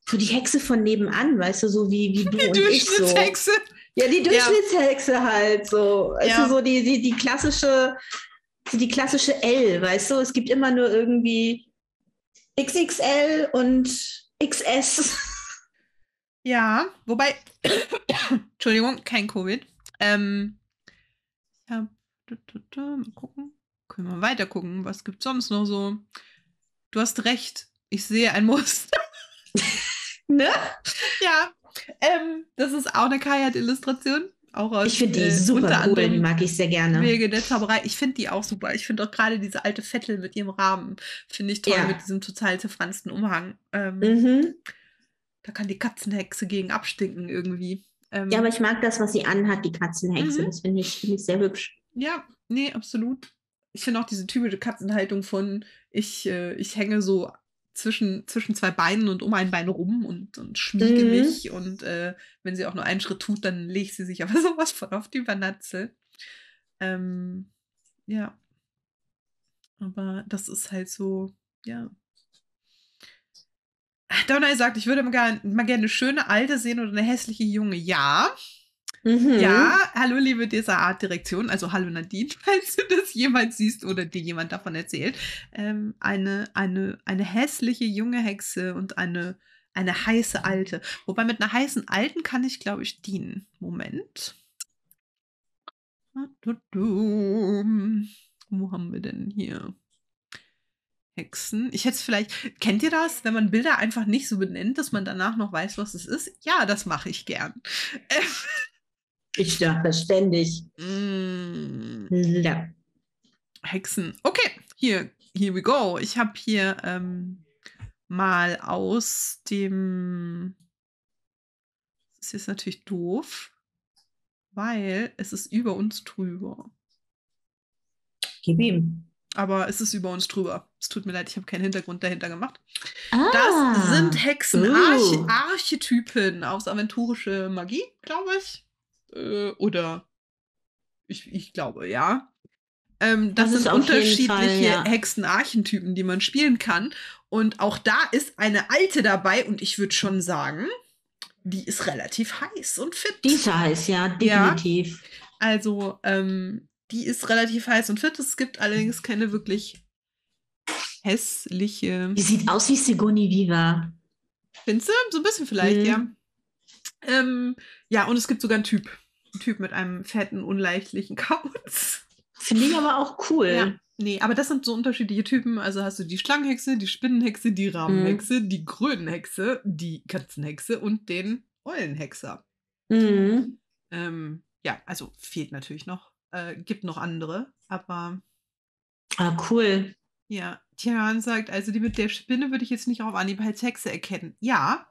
so die Hexe von nebenan, weißt du, so wie, wie du die und ich so. Hexe. Ja, die Durchschnittshexe ja. halt so. Also ja. so die, die, die klassische, so die klassische L, weißt du. Es gibt immer nur irgendwie X X L und X S. Ja, wobei, Entschuldigung, kein Covid. Ähm, ja, da, da, da, mal gucken. Können wir weiter gucken? Was gibt es sonst noch so? Du hast recht, ich sehe ein Muster. Ne? Ja, ähm, das ist auch eine Kayad-Illustration. Auch aus, ich finde die äh, super cool, die mag ich sehr gerne. Wege der Zauberei. Ich finde die auch super. Ich finde auch gerade diese alte Vettel mit ihrem Rahmen, finde ich toll, ja. mit diesem total zerfransten Umhang. Ähm, mhm. Da kann die Katzenhexe gegen abstinken irgendwie. Ähm, ja, aber ich mag das, was sie anhat, die Katzenhexe. Mhm. Das finde ich, find ich sehr hübsch. Ja, nee, absolut. Ich finde auch diese typische Katzenhaltung von ich, äh, ich hänge so Zwischen, zwischen zwei Beinen und um ein Bein rum und, und schmiege mhm. mich. Und äh, wenn sie auch nur einen Schritt tut, dann legt sie sich aber sowas von auf die Banatze. Ähm, ja. Aber das ist halt so, ja. Donai sagt, ich würde mal gerne gern eine schöne Alte sehen oder eine hässliche Junge. Ja. Mhm. Ja, hallo liebe dieser Art Direktion, also hallo Nadine, falls du das jemals siehst oder dir jemand davon erzählt. Ähm, eine, eine, eine hässliche junge Hexe und eine, eine heiße Alte. Wobei mit einer heißen Alten kann ich, glaube ich, dienen. Moment. Wo haben wir denn hier? Hexen. Ich hätte es vielleicht, kennt ihr das, wenn man Bilder einfach nicht so benennt, dass man danach noch weiß, was es ist? Ja, das mache ich gern. Ähm. Ich dachte das ständig. Mm. Ja. Hexen. Okay, hier, here we go. Ich habe hier ähm, mal aus dem. Das ist jetzt natürlich doof, weil es ist über uns drüber. Gib ihm. Aber es ist über uns drüber. Es tut mir leid, ich habe keinen Hintergrund dahinter gemacht. Ah. Das sind Hexen, uh. Archetypen aus aventurische Magie, glaube ich. Oder ich, ich glaube, ja. Ähm, das, das sind unterschiedliche Fall, ja. Hexenarchetypen, die man spielen kann. Und auch da ist eine alte dabei. Und ich würde schon sagen, die ist relativ heiß und fit. Die ist heiß, ja, definitiv. Ja, also, ähm, die ist relativ heiß und fit. Es gibt allerdings keine wirklich hässliche. Die sieht aus wie Sigourney Viva. Findest du? So ein bisschen vielleicht, mhm. ja. Ähm, ja, und es gibt sogar einen Typ. Ein Typ mit einem fetten, unleichtlichen Kauz. Finde ich aber auch cool. Ja. Nee, aber das sind so unterschiedliche Typen. Also hast du die Schlangenhexe, die Spinnenhexe, die Rahmenhexe, mhm. die Krötenhexe, die Katzenhexe und den Eulenhexer. Mhm. Ähm, ja, also fehlt natürlich noch. Äh, gibt noch andere, aber... Ah, cool. Ja, Tian sagt, also die mit der Spinne würde ich jetzt nicht auf Anhieb als Hexe erkennen. Ja,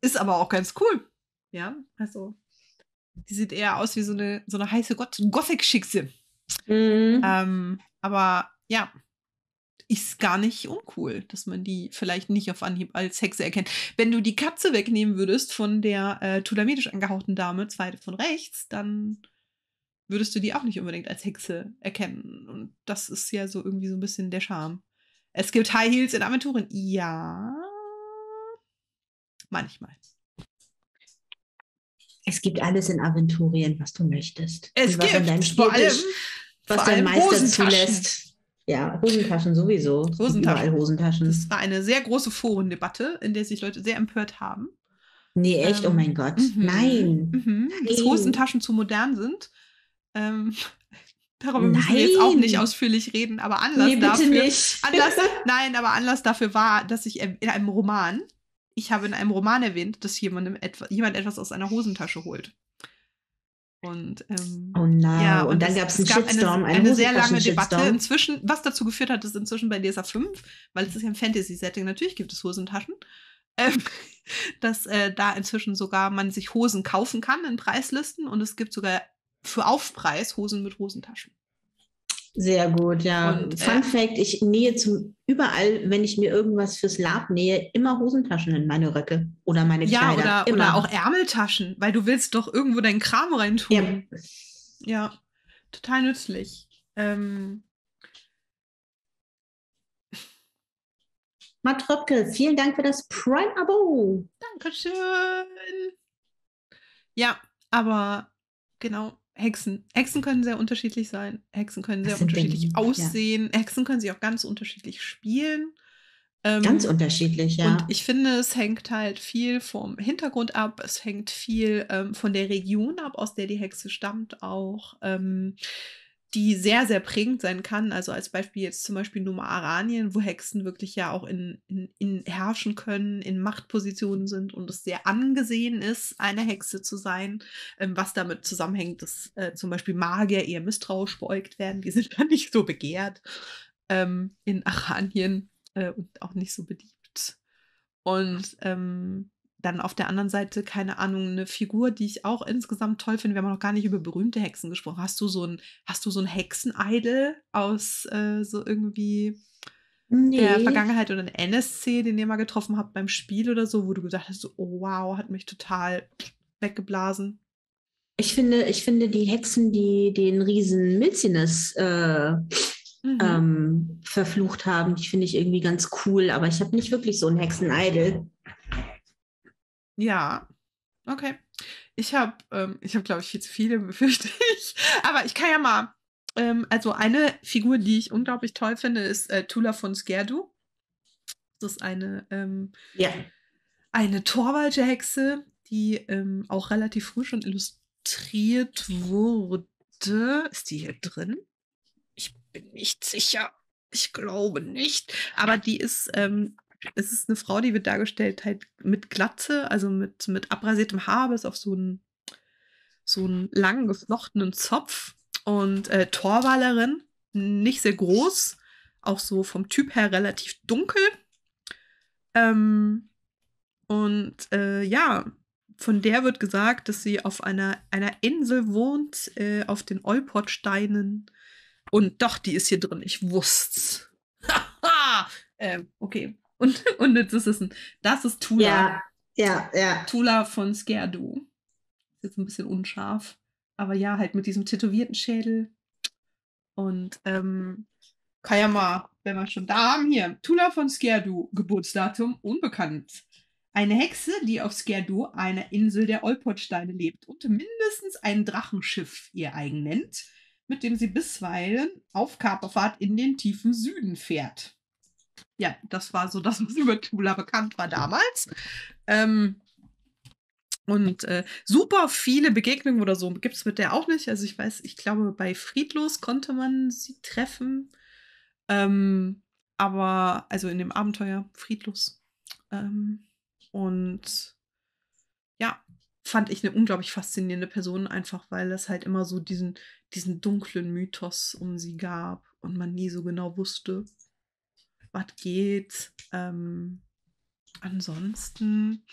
ist aber auch ganz cool. Ja, also die sieht eher aus wie so eine, so eine heiße Gothic-Schickse. Mhm. Ähm, aber ja, ist gar nicht uncool, dass man die vielleicht nicht auf Anhieb als Hexe erkennt. Wenn du die Katze wegnehmen würdest von der äh, tulamitisch angehauchten Dame, zweite von rechts, dann würdest du die auch nicht unbedingt als Hexe erkennen. Und das ist ja so irgendwie so ein bisschen der Charme. Es gibt High Heels in Aventurien. Ja, manchmal. Es gibt alles in Aventurien, was du möchtest. Es was gibt deinem vor allem, was vor dein allem Meister zulässt. Ja, Hosentaschen sowieso. Hosentaschen. Überall Hosentaschen. Das war eine sehr große Forendebatte, in der sich Leute sehr empört haben. Nee, echt? Ähm, oh mein Gott. Mhm. Nein. Mhm. Dass Nein. Hosentaschen zu modern sind. Ähm, darüber Nein. müssen wir jetzt auch nicht ausführlich reden, aber Anlass nee, dafür. Nicht. Anlass, nein, aber Anlass dafür war, dass ich in einem Roman, ich habe in einem Roman erwähnt, dass jemandem etwa, jemand etwas aus einer Hosentasche holt. Und, ähm, oh nein, ja, und, und dann gab es einen Shitstorm, eine, eine sehr lange Debatte inzwischen, was dazu geführt hat, ist inzwischen bei D S A fünf, weil es ist ja ein Fantasy-Setting, natürlich gibt es Hosentaschen, ähm, dass äh, da inzwischen sogar man sich Hosen kaufen kann in Preislisten und es gibt sogar für Aufpreis Hosen mit Hosentaschen. Sehr gut, ja. Und, Fun äh, Fact, ich nähe zum überall, wenn ich mir irgendwas fürs Lab nähe, immer Hosentaschen in meine Röcke oder meine ja, Kleider. Ja, oder, oder auch Ärmeltaschen, weil du willst doch irgendwo deinen Kram reintun. Ja, ja, total nützlich. Ähm. Matt Röpke, vielen Dank für das Prime-Abo. Dankeschön. Ja, aber genau. Hexen. Hexen können sehr unterschiedlich sein. Hexen können sehr unterschiedlich Dinge, aussehen. Ja. Hexen können sich auch ganz unterschiedlich spielen. Ähm, ganz unterschiedlich, ja. Und ich finde, es hängt halt viel vom Hintergrund ab. Es hängt viel ähm, von der Region ab, aus der die Hexe stammt auch, ähm, die sehr, sehr prägend sein kann. Also als Beispiel jetzt zum Beispiel nur Maharanien, wo Hexen wirklich ja auch in, in, in herrschen können, in Machtpositionen sind und es sehr angesehen ist, eine Hexe zu sein. Ähm, was damit zusammenhängt, dass äh, zum Beispiel Magier eher misstrauisch beäugt werden. Die sind dann nicht so begehrt ähm, in Aranien äh, und auch nicht so beliebt. Und ähm, dann auf der anderen Seite, keine Ahnung, eine Figur, die ich auch insgesamt toll finde. Wir haben noch gar nicht über berühmte Hexen gesprochen. Hast du so ein, hast du so ein Hexen-Idol aus äh, so irgendwie nee. der Vergangenheit oder ein N S C, den ihr mal getroffen habt beim Spiel oder so, wo du gesagt hast, so, oh wow, hat mich total weggeblasen? Ich finde, ich finde die Hexen, die den riesen Milziness äh, mhm. ähm, verflucht haben, die finde ich irgendwie ganz cool, aber ich habe nicht wirklich so ein Hexen-Idol. Ja, okay. Ich habe, ähm, ich habe, glaube ich, viel zu viele, befürchte ich. Aber ich kann ja mal, ähm, also eine Figur, die ich unglaublich toll finde, ist äh, Tula von Skerdu. Das ist eine, ähm, ja. eine torwaldsche Hexe, die ähm, auch relativ früh schon illustriert wurde. Ist die hier drin? Ich bin nicht sicher. Ich glaube nicht. Aber die ist... Ähm, Es ist eine Frau, die wird dargestellt halt mit Glatze, also mit, mit abrasiertem Haar, bis auf so einen, so einen langen, geflochtenen Zopf. Und äh, Torwalerin, nicht sehr groß, auch so vom Typ her relativ dunkel. Ähm, und äh, ja, von der wird gesagt, dass sie auf einer, einer Insel wohnt, äh, auf den Olport-Steinen. Und doch, die ist hier drin, ich wusste's. Haha! ähm, okay. Und, und das ist ein, das ist Tula. Ja, ja, ja. Tula von Skerdu. Ist jetzt ein bisschen unscharf. Aber ja, halt mit diesem tätowierten Schädel. Und ähm, kann ja mal, wenn wir schon da haben, hier. Tula von Skerdu, Geburtsdatum unbekannt. Eine Hexe, die auf Skerdu, einer Insel der Olport-Steine, lebt und mindestens ein Drachenschiff ihr eigen nennt, mit dem sie bisweilen auf Kaperfahrt in den tiefen Süden fährt. ja, das war so das, was über Tula bekannt war damals. Ähm, und äh, super viele Begegnungen oder so gibt es mit der auch nicht. Also ich weiß, ich glaube, bei Friedlos konnte man sie treffen. Ähm, aber, also in dem Abenteuer Friedlos. Ähm, und ja, fand ich eine unglaublich faszinierende Person, einfach weil es halt immer so diesen, diesen dunklen Mythos um sie gab und man nie so genau wusste, was geht. Ähm, ansonsten.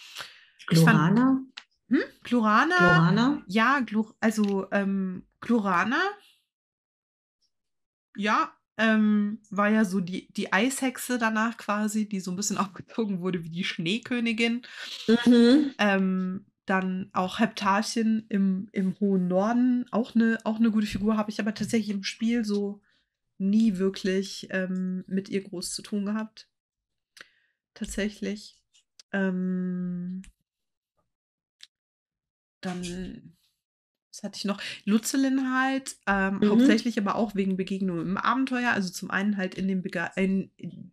Glorana? Ich fand, hm? Glorana? Glorana? Ja, Glor also ähm, Glorana. Ja. Ähm, war ja so die, die Eishexe danach quasi, die so ein bisschen aufgezogen wurde wie die Schneekönigin. Mhm. Ähm, dann auch Heptarchen im, im hohen Norden, auch eine auch eine gute Figur, habe ich aber tatsächlich im Spiel so nie wirklich ähm, mit ihr groß zu tun gehabt. Tatsächlich. Ähm, dann... Was hatte ich noch? Lutzelin halt, ähm, mhm. hauptsächlich aber auch wegen Begegnungen im Abenteuer. Also zum einen halt in dem Bege in, in,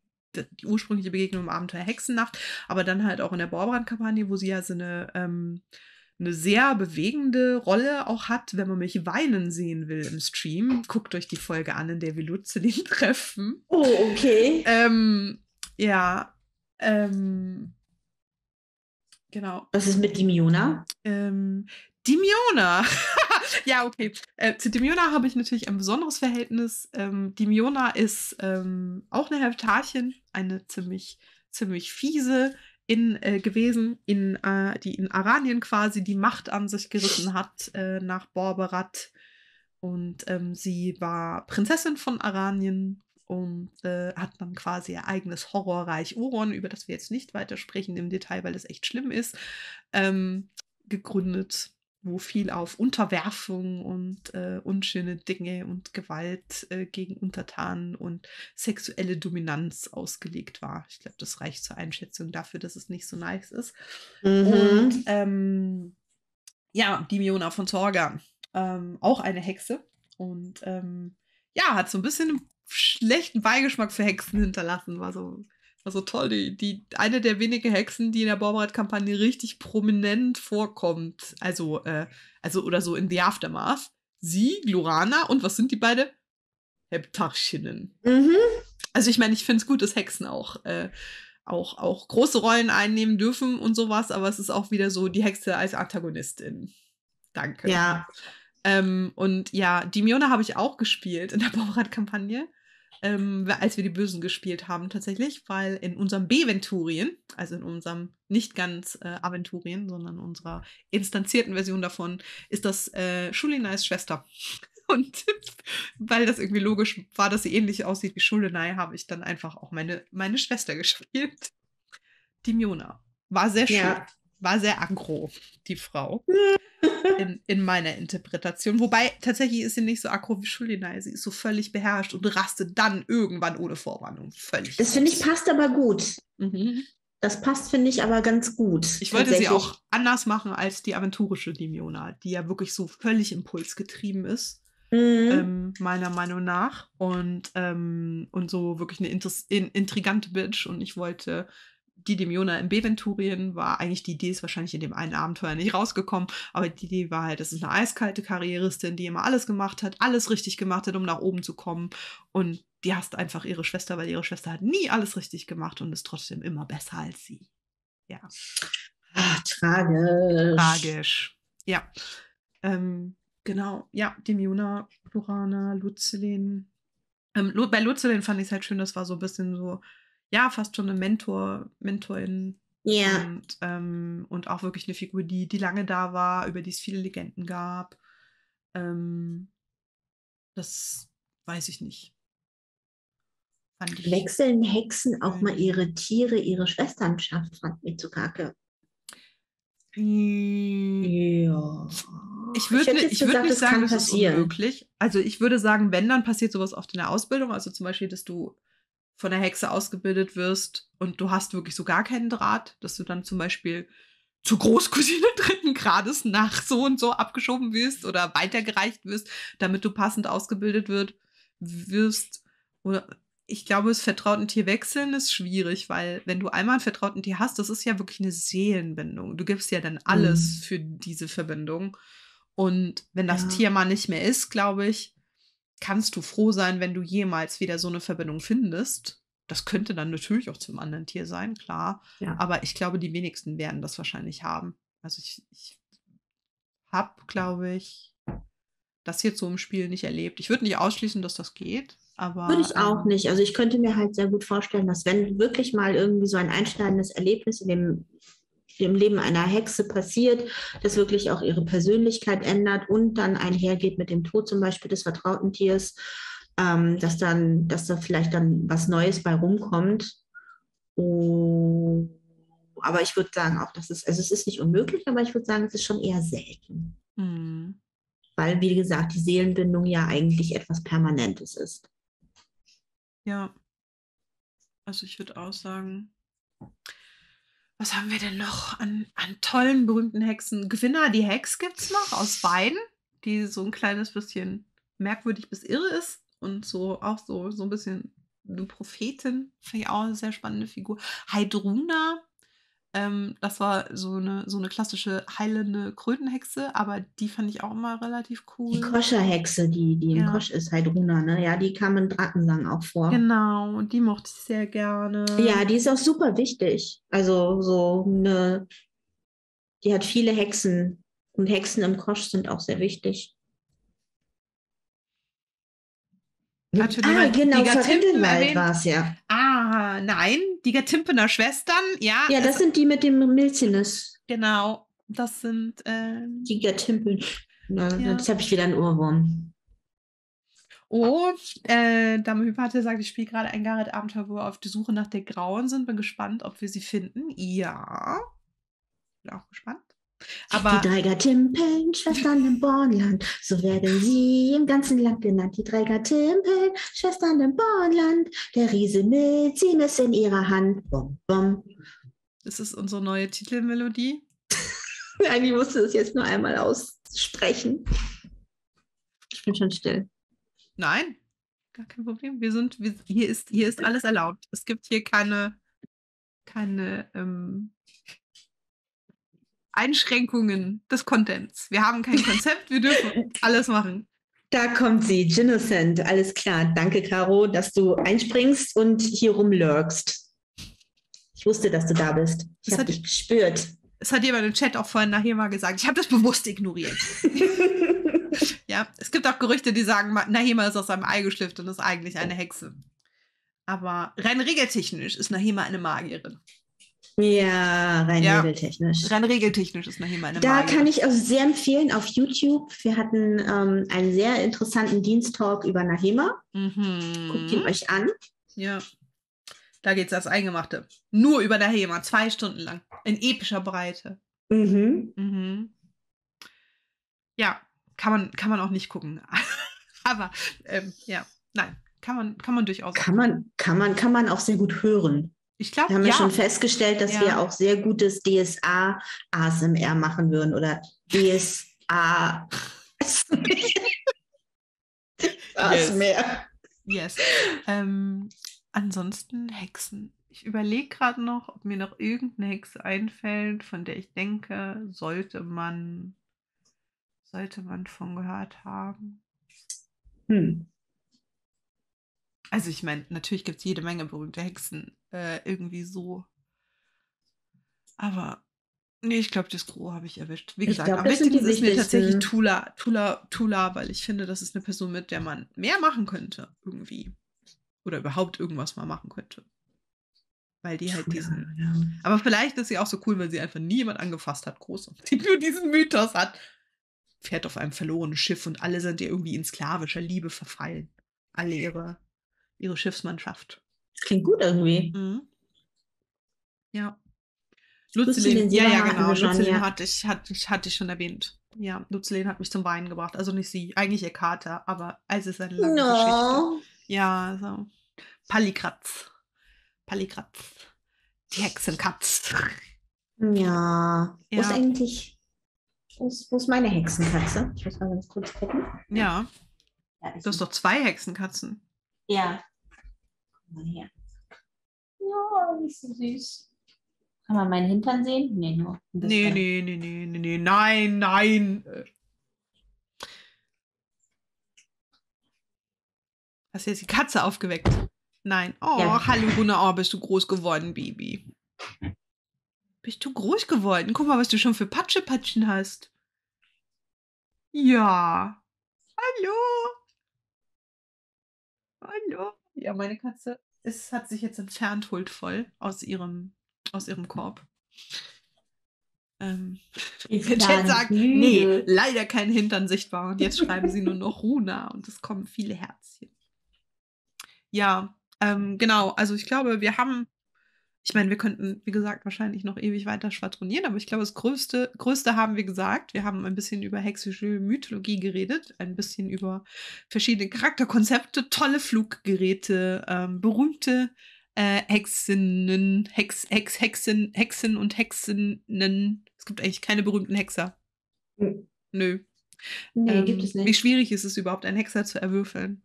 die ursprüngliche Begegnung im Abenteuer Hexennacht, aber dann halt auch in der Bauerbrandkampagne, wo sie ja so eine, ähm, eine sehr bewegende Rolle auch hat. Wenn man mich weinen sehen will im Stream, guckt euch die Folge an, in der wir Lutzelin treffen. Oh, okay. Ähm, ja, ähm, genau. Was ist mit Dimiona? Ähm, Dimiona! Ja, okay. Äh, zu Dimiona habe ich natürlich ein besonderes Verhältnis. Ähm, Dimiona ist ähm, auch eine Heptarchin, eine ziemlich, ziemlich fiese in, äh, gewesen, in, äh, die in Aranien quasi die Macht an sich gerissen hat äh, nach Borberat. Und ähm, sie war Prinzessin von Aranien und äh, hat dann quasi ihr eigenes Horrorreich Oron, über das wir jetzt nicht weiter sprechen im Detail, weil das echt schlimm ist, ähm, gegründet, wo viel auf Unterwerfung und äh, unschöne Dinge und Gewalt äh, gegen Untertanen und sexuelle Dominanz ausgelegt war. Ich glaube, das reicht zur Einschätzung dafür, dass es nicht so nice ist. Mhm. Und ähm, ja, Dimiona von Zorgan, ähm, auch eine Hexe und ähm, ja, hat so ein bisschen einen schlechten Beigeschmack für Hexen hinterlassen, war so... Also toll, die, die, eine der wenigen Hexen, die in der Borberat-Kampagne richtig prominent vorkommt. Also, äh, also, oder so in The Aftermath. Sie, Glorana und was sind die beide? Heptarchinnen. Mhm. Also ich meine, ich finde es gut, dass Hexen auch, äh, auch, auch große Rollen einnehmen dürfen und sowas, aber es ist auch wieder so die Hexe als Antagonistin. Danke. Ja. Ähm, und ja, Dimiona habe ich auch gespielt in der Borberat-Kampagne. Ähm, als wir die Bösen gespielt haben tatsächlich, weil in unserem Beventurien, also in unserem nicht ganz äh, Aventurien, sondern unserer instanzierten Version davon, ist das äh, Schulinays Schwester. Und weil das irgendwie logisch war, dass sie ähnlich aussieht wie Schulinai, habe ich dann einfach auch meine, meine Schwester gespielt. Dimiona. War sehr schön. Ja. War sehr aggro, die Frau. In, in meiner Interpretation. Wobei, tatsächlich ist sie nicht so aggro wie Schulinai. Sie ist so völlig beherrscht und rastet dann irgendwann ohne Vorwarnung. Völlig. Das finde ich passt aber gut. Mhm. Das passt, finde ich, aber ganz gut. Ich wollte sie auch anders machen als die aventurische Dimiona, die ja wirklich so völlig impulsgetrieben ist. Mhm. Ähm, meiner Meinung nach. Und, ähm, und so wirklich eine Inter- in, intrigante Bitch. Und ich wollte... Die Dimiona in Beventurien war eigentlich, die Idee ist wahrscheinlich in dem einen Abenteuer nicht rausgekommen, aber die Idee war halt, das ist eine eiskalte Karrieristin, die immer alles gemacht hat, alles richtig gemacht hat, um nach oben zu kommen und die hasst einfach ihre Schwester, weil ihre Schwester hat nie alles richtig gemacht und ist trotzdem immer besser als sie. Ja. Ach, tragisch. Tragisch. Ja. Ähm, genau. Ja, Dimiona, Glorana, Lutzelin. Ähm, bei Lutzelin fand ich es halt schön, das war so ein bisschen so ja, fast schon eine Mentor, Mentorin. Yeah. Und, ähm, und auch wirklich eine Figur, die, die lange da war, über die es viele Legenden gab. Ähm, das weiß ich nicht. Fand ich Wechseln Hexen auch mal ihre Tiere, ihre Schwesternschaft, fand mich zu kacke. Ja. Ich würde nicht sagen, das ist unmöglich. Also ich würde sagen, wenn, dann passiert sowas oft in der Ausbildung. Also zum Beispiel, dass du von der Hexe ausgebildet wirst und du hast wirklich so gar keinen Draht, dass du dann zum Beispiel zur Großcousine dritten Grades nach so und so abgeschoben wirst oder weitergereicht wirst, damit du passend ausgebildet wird, wirst. Oder Ich glaube, das vertrauten Tier wechseln ist schwierig, weil wenn du einmal ein vertrauten Tier hast, das ist ja wirklich eine Seelenbindung. Du gibst ja dann alles mhm. für diese Verbindung. Und wenn das ja. Tier mal nicht mehr ist, glaube ich, kannst du froh sein, wenn du jemals wieder so eine Verbindung findest. Das könnte dann natürlich auch zum anderen Tier sein, klar. Ja. Aber ich glaube, die wenigsten werden das wahrscheinlich haben. Also ich, ich habe, glaube ich, das jetzt so im Spiel nicht erlebt. Ich würde nicht ausschließen, dass das geht. Aber, Würde ich auch ähm, nicht. Also ich könnte mir halt sehr gut vorstellen, dass wenn wirklich mal irgendwie so ein einschneidendes Erlebnis in dem, in dem Leben einer Hexe passiert, das wirklich auch ihre Persönlichkeit ändert und dann einhergeht mit dem Tod zum Beispiel des vertrauten Tiers, ähm, dass dann, dass da vielleicht dann was Neues bei rumkommt. Oh, aber ich würde sagen auch, dass es, also es ist nicht unmöglich, aber ich würde sagen, es ist schon eher selten. Mhm. Weil, wie gesagt, die Seelenbindung ja eigentlich etwas Permanentes ist. Ja, also ich würde auch sagen, was haben wir denn noch an, an tollen, berühmten Hexen? Gewinner, die Hex gibt es noch aus Weiden, die so ein kleines bisschen merkwürdig bis irre ist und so auch so, so ein bisschen eine Prophetin, finde ich auch eine sehr spannende Figur. Heidruna, ähm, das war so eine, so eine klassische heilende Krötenhexe, aber die fand ich auch immer relativ cool. Die Koscherhexe, die, die im ja. Kosch ist, Heidruna, ne? Ja, die kam in Drakensang auch vor. Genau, und die mochte ich sehr gerne. Ja, die ist auch super wichtig. Also so eine, die hat viele Hexen und Hexen im Kosch sind auch sehr wichtig. Also die, ah, genau, Verrindelwald war es, ja. Ah, nein, die Gatimpener Schwestern, ja. Ja, das also, sind die mit dem Milzinus. Genau, das sind... Ähm, die Gatimpen. Ja, ja. Jetzt habe ich wieder einen Ohrwurm. Oh, äh, Dame Hypate sagt, ich spiele gerade ein Garrett-Abenteuer, wo wir auf die Suche nach der Grauen sind. Bin gespannt, ob wir sie finden. Ja, bin auch gespannt. Aber die drei Gatimpeln, Schwestern im Bornland, so werden sie im ganzen Land genannt. Die drei Gatimpeln, Schwestern im Bornland, der Riese mit ziehen es in ihrer Hand. Bom, bom. Das ist unsere neue Titelmelodie. Eigentlich musste es jetzt nur einmal aussprechen. Ich bin schon still. Nein, gar kein Problem. Wir sind, wir, hier, ist, hier ist alles erlaubt. Es gibt hier keine, keine ähm, Einschränkungen des Contents. Wir haben kein Konzept, wir dürfen alles machen. Da kommt sie, Innocent. Alles klar. Danke, Caro, dass du einspringst und hier rumlurkst. Ich wusste, dass du da bist. Ich habe dich gespürt. Das hat jemand im Chat auch vorhin nachher mal gesagt. Ich habe das bewusst ignoriert. Ja, es gibt auch Gerüchte, die sagen, Nahema ist aus seinem Ei geschlüpft und ist eigentlich eine Hexe. Aber rein regeltechnisch ist Nahema eine Magierin. Ja, rein ja. regeltechnisch. Rein regeltechnisch ist noch jemand. Da Magie. Kann ich auch sehr empfehlen auf YouTube. Wir hatten ähm, einen sehr interessanten Diensttalk über Nahema. Mhm. Guckt ihn euch an. Ja, da geht es das Eingemachte. Nur über Nahema, zwei Stunden lang. In epischer Breite. Mhm. Mhm. Ja, kann man, kann man auch nicht gucken. Aber, ähm, ja, nein, kann man, kann man durchaus. Kann man, kann man, kann man auch sehr gut hören. Ich glaub, wir haben ja schon festgestellt, dass ja. wir auch sehr gutes D S A A S M R machen würden oder D S A A S M R. Yes. yes. Ähm, ansonsten Hexen. Ich überlege gerade noch, ob mir noch irgendeine Hexe einfällt, von der ich denke, sollte man, sollte man von gehört haben. Hm. Also ich meine, natürlich gibt es jede Menge berühmte Hexen äh, irgendwie so. Aber nee, ich glaube, das Gros habe ich erwischt. Wie gesagt, glaub, am wichtigsten ist mir tatsächlich Tula, Tula, Tula, weil ich finde, das ist eine Person, mit der man mehr machen könnte irgendwie. Oder überhaupt irgendwas mal machen könnte. Weil die halt diesen... Ja, ja. Aber vielleicht ist sie auch so cool, weil sie einfach nie jemand angefasst hat, groß. Und die nur diesen Mythos hat. Fährt auf einem verlorenen Schiff und alle sind ihr irgendwie in sklavischer Liebe verfallen. Alle ihre... ihre Schiffsmannschaft. Klingt gut irgendwie. Mhm. Ja. Lutzelin, ja, ja, genau. Lutzelin ja. hatte ich, hatte, hatte ich schon erwähnt. Ja, Lutzelin hat mich zum Weinen gebracht. Also nicht sie, eigentlich ihr Kater, aber es ist eine lange no. Geschichte. Ja, so. Pallikratz. Pallikratz. Die Hexenkatz. Ja. ja. Wo ist eigentlich, wo ist, wo ist meine Hexenkatze? Ich muss mal ganz kurz gucken. Ja. ja du hast doch zwei Hexenkatzen. Ja. mal her. Ja, nicht so süß. Kann man meinen Hintern sehen? Nee, nur. Nee, nee, nee, nee, nee, nee, nein, nein. Hast du jetzt die Katze aufgeweckt? Nein. Oh, ja. Hallo, Gunnar, oh, bist du groß geworden, Baby. Bist du groß geworden? Guck mal, was du schon für Patschepatschen hast. Ja. Hallo. Hallo. Ja, meine Katze ist, hat sich jetzt entfernt, huldvoll aus ihrem, aus ihrem Korb. Ähm, der Chat sagt, nee, leider kein Hintern sichtbar. Und jetzt schreiben sie nur noch Runa und es kommen viele Herzchen. Ja, ähm, genau. Also ich glaube, wir haben, ich meine, wir könnten, wie gesagt, wahrscheinlich noch ewig weiter schwadronieren, aber ich glaube, das Größte, Größte haben wir gesagt. Wir haben ein bisschen über hexische Mythologie geredet, ein bisschen über verschiedene Charakterkonzepte, tolle Fluggeräte, ähm, berühmte Äh, Hexinnen, Hex, Hex, Hexen, Hexen und Hexinnen. Es gibt eigentlich keine berühmten Hexer. Nö. Nö. Nee, ähm, gibt es nicht. Wie schwierig ist es überhaupt, einen Hexer zu erwürfeln?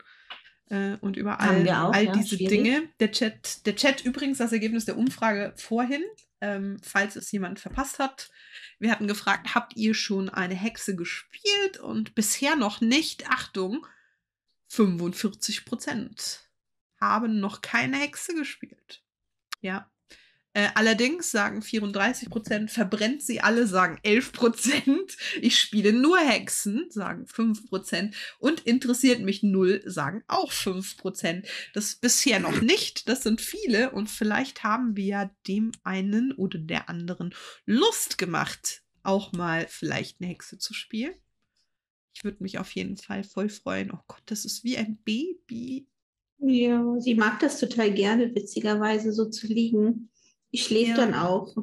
Äh, und über all, auch, all ja, diese schwierig. Dinge. Der Chat, der Chat übrigens, das Ergebnis der Umfrage vorhin, ähm, falls es jemand verpasst hat. Wir hatten gefragt, habt ihr schon eine Hexe gespielt? Und bisher noch nicht. Achtung, fünfundvierzig Prozent. Haben noch keine Hexe gespielt. Ja. Äh, allerdings sagen vierunddreißig Prozent, verbrennt sie alle, sagen elf Prozent. Ich spiele nur Hexen, sagen fünf Prozent. Und interessiert mich null, sagen auch fünf Prozent. Das bisher noch nicht, das sind viele. Und vielleicht haben wir ja dem einen oder der anderen Lust gemacht, auch mal vielleicht eine Hexe zu spielen. Ich würde mich auf jeden Fall voll freuen. Oh Gott, das ist wie ein Baby. Ja, sie mag das total gerne, witzigerweise so zu liegen. Ich schläfe ja. dann auch.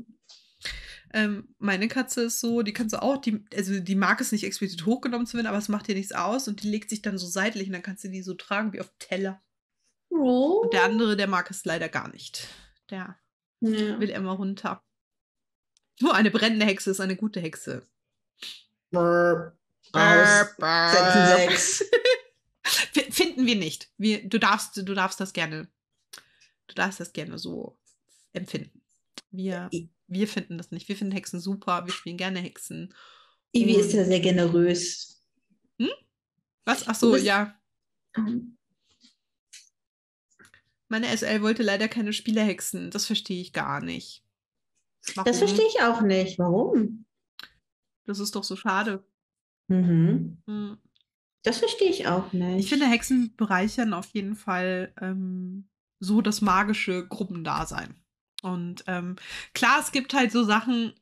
Ähm, meine Katze ist so, die kannst du auch, die, also die mag es nicht explizit hochgenommen zu werden, aber es macht ihr nichts aus und die legt sich dann so seitlich und dann kannst du die so tragen wie auf Teller. Oh. Und der andere, der mag es leider gar nicht. Der ja. will immer runter. Nur eine brennende Hexe ist eine gute Hexe. Burp. Burp. Burp. Finden wir nicht. Wir, du, darfst, du darfst das gerne. Du darfst das gerne so empfinden. Wir, wir finden das nicht. Wir finden Hexen super. Wir spielen gerne Hexen. Ivi ist ja sehr generös. Hm? Was? Ach so, ja. Meine S L wollte leider keine Spielerhexen. Das verstehe ich gar nicht. Warum? Das verstehe ich auch nicht. Warum? Das ist doch so schade. Mhm. Hm. Das verstehe ich auch nicht. Ich finde, Hexen bereichern auf jeden Fall ähm, so das magische Gruppendasein. Und ähm, klar, es gibt halt so Sachen,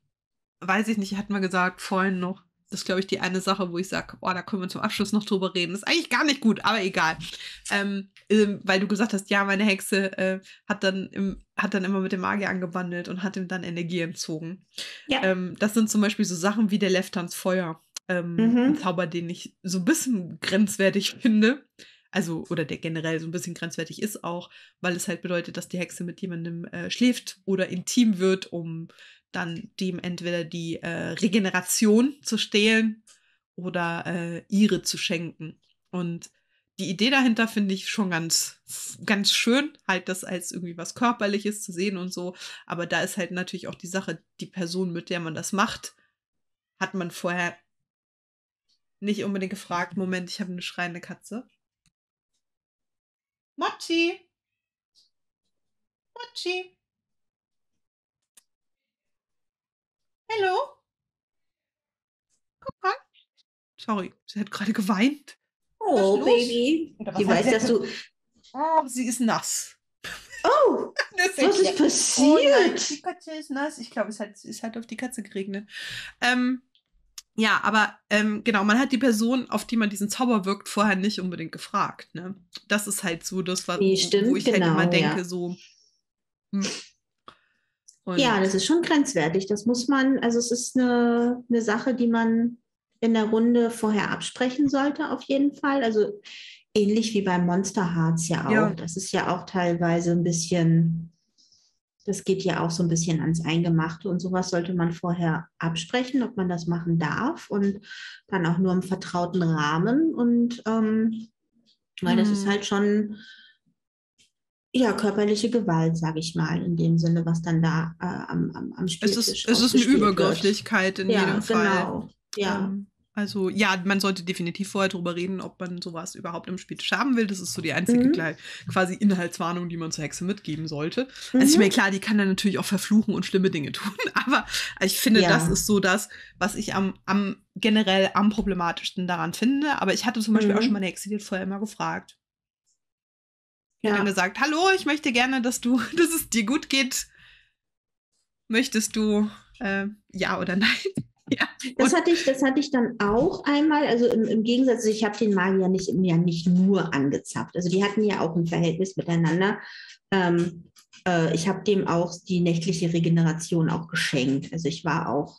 weiß ich nicht, hatten wir gesagt vorhin noch, das ist, glaube ich, die eine Sache, wo ich sage, oh, da können wir zum Abschluss noch drüber reden. Das ist eigentlich gar nicht gut, aber egal. Ähm, äh, weil du gesagt hast, ja, meine Hexe äh, hat, dann im, hat dann immer mit dem Magier angewandelt und hat ihm dann Energie entzogen. Ja. Ähm, das sind zum Beispiel so Sachen wie der Leftans Feuer. Ähm, mhm. Ein Zauber, den ich so ein bisschen grenzwertig finde, also oder der generell so ein bisschen grenzwertig ist auch, weil es halt bedeutet, dass die Hexe mit jemandem äh, schläft oder intim wird, um dann dem entweder die äh, Regeneration zu stehlen oder äh, ihre zu schenken. Und die Idee dahinter finde ich schon ganz, ganz schön, halt das als irgendwie was Körperliches zu sehen und so, aber da ist halt natürlich auch die Sache, die Person, mit der man das macht, hat man vorher nicht unbedingt gefragt. Moment, ich habe eine schreiende Katze. Mochi! Mochi! Hallo? Guck mal. Sorry, sie hat gerade geweint. Oh, Baby. Sie weiß, dass du... Oh, sie ist nass. Oh, ist was ist passiert? Oh, die Katze ist nass. Ich glaube, es hat, es hat auf die Katze geregnet. Ähm... Ja, aber ähm, genau, man hat die Person, auf die man diesen Zauber wirkt, vorher nicht unbedingt gefragt. Ne? Das ist halt so das, was, nee, stimmt, wo ich genau, halt immer denke, ja. so. Hm. Und ja, das ist schon grenzwertig. Das muss man, also es ist eine, eine Sache, die man in der Runde vorher absprechen sollte, auf jeden Fall. Also ähnlich wie beim Monster Hearts ja auch. Ja. Das ist ja auch teilweise ein bisschen... Das geht ja auch so ein bisschen ans Eingemachte und sowas sollte man vorher absprechen, ob man das machen darf und dann auch nur im vertrauten Rahmen und ähm, weil das ist halt schon ja, körperliche Gewalt, sage ich mal, in dem Sinne, was dann da äh, am, am, am Spieltisch es ist. Es ist eine Übergrifflichkeit wird. in ja, jedem Fall. Genau. Ja, genau. Ähm, also ja, man sollte definitiv vorher drüber reden, ob man sowas überhaupt im Spieltisch haben will. Das ist so die einzige mhm. kleine, quasi Inhaltswarnung, die man zur Hexe mitgeben sollte. Mhm. Also ich meine, klar, die kann dann natürlich auch verfluchen und schlimme Dinge tun, aber ich finde, ja. das ist so das, was ich am, am generell am problematischsten daran finde. Aber ich hatte zum Beispiel mhm. auch schon mal eine Hexe, die hat vorher immer gefragt. Ja. Dann gesagt, hallo, ich möchte gerne, dass du, dass es dir gut geht. Möchtest du äh, ja oder nein? Ja. Das, hatte ich, das hatte ich dann auch einmal, also im, im Gegensatz, ich habe den Magier nicht, ja nicht nur angezapft, also die hatten ja auch ein Verhältnis miteinander. Ähm, äh, ich habe dem auch die nächtliche Regeneration auch geschenkt, also ich war auch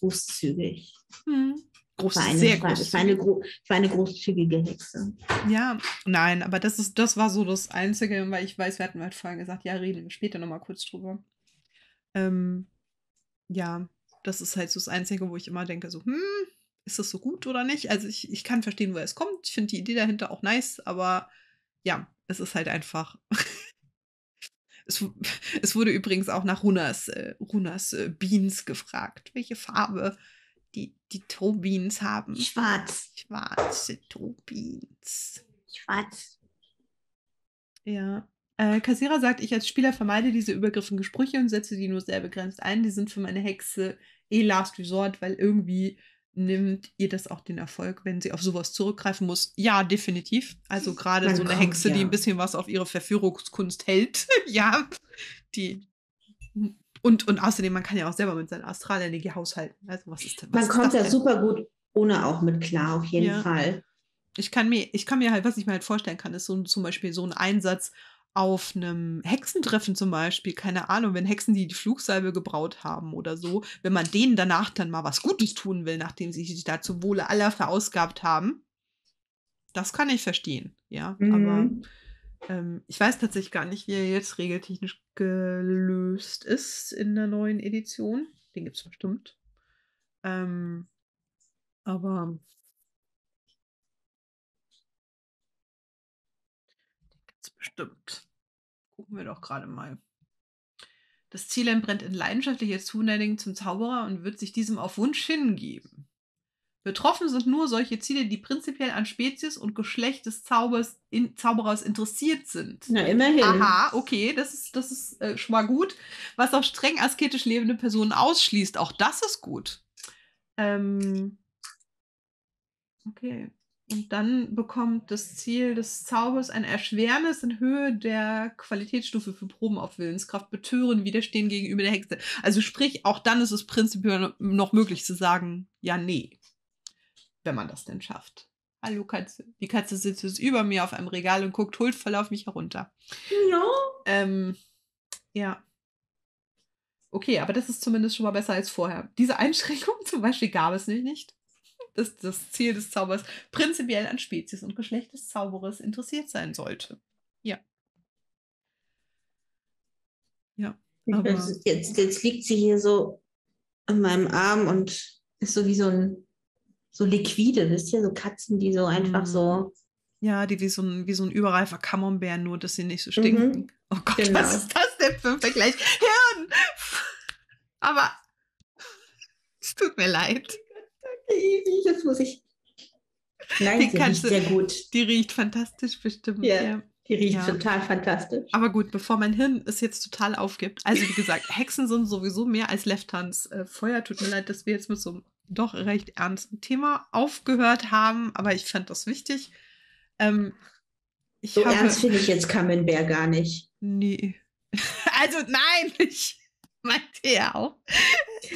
großzügig. Hm. Groß, eine, sehr großzügig. Ich war, eine, ich war eine großzügige Hexe. Ja, nein, aber das, ist, das war so das Einzige, weil ich weiß, wir hatten halt vorhin gesagt, ja, reden wir später nochmal kurz drüber. Ähm, ja, das ist halt so das Einzige, wo ich immer denke, so, hm, ist das so gut oder nicht? Also ich, ich kann verstehen, woher es kommt. Ich finde die Idee dahinter auch nice, aber ja, es ist halt einfach... Es, es wurde übrigens auch nach Runas, äh, Runas äh, Beans gefragt, welche Farbe... Die, die Tobins haben. Schwarz. Schwarze Tobins. Schwarz. Ja. Äh, Kassira sagt, ich als Spieler vermeide diese übergriffigen Sprüche und setze die nur sehr begrenzt ein. Die sind für meine Hexe eh Last Resort, weil irgendwie nimmt ihr das auch den Erfolg, wenn sie auf sowas zurückgreifen muss. Ja, definitiv. Also gerade so eine Hexe, ja. die ein bisschen was auf ihre Verführungskunst hält. ja, die... Und, und außerdem, man kann ja auch selber mit seiner Astralenergie haushalten. Also was ist, was man ist kommt da super gut ohne auch mit klar, auf jeden ja. Fall. Ich kann, mir, ich kann mir halt, was ich mir halt vorstellen kann, ist so, zum Beispiel so ein Einsatz auf einem Hexentreffen zum Beispiel. Keine Ahnung, wenn Hexen, die die Flugsalbe gebraut haben oder so, wenn man denen danach dann mal was Gutes tun will, nachdem sie sich da zum Wohle aller verausgabt haben. Das kann ich verstehen, ja. Mhm. Aber... Ich weiß tatsächlich gar nicht, wie er jetzt regeltechnisch gelöst ist in der neuen Edition. Den gibt es bestimmt. Ähm, aber den gibt es bestimmt. Gucken wir doch gerade mal. Das Ziellein brennt in leidenschaftlicher Zuneigung zum Zauberer und wird sich diesem auf Wunsch hingeben. Betroffen sind nur solche Ziele, die prinzipiell an Spezies und Geschlecht des Zaubers in, Zauberers interessiert sind. Na, immerhin. Aha, okay, das ist, das ist äh, schon mal gut. Was auch streng asketisch lebende Personen ausschließt. Auch das ist gut. Ähm, okay. Und dann bekommt das Ziel des Zaubers ein Erschwernis in Höhe der Qualitätsstufe für Proben auf Willenskraft, Betören, Widerstehen gegenüber der Hexe. Also sprich, auch dann ist es prinzipiell noch möglich zu sagen, ja, nee. Wenn man das denn schafft. Hallo Katze. Die Katze sitzt jetzt über mir auf einem Regal und guckt huldvoll auf mich herunter. Ja. Ähm, ja. Okay, aber das ist zumindest schon mal besser als vorher. Diese Einschränkung zum Beispiel gab es nämlich nicht. Dass das Ziel des Zaubers prinzipiell an Spezies und Geschlecht des Zauberers interessiert sein sollte. Ja. Ja. Aber jetzt, jetzt liegt sie hier so an meinem Arm und ist so wie so ein so liquide, wisst ihr? So Katzen, die so einfach so... Ja, die wie so ein, wie so ein überreifer Camembert, nur dass sie nicht so stinken. Mhm. Oh Gott, genau. Was ist das denn für ein Vergleich? Hirn! Aber es tut mir leid. Das muss ich... Nein, die, die Katze, riecht sehr gut. Die riecht fantastisch bestimmt. Ja, ja. Die riecht ja. total fantastisch. Aber gut, bevor mein Hirn es jetzt total aufgibt. Also wie gesagt, Hexen sind sowieso mehr als Leftans äh, Feuer. Tut mir leid, dass wir jetzt mit so einem doch recht ernstem Thema aufgehört haben, aber ich fand das wichtig. Ähm, ich so habe, ernst finde ich jetzt Camembert gar nicht. Nee. Also nein, ich meinte ja auch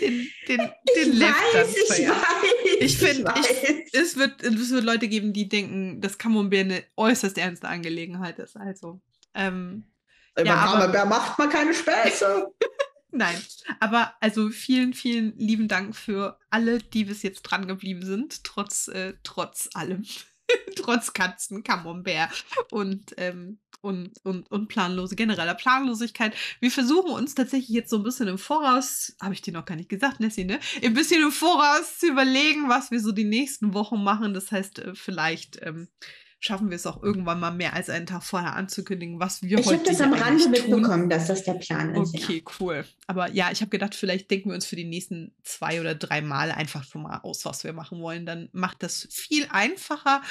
den, den, den ich, weiß, ich, weiß, ich find, ich ich, es, wird, es wird Leute geben, die denken, dass Camembert eine äußerst ernste Angelegenheit ist. Also, ähm, ja, man aber, Camembert macht man keine Späße. Nein, aber also vielen, vielen lieben Dank für alle, die bis jetzt dran geblieben sind, trotz, äh, trotz allem. Trotz Katzen, Camembert und, ähm, und, und, und planlose, genereller Planlosigkeit. Wir versuchen uns tatsächlich jetzt so ein bisschen im Voraus, habe ich dir noch gar nicht gesagt, Nessie, ne? Ein bisschen im Voraus zu überlegen, was wir so die nächsten Wochen machen. Das heißt, vielleicht ähm, schaffen wir es auch irgendwann mal mehr als einen Tag vorher anzukündigen, was wir ich heute tun. Ich habe das am Rande mitbekommen, dass das der Plan ist. Okay, ja. Cool. Aber ja, ich habe gedacht, vielleicht denken wir uns für die nächsten zwei oder drei Mal einfach schon mal aus, was wir machen wollen. Dann macht das viel einfacher.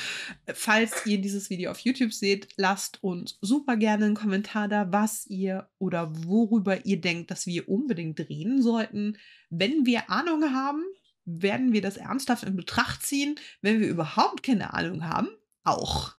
Falls ihr dieses Video auf YouTube seht, lasst uns super gerne einen Kommentar da, was ihr oder worüber ihr denkt, dass wir unbedingt reden sollten. Wenn wir Ahnung haben, werden wir das ernsthaft in Betracht ziehen. Wenn wir überhaupt keine Ahnung haben, auch.